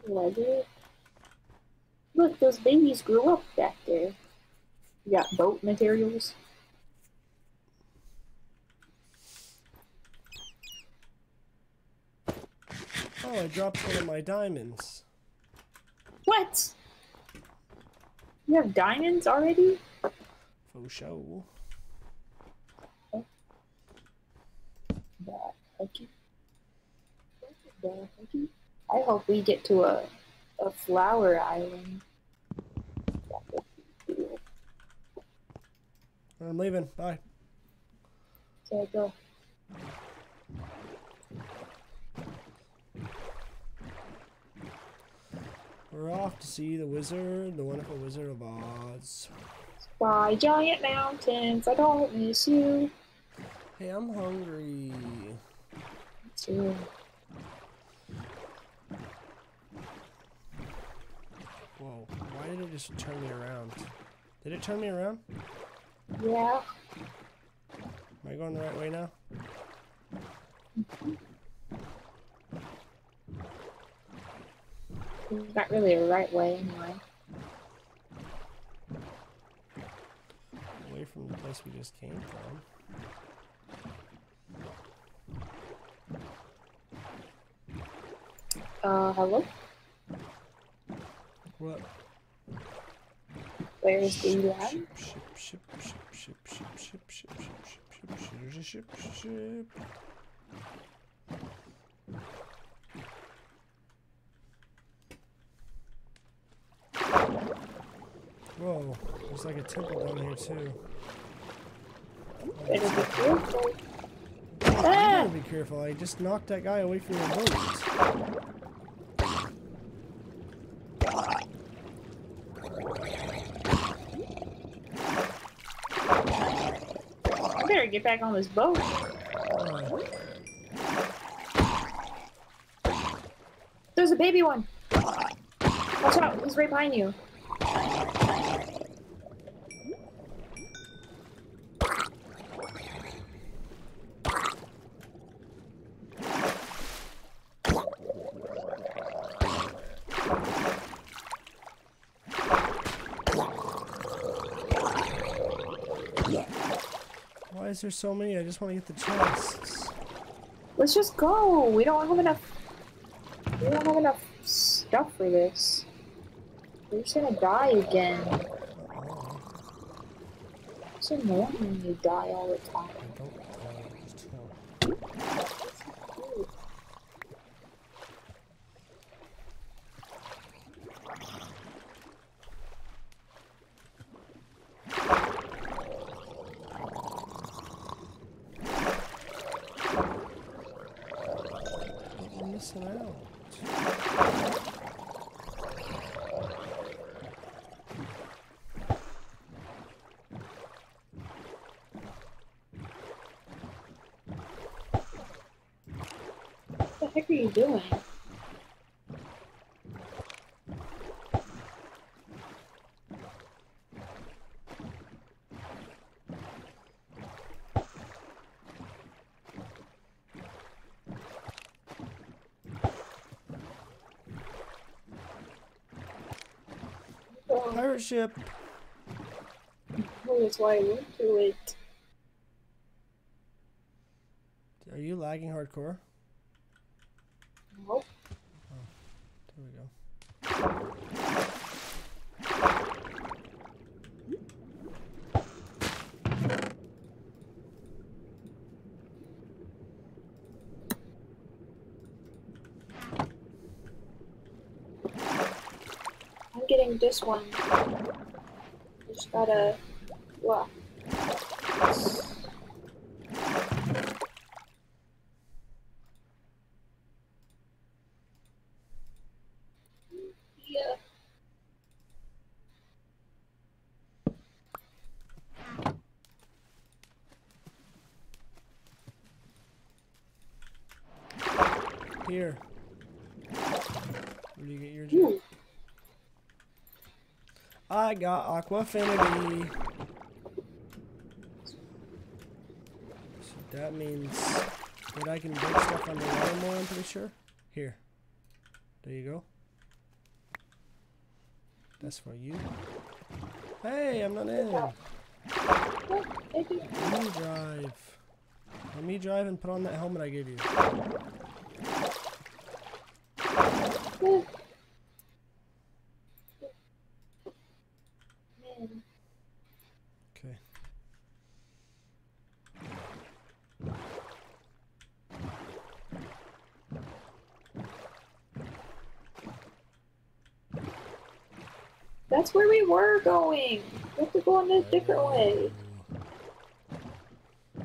Leather? Look, those babies grew up back there. You got boat materials. Oh, I dropped one of my diamonds. What? You have diamonds already? For sure. Oh. I hope we get to a flower island. I'm leaving. Bye. Okay, go. We're off to see the wizard, the wonderful Wizard of Oz. By giant mountains, I don't miss you. Hey, I'm hungry. Me too. Whoa, why did it just turn me around? Did it turn me around? Yeah. Am I going the right way now? Not really a right way, anyway. Away from the place we just came from. Hello? What? Where is the land? Ship. Whoa, there's like a temple down here too. Better be careful. Ah! Be careful, I just knocked that guy away from your boat. I better get back on this boat. There's a baby one. Watch out, he's right behind you. Why is there so many? I just want to get the chests. Let's just go. We don't have enough. We don't have enough stuff for this. We're just gonna die again. It's annoying when you die all the time. What are you doing? Pirate ship. Well, that's why I went to it. Are you lagging hardcore? Nope. Oh, there we go. I'm getting this one. Just gotta... Wow. Here. Where do you get your jewel? I got Aquafinity. So that means that I can break stuff on the water more, I'm pretty sure. Here. There you go. That's for you. Hey, I'm not in. Let me drive. Let me drive and put on that helmet I gave you. Man. Okay. That's where we were going. We have to go in a different way. I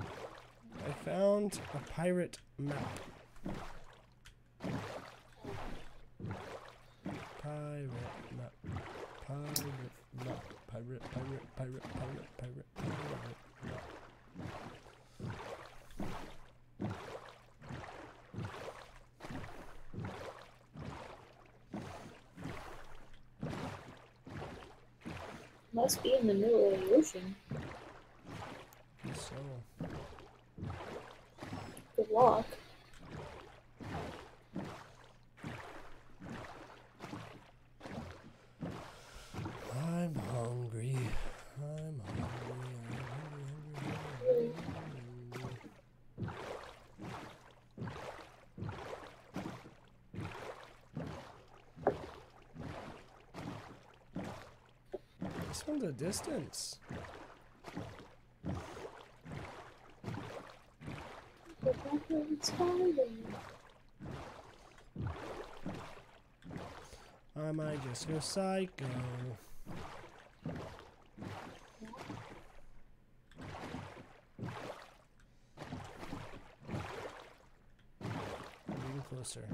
found a pirate map. Must be in the middle of the ocean. So. Good luck. This one's a distance. I might just go psycho. Even closer.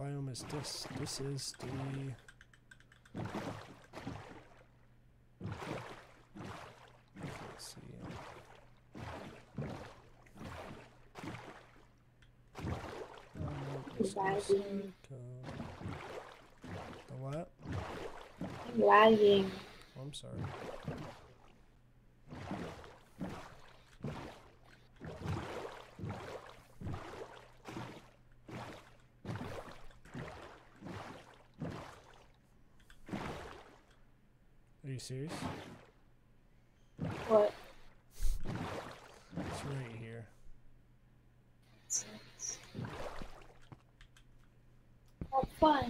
Biome is this. This is the. Let's see. I'm lagging. The what? I'm lagging. Oh, I'm sorry. Are you serious? What? It's right here. Have fun.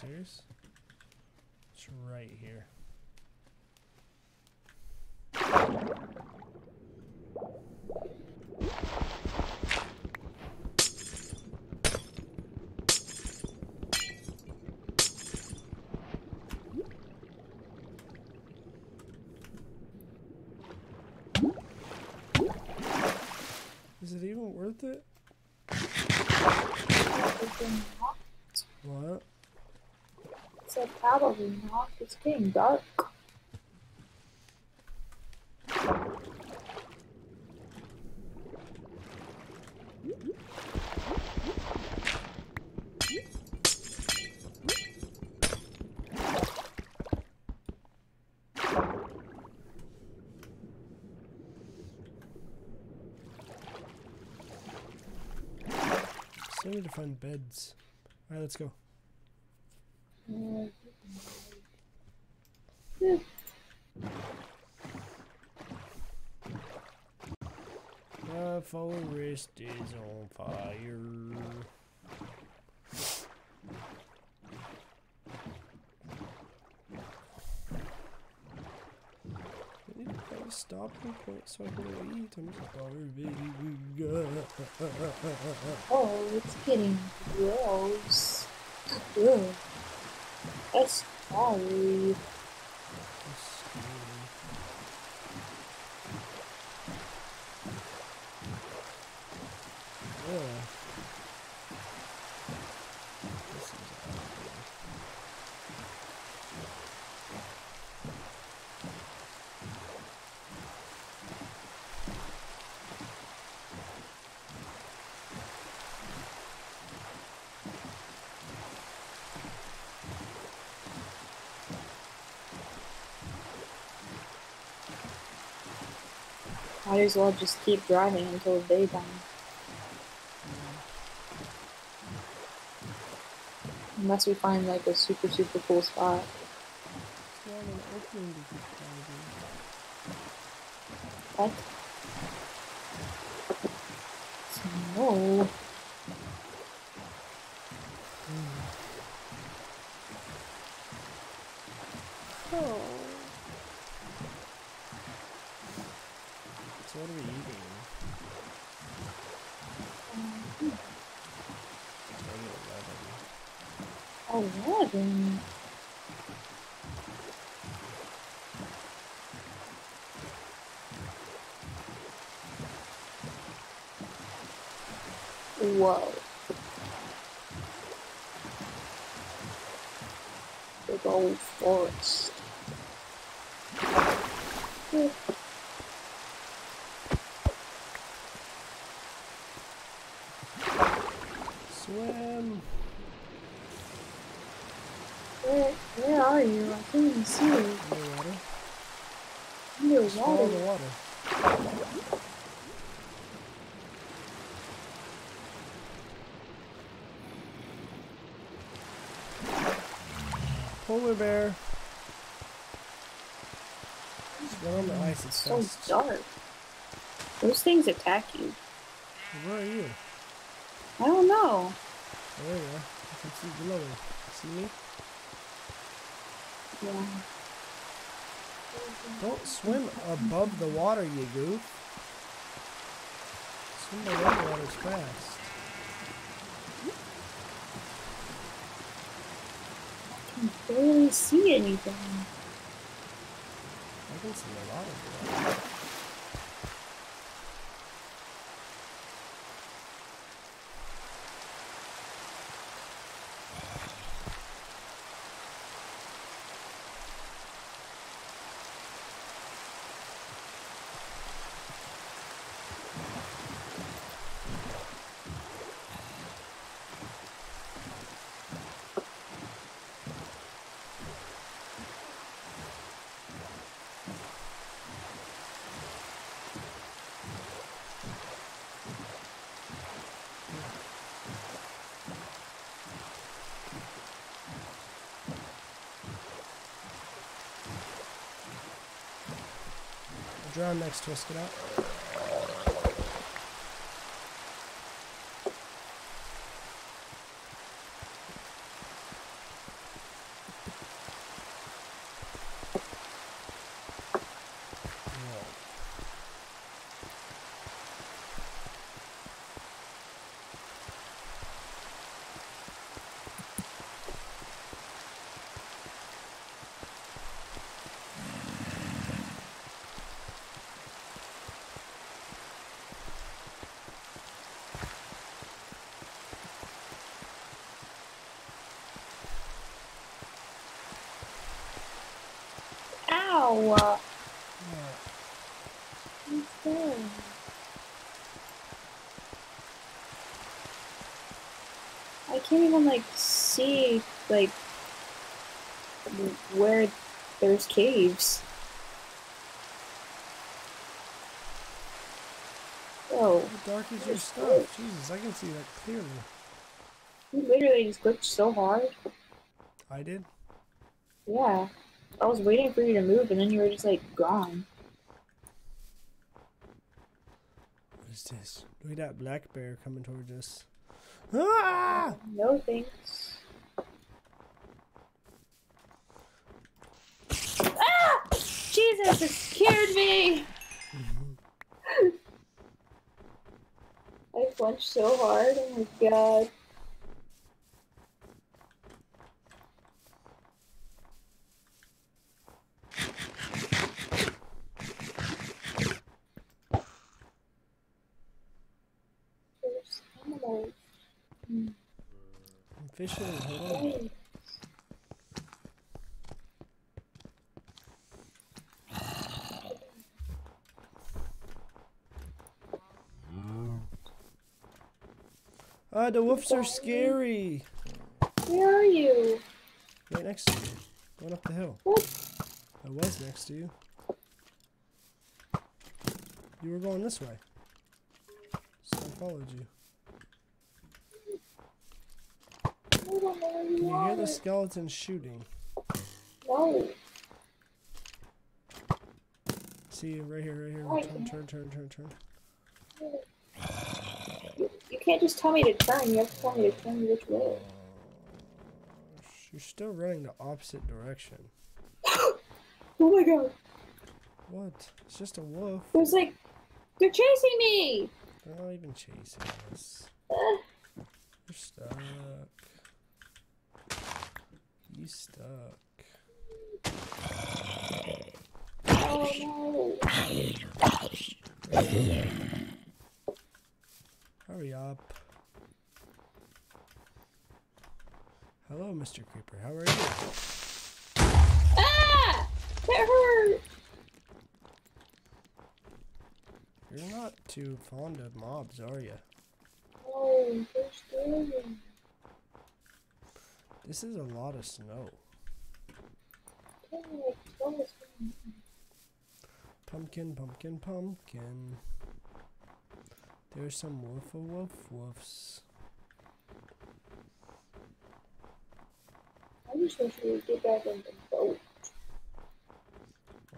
Serious? It's right here. Is it even worth it? What? So probably not. It's getting dark. Still need to find beds. All right, let's go. Yeah. The forest is on fire. I need to stop and point so I can eat. I'm starving. Oh, it's getting gross. Good. That's scary. Yeah. This is might as well just keep driving until daytime. Unless we find like a super cool spot. What? No. Oh. So what are we eating? Oh, what? Whoa. Big old forest. Swim. Where are you? I can't even see you. Underwater. Underwater. Polar bear. Just run on the ice. It's so dark. Those things attack you. Where are you? I don't know. There you are. I can see below you. See me? Yeah. Don't swim above the water, you goof. Swim below the water's fast. I can barely see anything. I can see a lot of it. Drown next to us, get out. Ow! Yeah. I can't even like see like where there's caves. Oh, how dark is your stuff? Jesus, I can see that clearly. You literally just glitched so hard. I did? Yeah. I was waiting for you to move, and then you were just, like, gone. What is this? Look at that black bear coming towards us. Ah! No thanks. Ah! Jesus, it scared me! I flinched so hard, oh my god. Fishing, hold on. The wolves are scary. Where are you? Right next to you. Going up the hill. What? I was next to you. You were going this way. So I followed you. You hear the skeleton shooting. No. See, right here. Oh, turn. You can't just tell me to turn. You have to tell me to turn which way. You're still running the opposite direction. Oh my god. What? It's just a wolf. It was like, they're chasing me. They're not even chasing us. You're stuck. You stuck. Oh no. Hurry up. Hello, Mr. Creeper. How are you? Ah! That hurt! You're not too fond of mobs, are you? Oh, they're scary. This is a lot of snow. Pumpkin. There's some woofs. I just wish we would get back on the boat.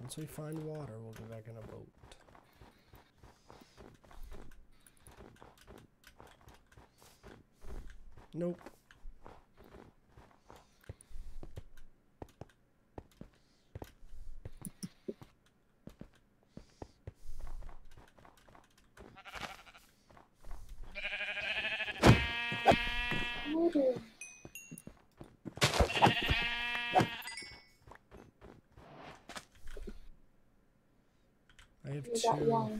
Once we find water, we'll get back on a boat. Nope. Water.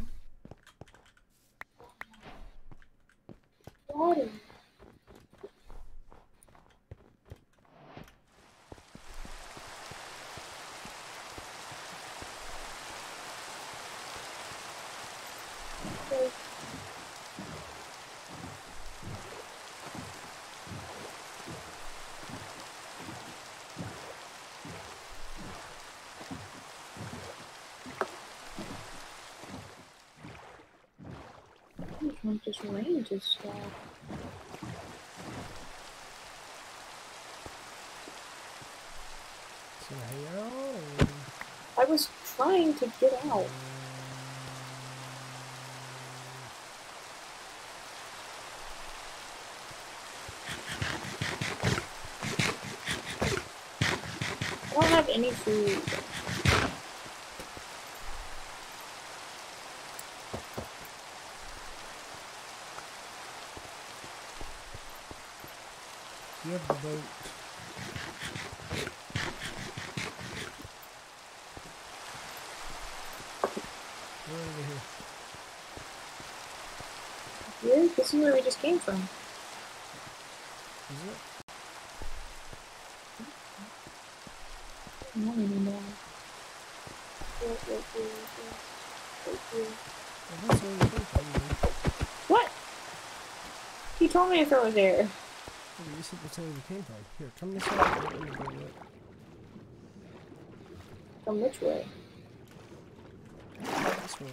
Just rain just stopped. So, I was trying to get out. I don't have any food. You have the boat. We're over here. Yeah, this is where we just came from. Is it? Not anymore. What? He told me to throw it there. Oh, you said that's where you came from. Here, come this way. Come which way? This way.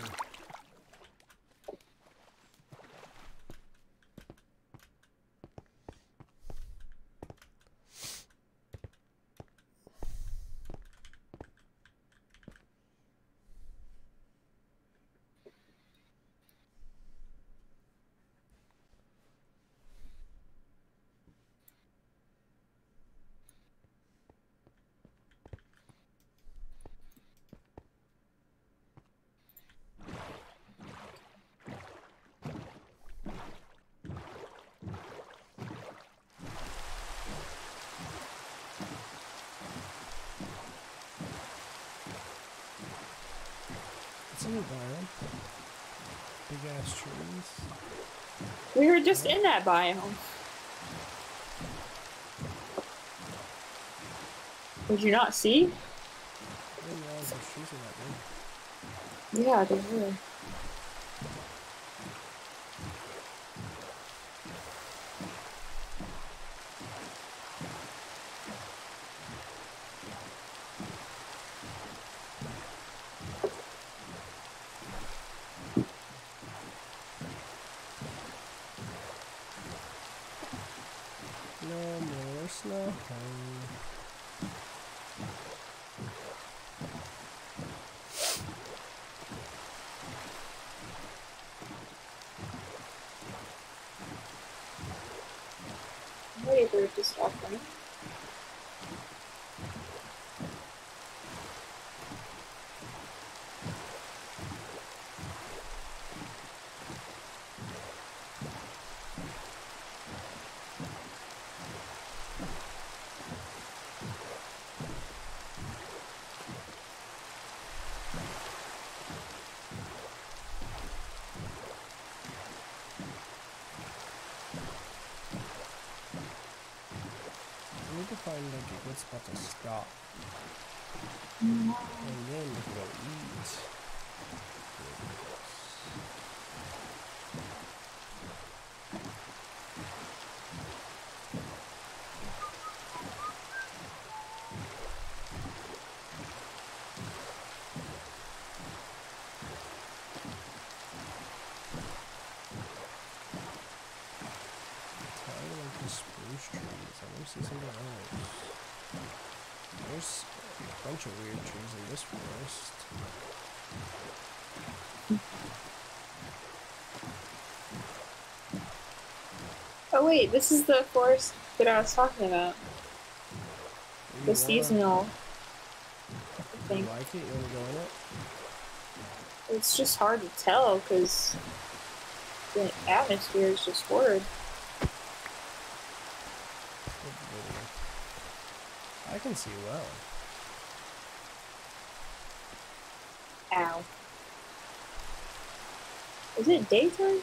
Big ass trees. We were just in that biome. Did you not see? I didn't realize those trees were that big. Yeah, they were. It's about to stop. No. And then we can go eat. Oh wait, this is the forest that I was talking about. The seasonal thing. You like it? You want to go in it? It's just hard to tell because the atmosphere is just horrid. I can see well. Ow. Is it daytime?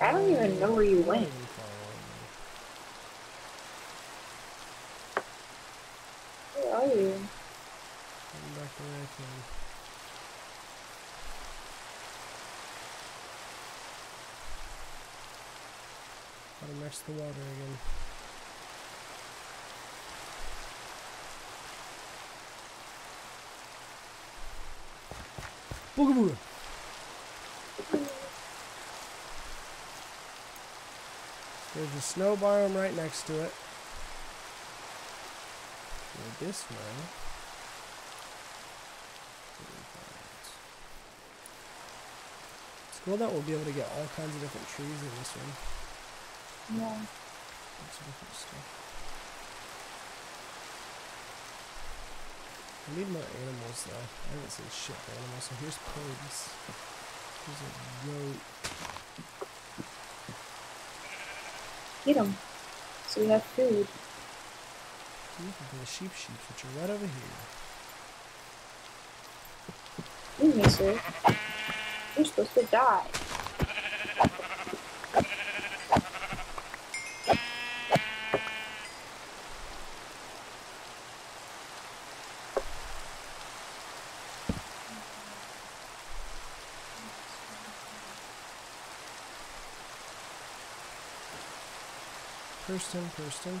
I don't even know where you went. Where are you? I'm back the way I came. Gotta mess the water again. Booga booga! There's a snow biome right next to it. Go this way. It's cool that we'll be able to get all kinds of different trees in this one. Yeah. Lots of different stuff. I need more animals though. I haven't seen shit for animals. So here's pigs. Here's a goat. Get them. So we have food. You can do the sheep sheets, which are right over here. You miss it. You're supposed to die. Kirsten. Over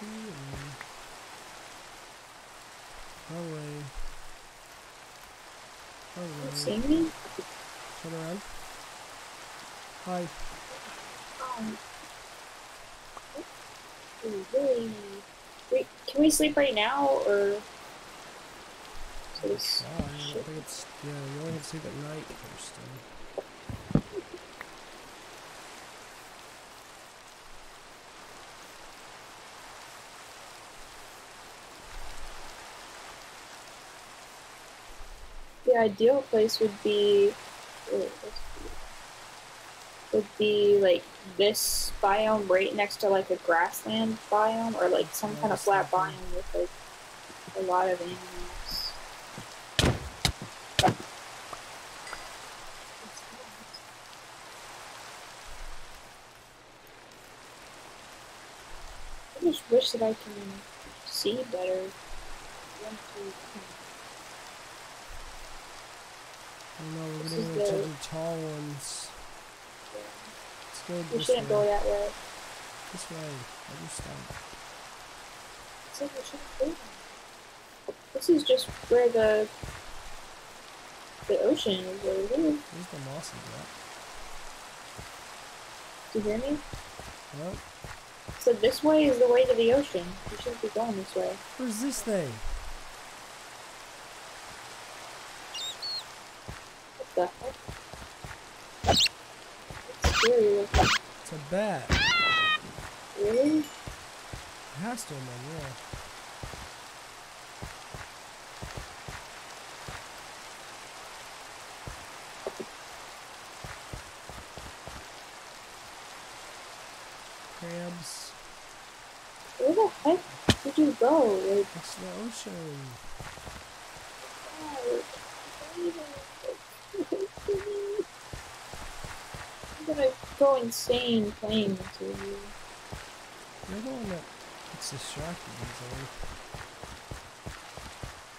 here. Away. You see me? Turn around. Hi. Really? Wait, can we sleep right now, or? So I think it's, yeah, you only have to sleep at night, Kirsten. The ideal place would be like this biome right next to like a grassland biome or like some kind of flat biome with like a lot of animals. I just wish that I can see better. No, we're gonna go to the tall ones. Yeah. Let's go this way. We shouldn't go that way. This way. I just stopped. This is just where the ocean is over here. Where's the moss at? Do you hear me? What? So this way is the way to the ocean. We shouldn't be going this way. Where's this thing? What the heck? It's scary looking. It's a bat. Really? It has to, man, yeah. Crabs. Where the heck did you go? Like, it's the ocean. Oh, I'm gonna go insane playing with you. You're the one that's distracting me, Zoe.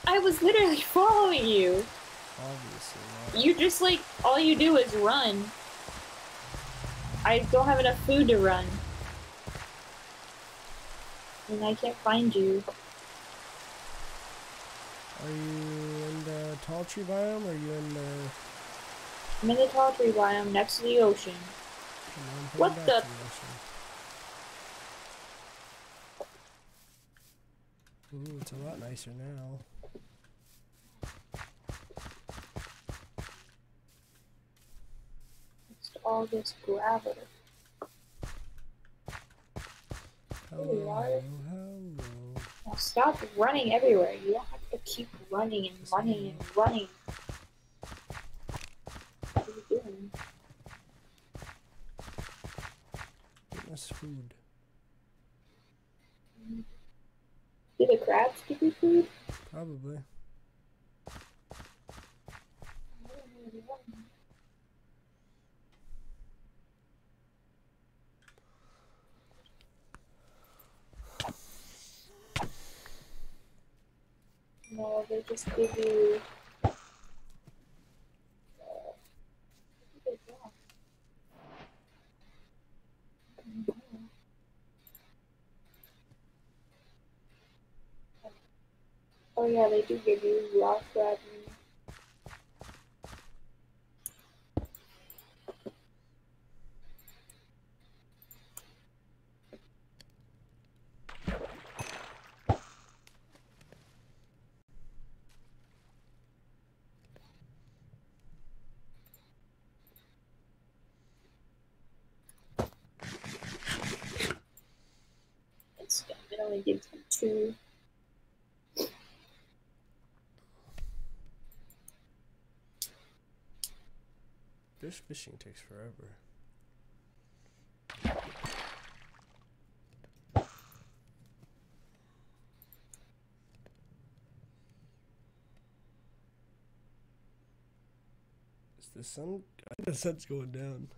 I was literally following you. Obviously not. You just like, all you do is run. I don't have enough food to run. And I can't find you. Are you in the tall tree biome, or are you in the... I'm in the tall tree biome next to the ocean. What the... Ooh, it's a lot nicer now. It's all this gravel. Hello, hello. Now stop running everywhere. You don't have to keep running and running and running. Food. Do the crabs give you food? Probably. No, they just give you. Oh yeah, they do give you rock gravel. only gives you 2. This fishing takes forever. Is the sun? I think the sun's going down.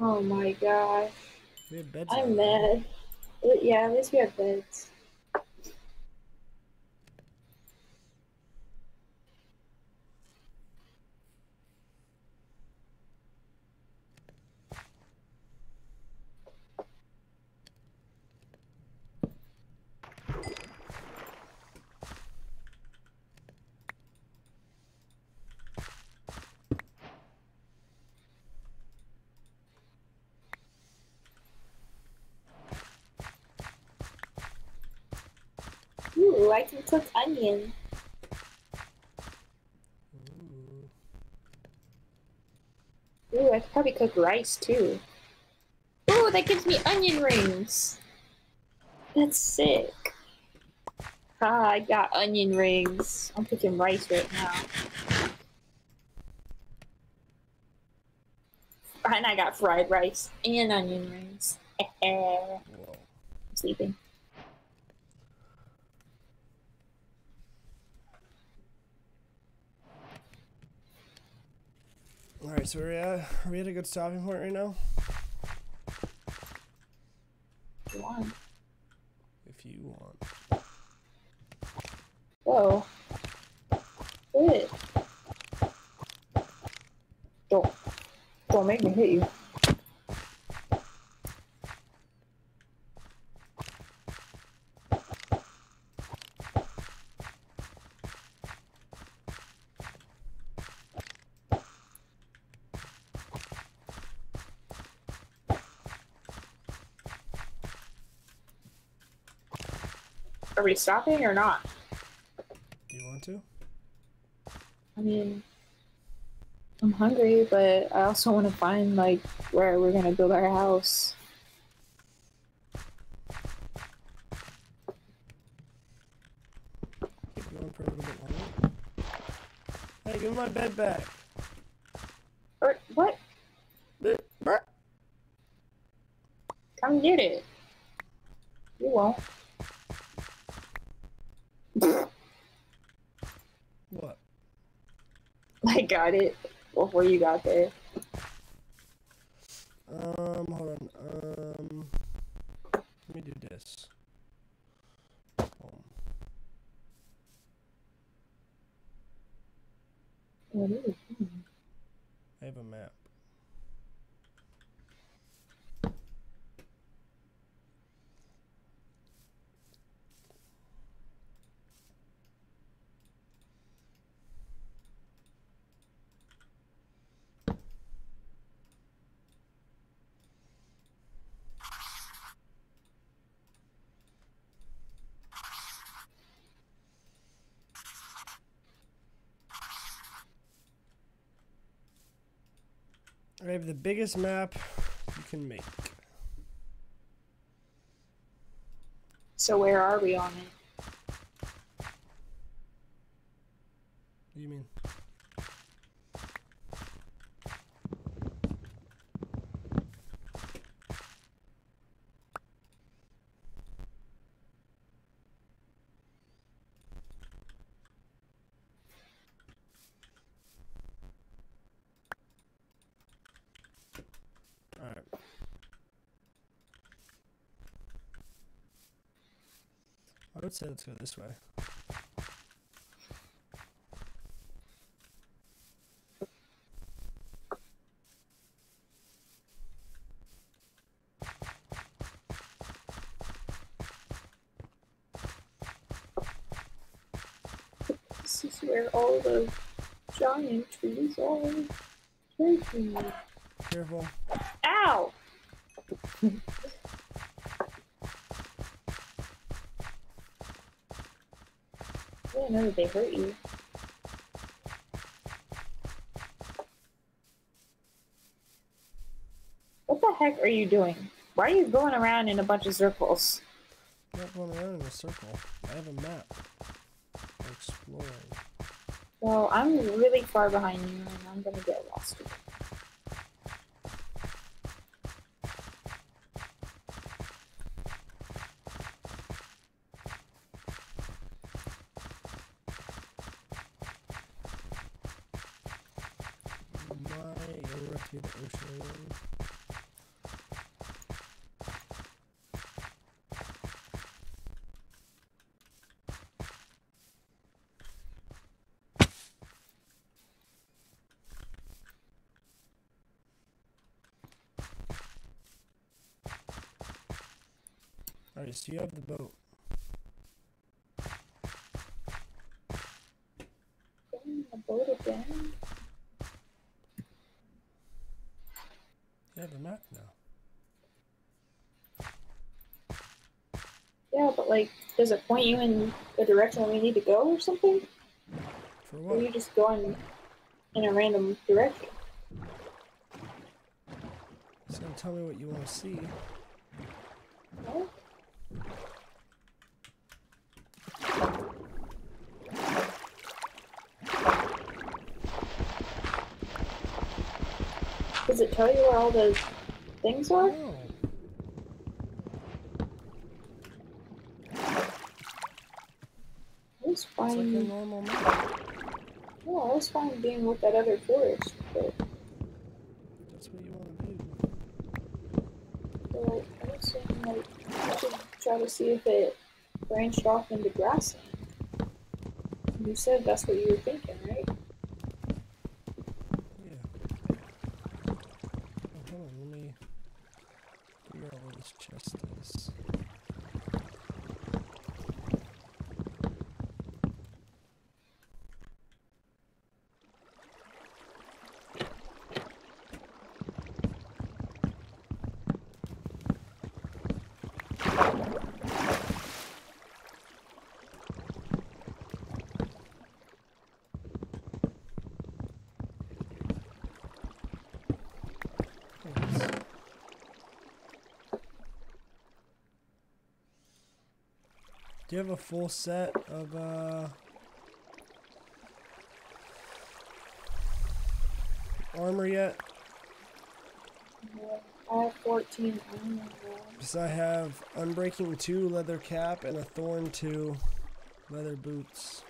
Oh my gosh. We have beds. I'm mad. Yeah, at least we have beds. Ooh, I can cook onion. Ooh, I could probably cook rice too. Ooh, that gives me onion rings. That's sick. Ah, I got onion rings. I'm cooking rice right now. And I got fried rice and onion rings. I'm sleeping. Alright, so are we at a good stopping point right now? If you want. Whoa. Good. Don't make me hit you. Are we stopping or not? Do you want to? I mean, I'm hungry, but I also want to find, like, where we're going to build our house. Keep going for a little bit longer. Hey, give me my bed back. What? Come get it. You won't. What? I got it before you got there. Hold on. Let me do this. What is it? I have a map. I have the biggest map you can make. So where are we on it? What do you mean? I would say let's go this way. This is where all the giant trees are. Careful. Ow! I didn't know that they hurt you. What the heck are you doing? Why are you going around in a bunch of circles? not going around in a circle. I have a map. I'm exploring. Well, I'm really far behind you, and I'm gonna get lost. Alright, so you have the boat. Getting the boat again? You have the map now. Yeah, but like, does it point you in the direction we need to go or something? For what? Or are you just going in a random direction? It's gonna tell me what you want to see. What? Does it tell you where all those things are? No. I was fine. It's like a normal map. No, I was fine being with that other forest, but that's what you want to do. So I was saying, like, I should try to see if it branched off into grassland. You said that's what you were thinking, right? Do you have a full set of, armor yet? No, I have 14 armor. Because I have Unbreaking 2 leather cap and a Thorn 2 leather boots.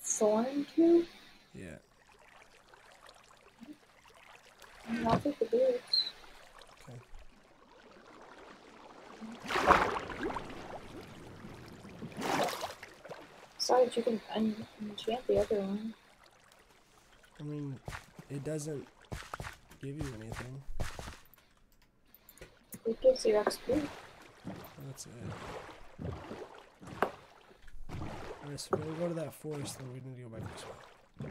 Thorn 2? Yeah. I mean, I'll take the boots. Besides, you can enchant the other one. I mean, it doesn't give you anything. It gives you XP. That's it. Alright, so we're gonna go to that forest, then we need to go back this way.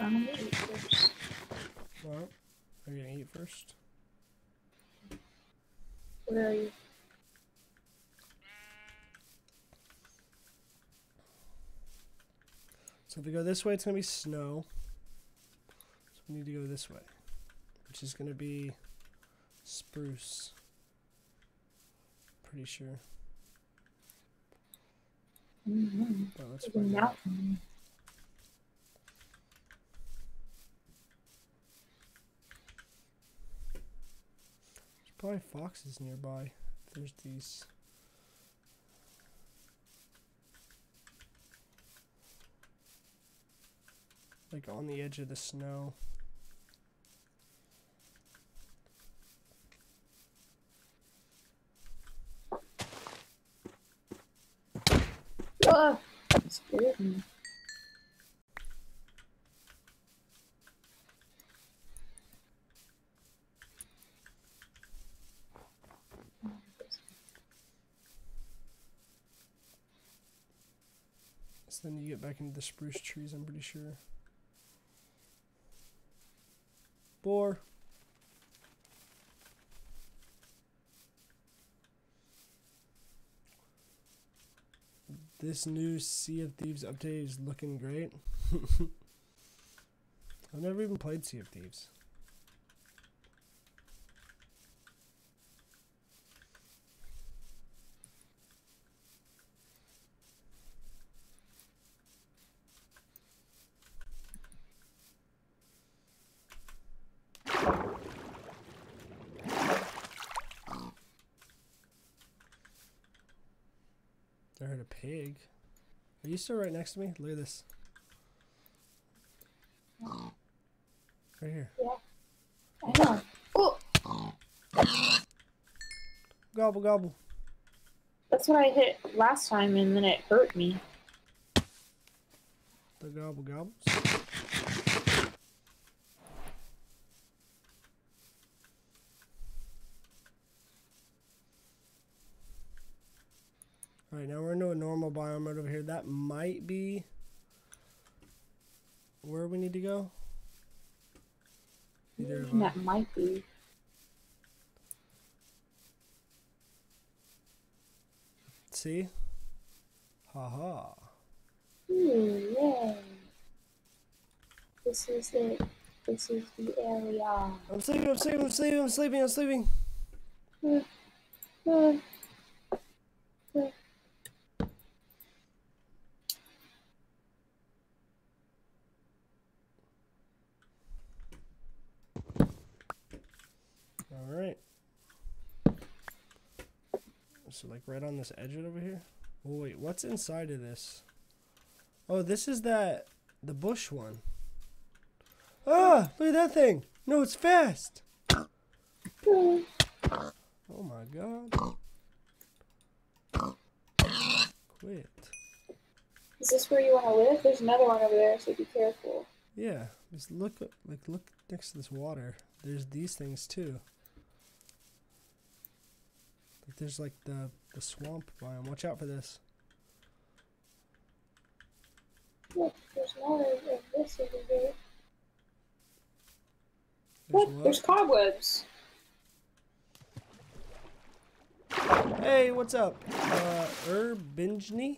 I'm gonna eat first. What? Are you gonna eat first? Where are you? So if we go this way, it's gonna be snow. So we need to go this way, which is gonna be spruce. pretty sure. Mm-hmm. Oh, that's not funny. There's probably foxes nearby. There's these. Like on the edge of the snow. Oh, that scared me. So then you get back into the spruce trees, I'm pretty sure. Boar. This new Sea of Thieves update is looking great. I've never even played Sea of Thieves. I heard a pig. Are you still right next to me? Look at this. Right here. Yeah. I know. Oh. Gobble, gobble. That's what I hit last time and then it hurt me. The gobble, gobbles. Alright, now we're into a normal biome right over here. That might be where we need to go. That might be. See? Haha. Ooh, yeah. This is it. This is the area. I'm sleeping, I'm sleeping, I'm sleeping, I'm sleeping, I'm sleeping. Alright. So like right on this edge over here. Oh wait, what's inside of this? Oh, this is that the bush one. Ah, look at that thing. No, it's fast. Oh my god. Quit. Is this where you want to live? There's another one over there, so be careful. Yeah, just look like look next to this water. There's these things too. Like there's like the swamp biome. Watch out for this. Look, there's more of this over there. Look, there's cobwebs. Hey, what's up? Herbingeny?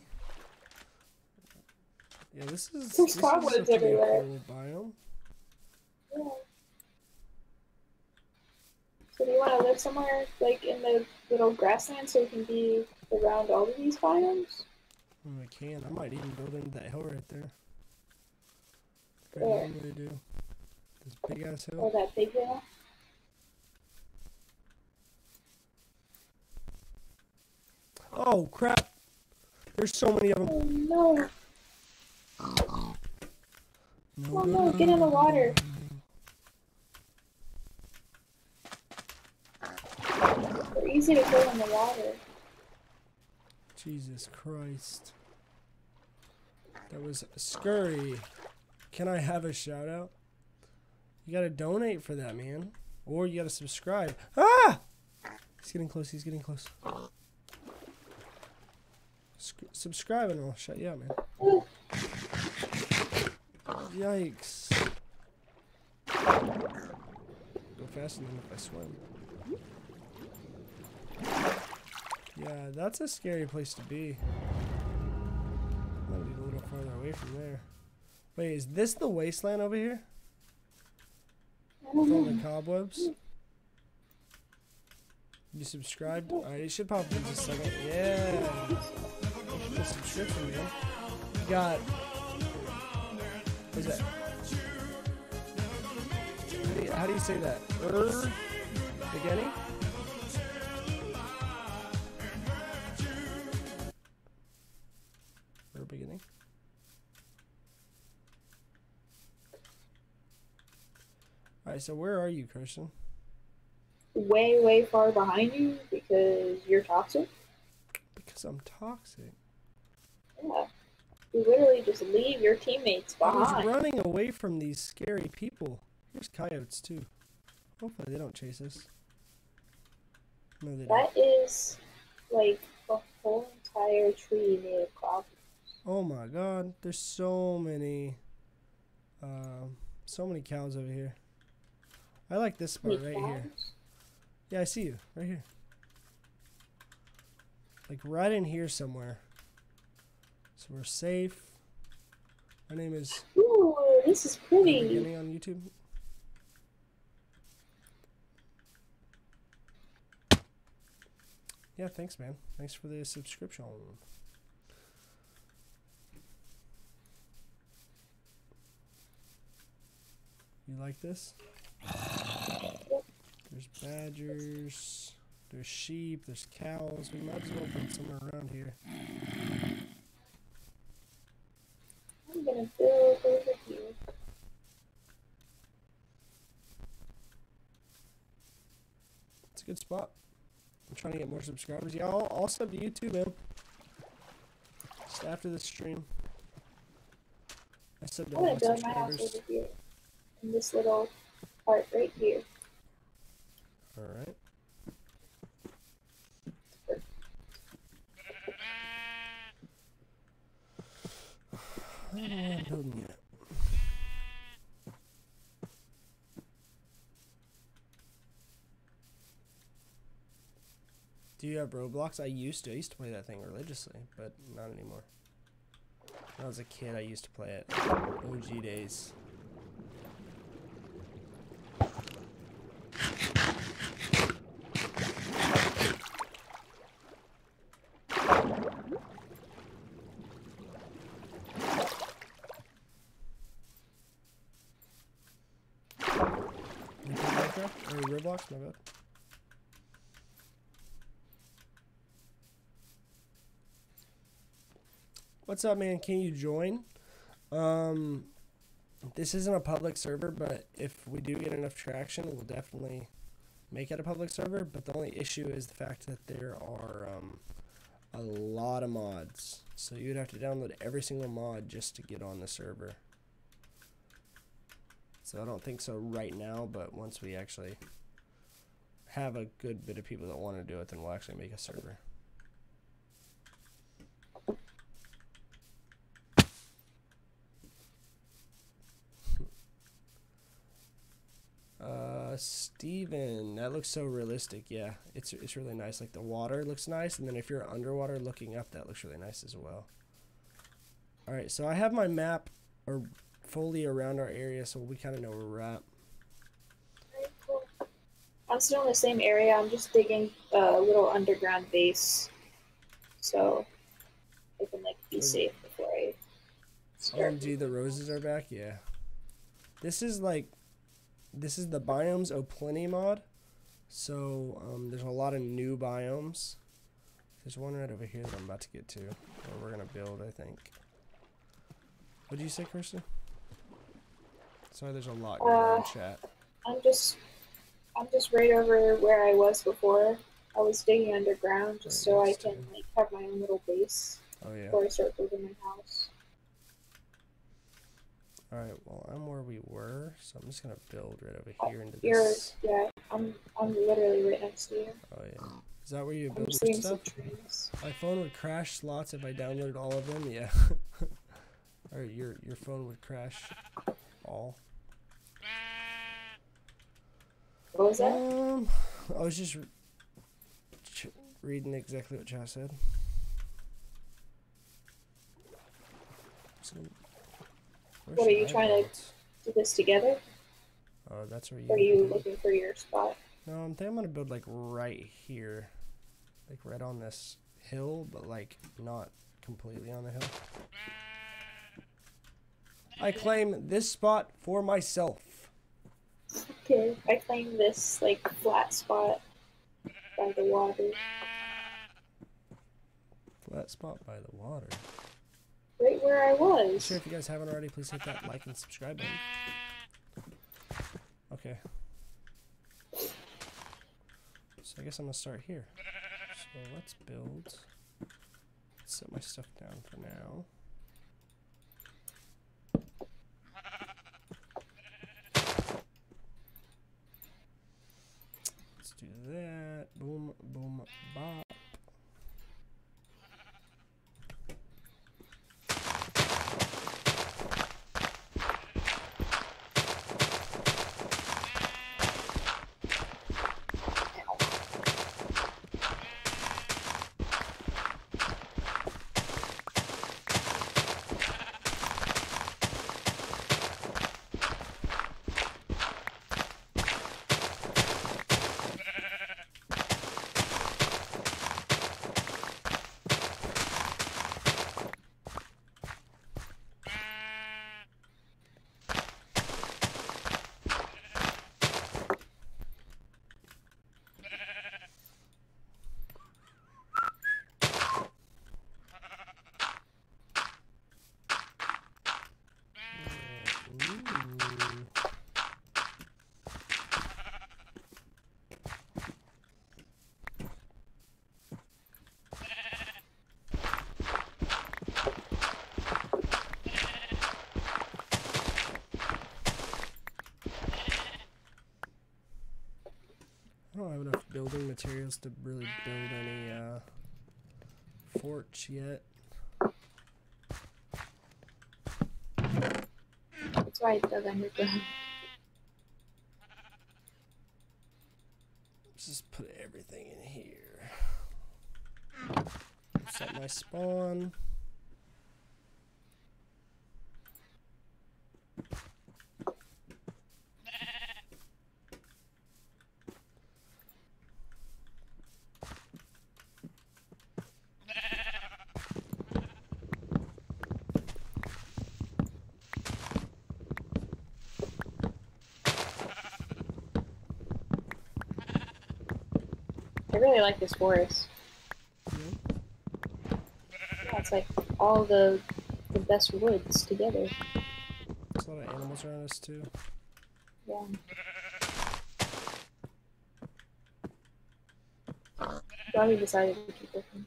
Yeah, this is there's cobwebs everywhere. Biome. Yeah. So do you want to live somewhere, like, in the little grassland so you can be around all of these biomes? Oh, I can. I might even build into that hill right there. What do I do? This big-ass hill? Oh, that big hill? Oh, crap! There's so many of them. Oh, no. No, no, get in the water. Easy to go in the water. Jesus Christ. That was scurry. Can I have a shout out? You gotta donate for that, man. Or you gotta subscribe. Ah! He's getting close, he's getting close. Subscribe and I'll shut you out, man. Ooh. Yikes. Go faster than if I swim. Yeah, that's a scary place to be. Might be a little farther away from there. Wait, is this the wasteland over here? With all the cobwebs? You subscribed? Alright, it should pop in just a second. Yeah. A subscription, man. You got... What is that? How do you say that? Spaghetti? Beginning. Alright, so where are you, Kirsten? Way, way far behind you because you're toxic. Because I'm toxic? Yeah. You literally just leave your teammates behind. I was running away from these scary people. Here's coyotes, too. Hopefully they don't chase us. No, they don't. That is, like, a whole entire tree made of coffee. Oh my god, there's so many cows over here. I like this spot right here. Yeah, I see you. Right here. Like right in here somewhere. So we're safe. My name is... Ooh, this is pretty. On YouTube. Yeah, thanks, man. Thanks for the subscription. You like this? There's badgers, there's sheep, there's cows. We might as well put somewhere around here. I'm gonna build over here. It's a good spot. I'm trying to get more subscribers. Yeah, I'll sub to you too, man. Just after this stream. I subbed to all my subscribers. In this little part right here. Alright. I'm not building yet. Do you have Roblox? I used to play that thing religiously, but not anymore. When I was a kid, I used to play it. OG days. Roblox, my bad. What's up, man? Can you join? This isn't a public server, but if we do get enough traction, we'll definitely make it a public server. But the only issue is the fact that there are a lot of mods, so you'd have to download every single mod just to get on the server. So I don't think so right now, but once we actually have a good bit of people that want to do it, then we'll actually make a server. Steven, that looks so realistic. Yeah, it's really nice. Like the water looks nice, and then if you're underwater looking up, that looks really nice as well. All right, so I have my map or fully around our area, so we kind of know where we're at. I'm still in the same area. I'm just digging a little underground base, so I can like be safe before I start. OMG, the roses are back. Yeah, this is the Biomes of Plenty mod. So there's a lot of new biomes. There's one right over here that I'm about to get to, or we're gonna build, I think. What did you say, Kirsten? Sorry, there's a lot going on in chat. I'm just right over where I was before. I was digging underground just right, so I can like have my own little base before I start building my house. All right, well I'm where we were, so I'm just gonna build right over here into this. Yeah, I'm literally right next to you. Oh yeah, is that where you build stuff? My phone would crash slots if I downloaded all of them. Yeah. Or your phone would crash all. What was that? I was just reading exactly what Josh said. So, what are you trying to do this together? Oh, that's where you. Are you looking for your spot? No, I'm thinking I'm gonna build like right here, like right on this hill, but like not completely on the hill. I claim this spot for myself. Okay, I claim this like flat spot by the water. Flat spot by the water. Right where I was. I'm sure if you guys haven't already, please hit that like and subscribe button. Okay. So I guess I'm gonna start here. So let's build. Set my stuff down for now. Let's do that. Boom, boom, bop. Building materials to really build any forge yet. That's why I dug underground. Let's just put everything in here. Set my spawn. I really like this forest. Mm-hmm. Yeah, it's like all the best woods together. There's a lot of animals around us too. Yeah. Glad we decided to keep looking.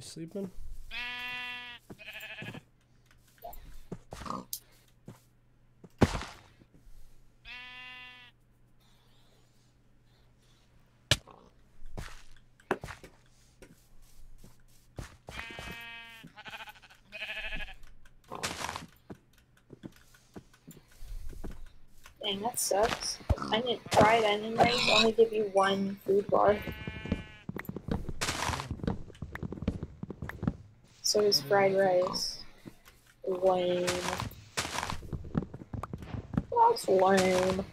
Sleeping? Dang, that sucks. I didn't try it anyway, so I only give you one food bar. So is fried rice. Lame. That's lame.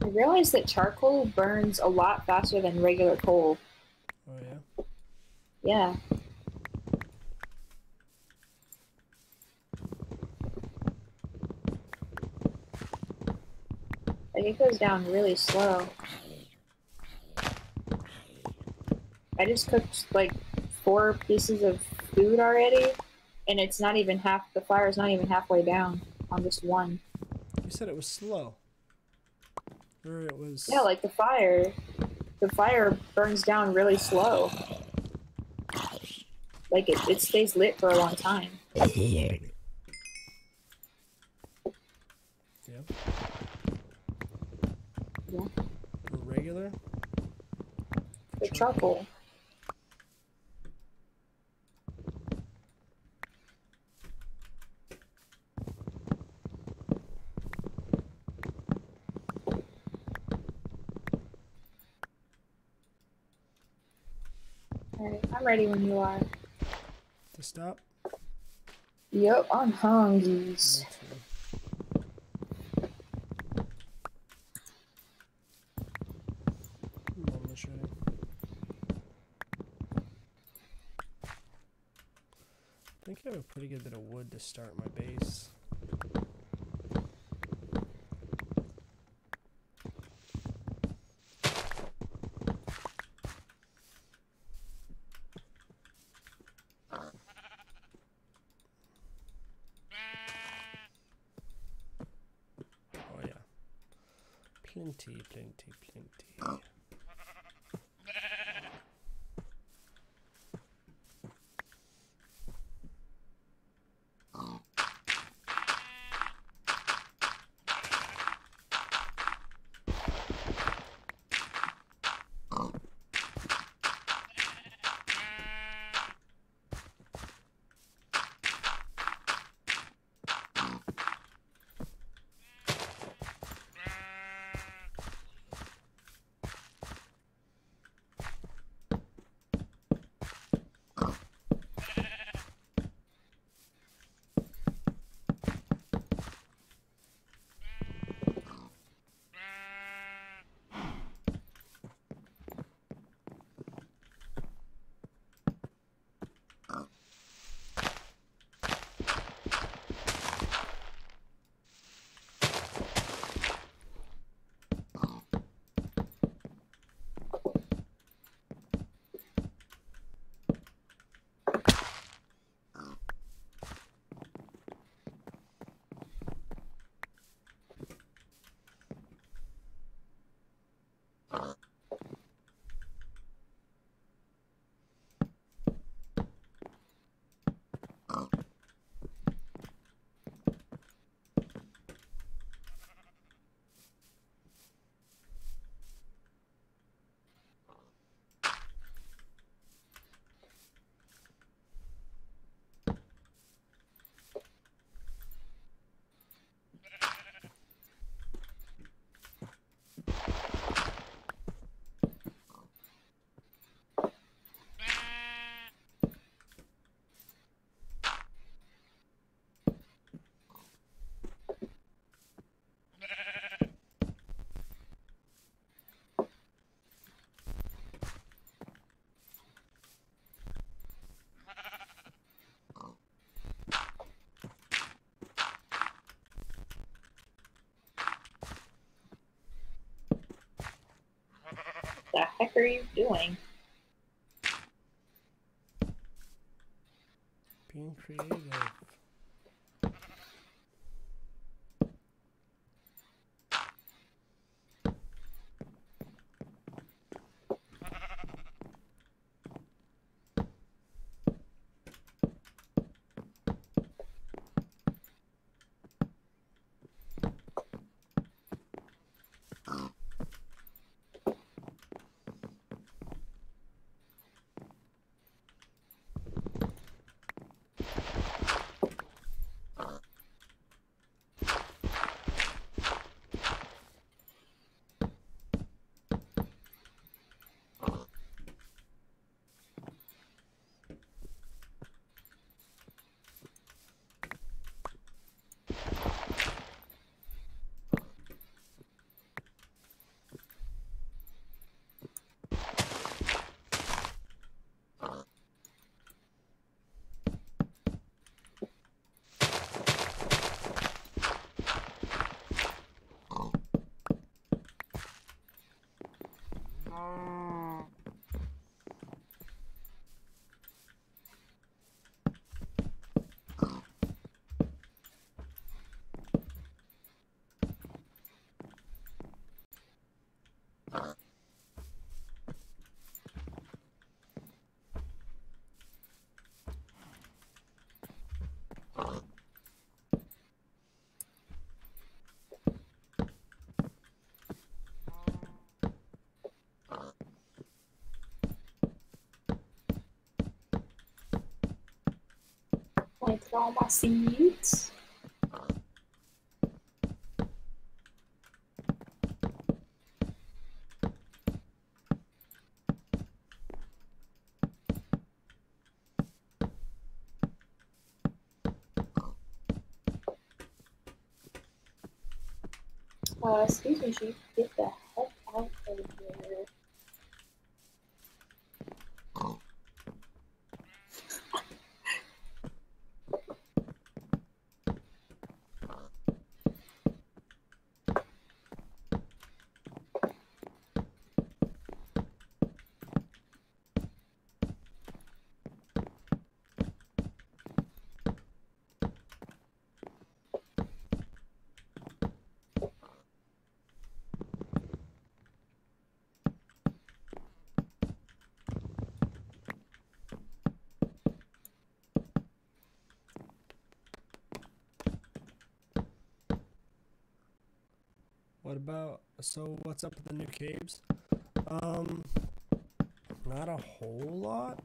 I realized that charcoal burns a lot faster than regular coal. Oh yeah. Yeah. Like it goes down really slow. I just cooked like 4 pieces of food already, and it's not even half, the fire's not even halfway down on just one. You said it was slow. Or it was... Yeah, like the fire burns down really slow. Like it stays lit for a long time. Yeah. Yeah. Regular? The charcoal. Alright, I'm ready when you are. To stop? Yep, I'm hungry. I think I have a pretty good bit of wood to start my base. Oh yeah. Plenty, plenty, plenty. What the heck are you doing? Being creative. planted all my seeds. Excuse me, sheep. Get the heck out of here. What about, so what's up with the new caves? Not a whole lot,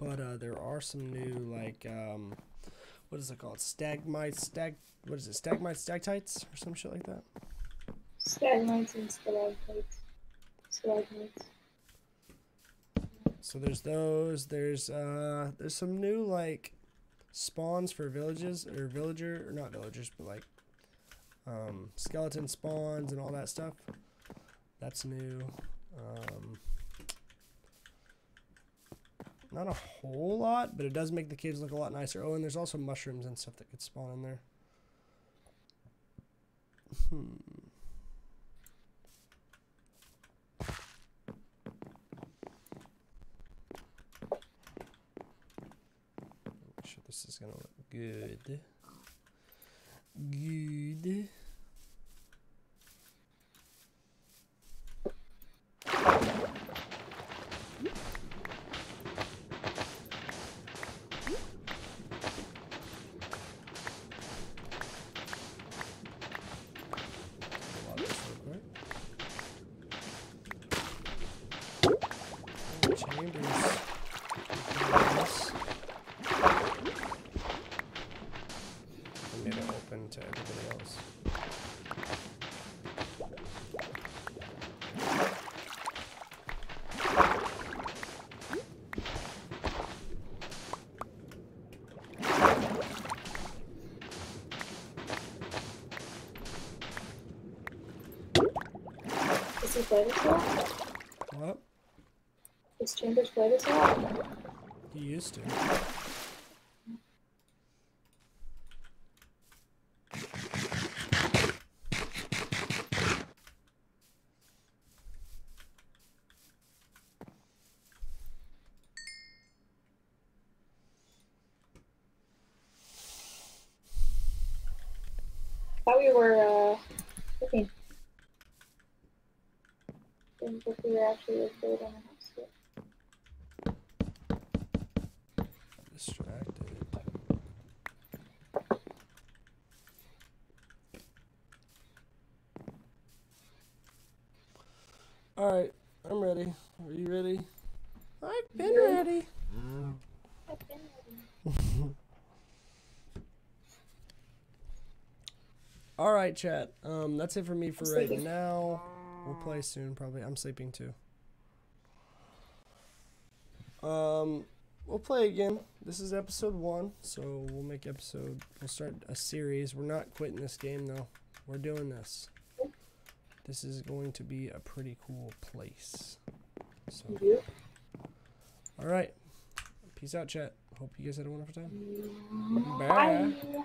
but there are some new, like, what is it called? Stagmites, stagtites, or some shit like that? Stagmites and stalactites. Stalagmites. So there's those, there's some new, like, spawns for villages, or villager, or not villagers, but like, skeleton spawns and all that stuff. That's new. Not a whole lot, but it does make the caves look a lot nicer. Oh, and there's also mushrooms and stuff that could spawn in there. Make sure this is gonna look good. Good. What? Is Chambers played as well? He used to. Thought we were looking. If we were actually a third on the house. Distracted. Alright, I'm ready. Are you ready? I've been ready. I've been ready. Alright, chat. That's it for me for right now. We'll play soon, probably. I'm sleeping too. We'll play again. This is episode 1, so we'll make episode. We'll start a series. We're not quitting this game though. We're doing this. This is going to be a pretty cool place. So, all right. Peace out, chat. Hope you guys had a wonderful time. Bye.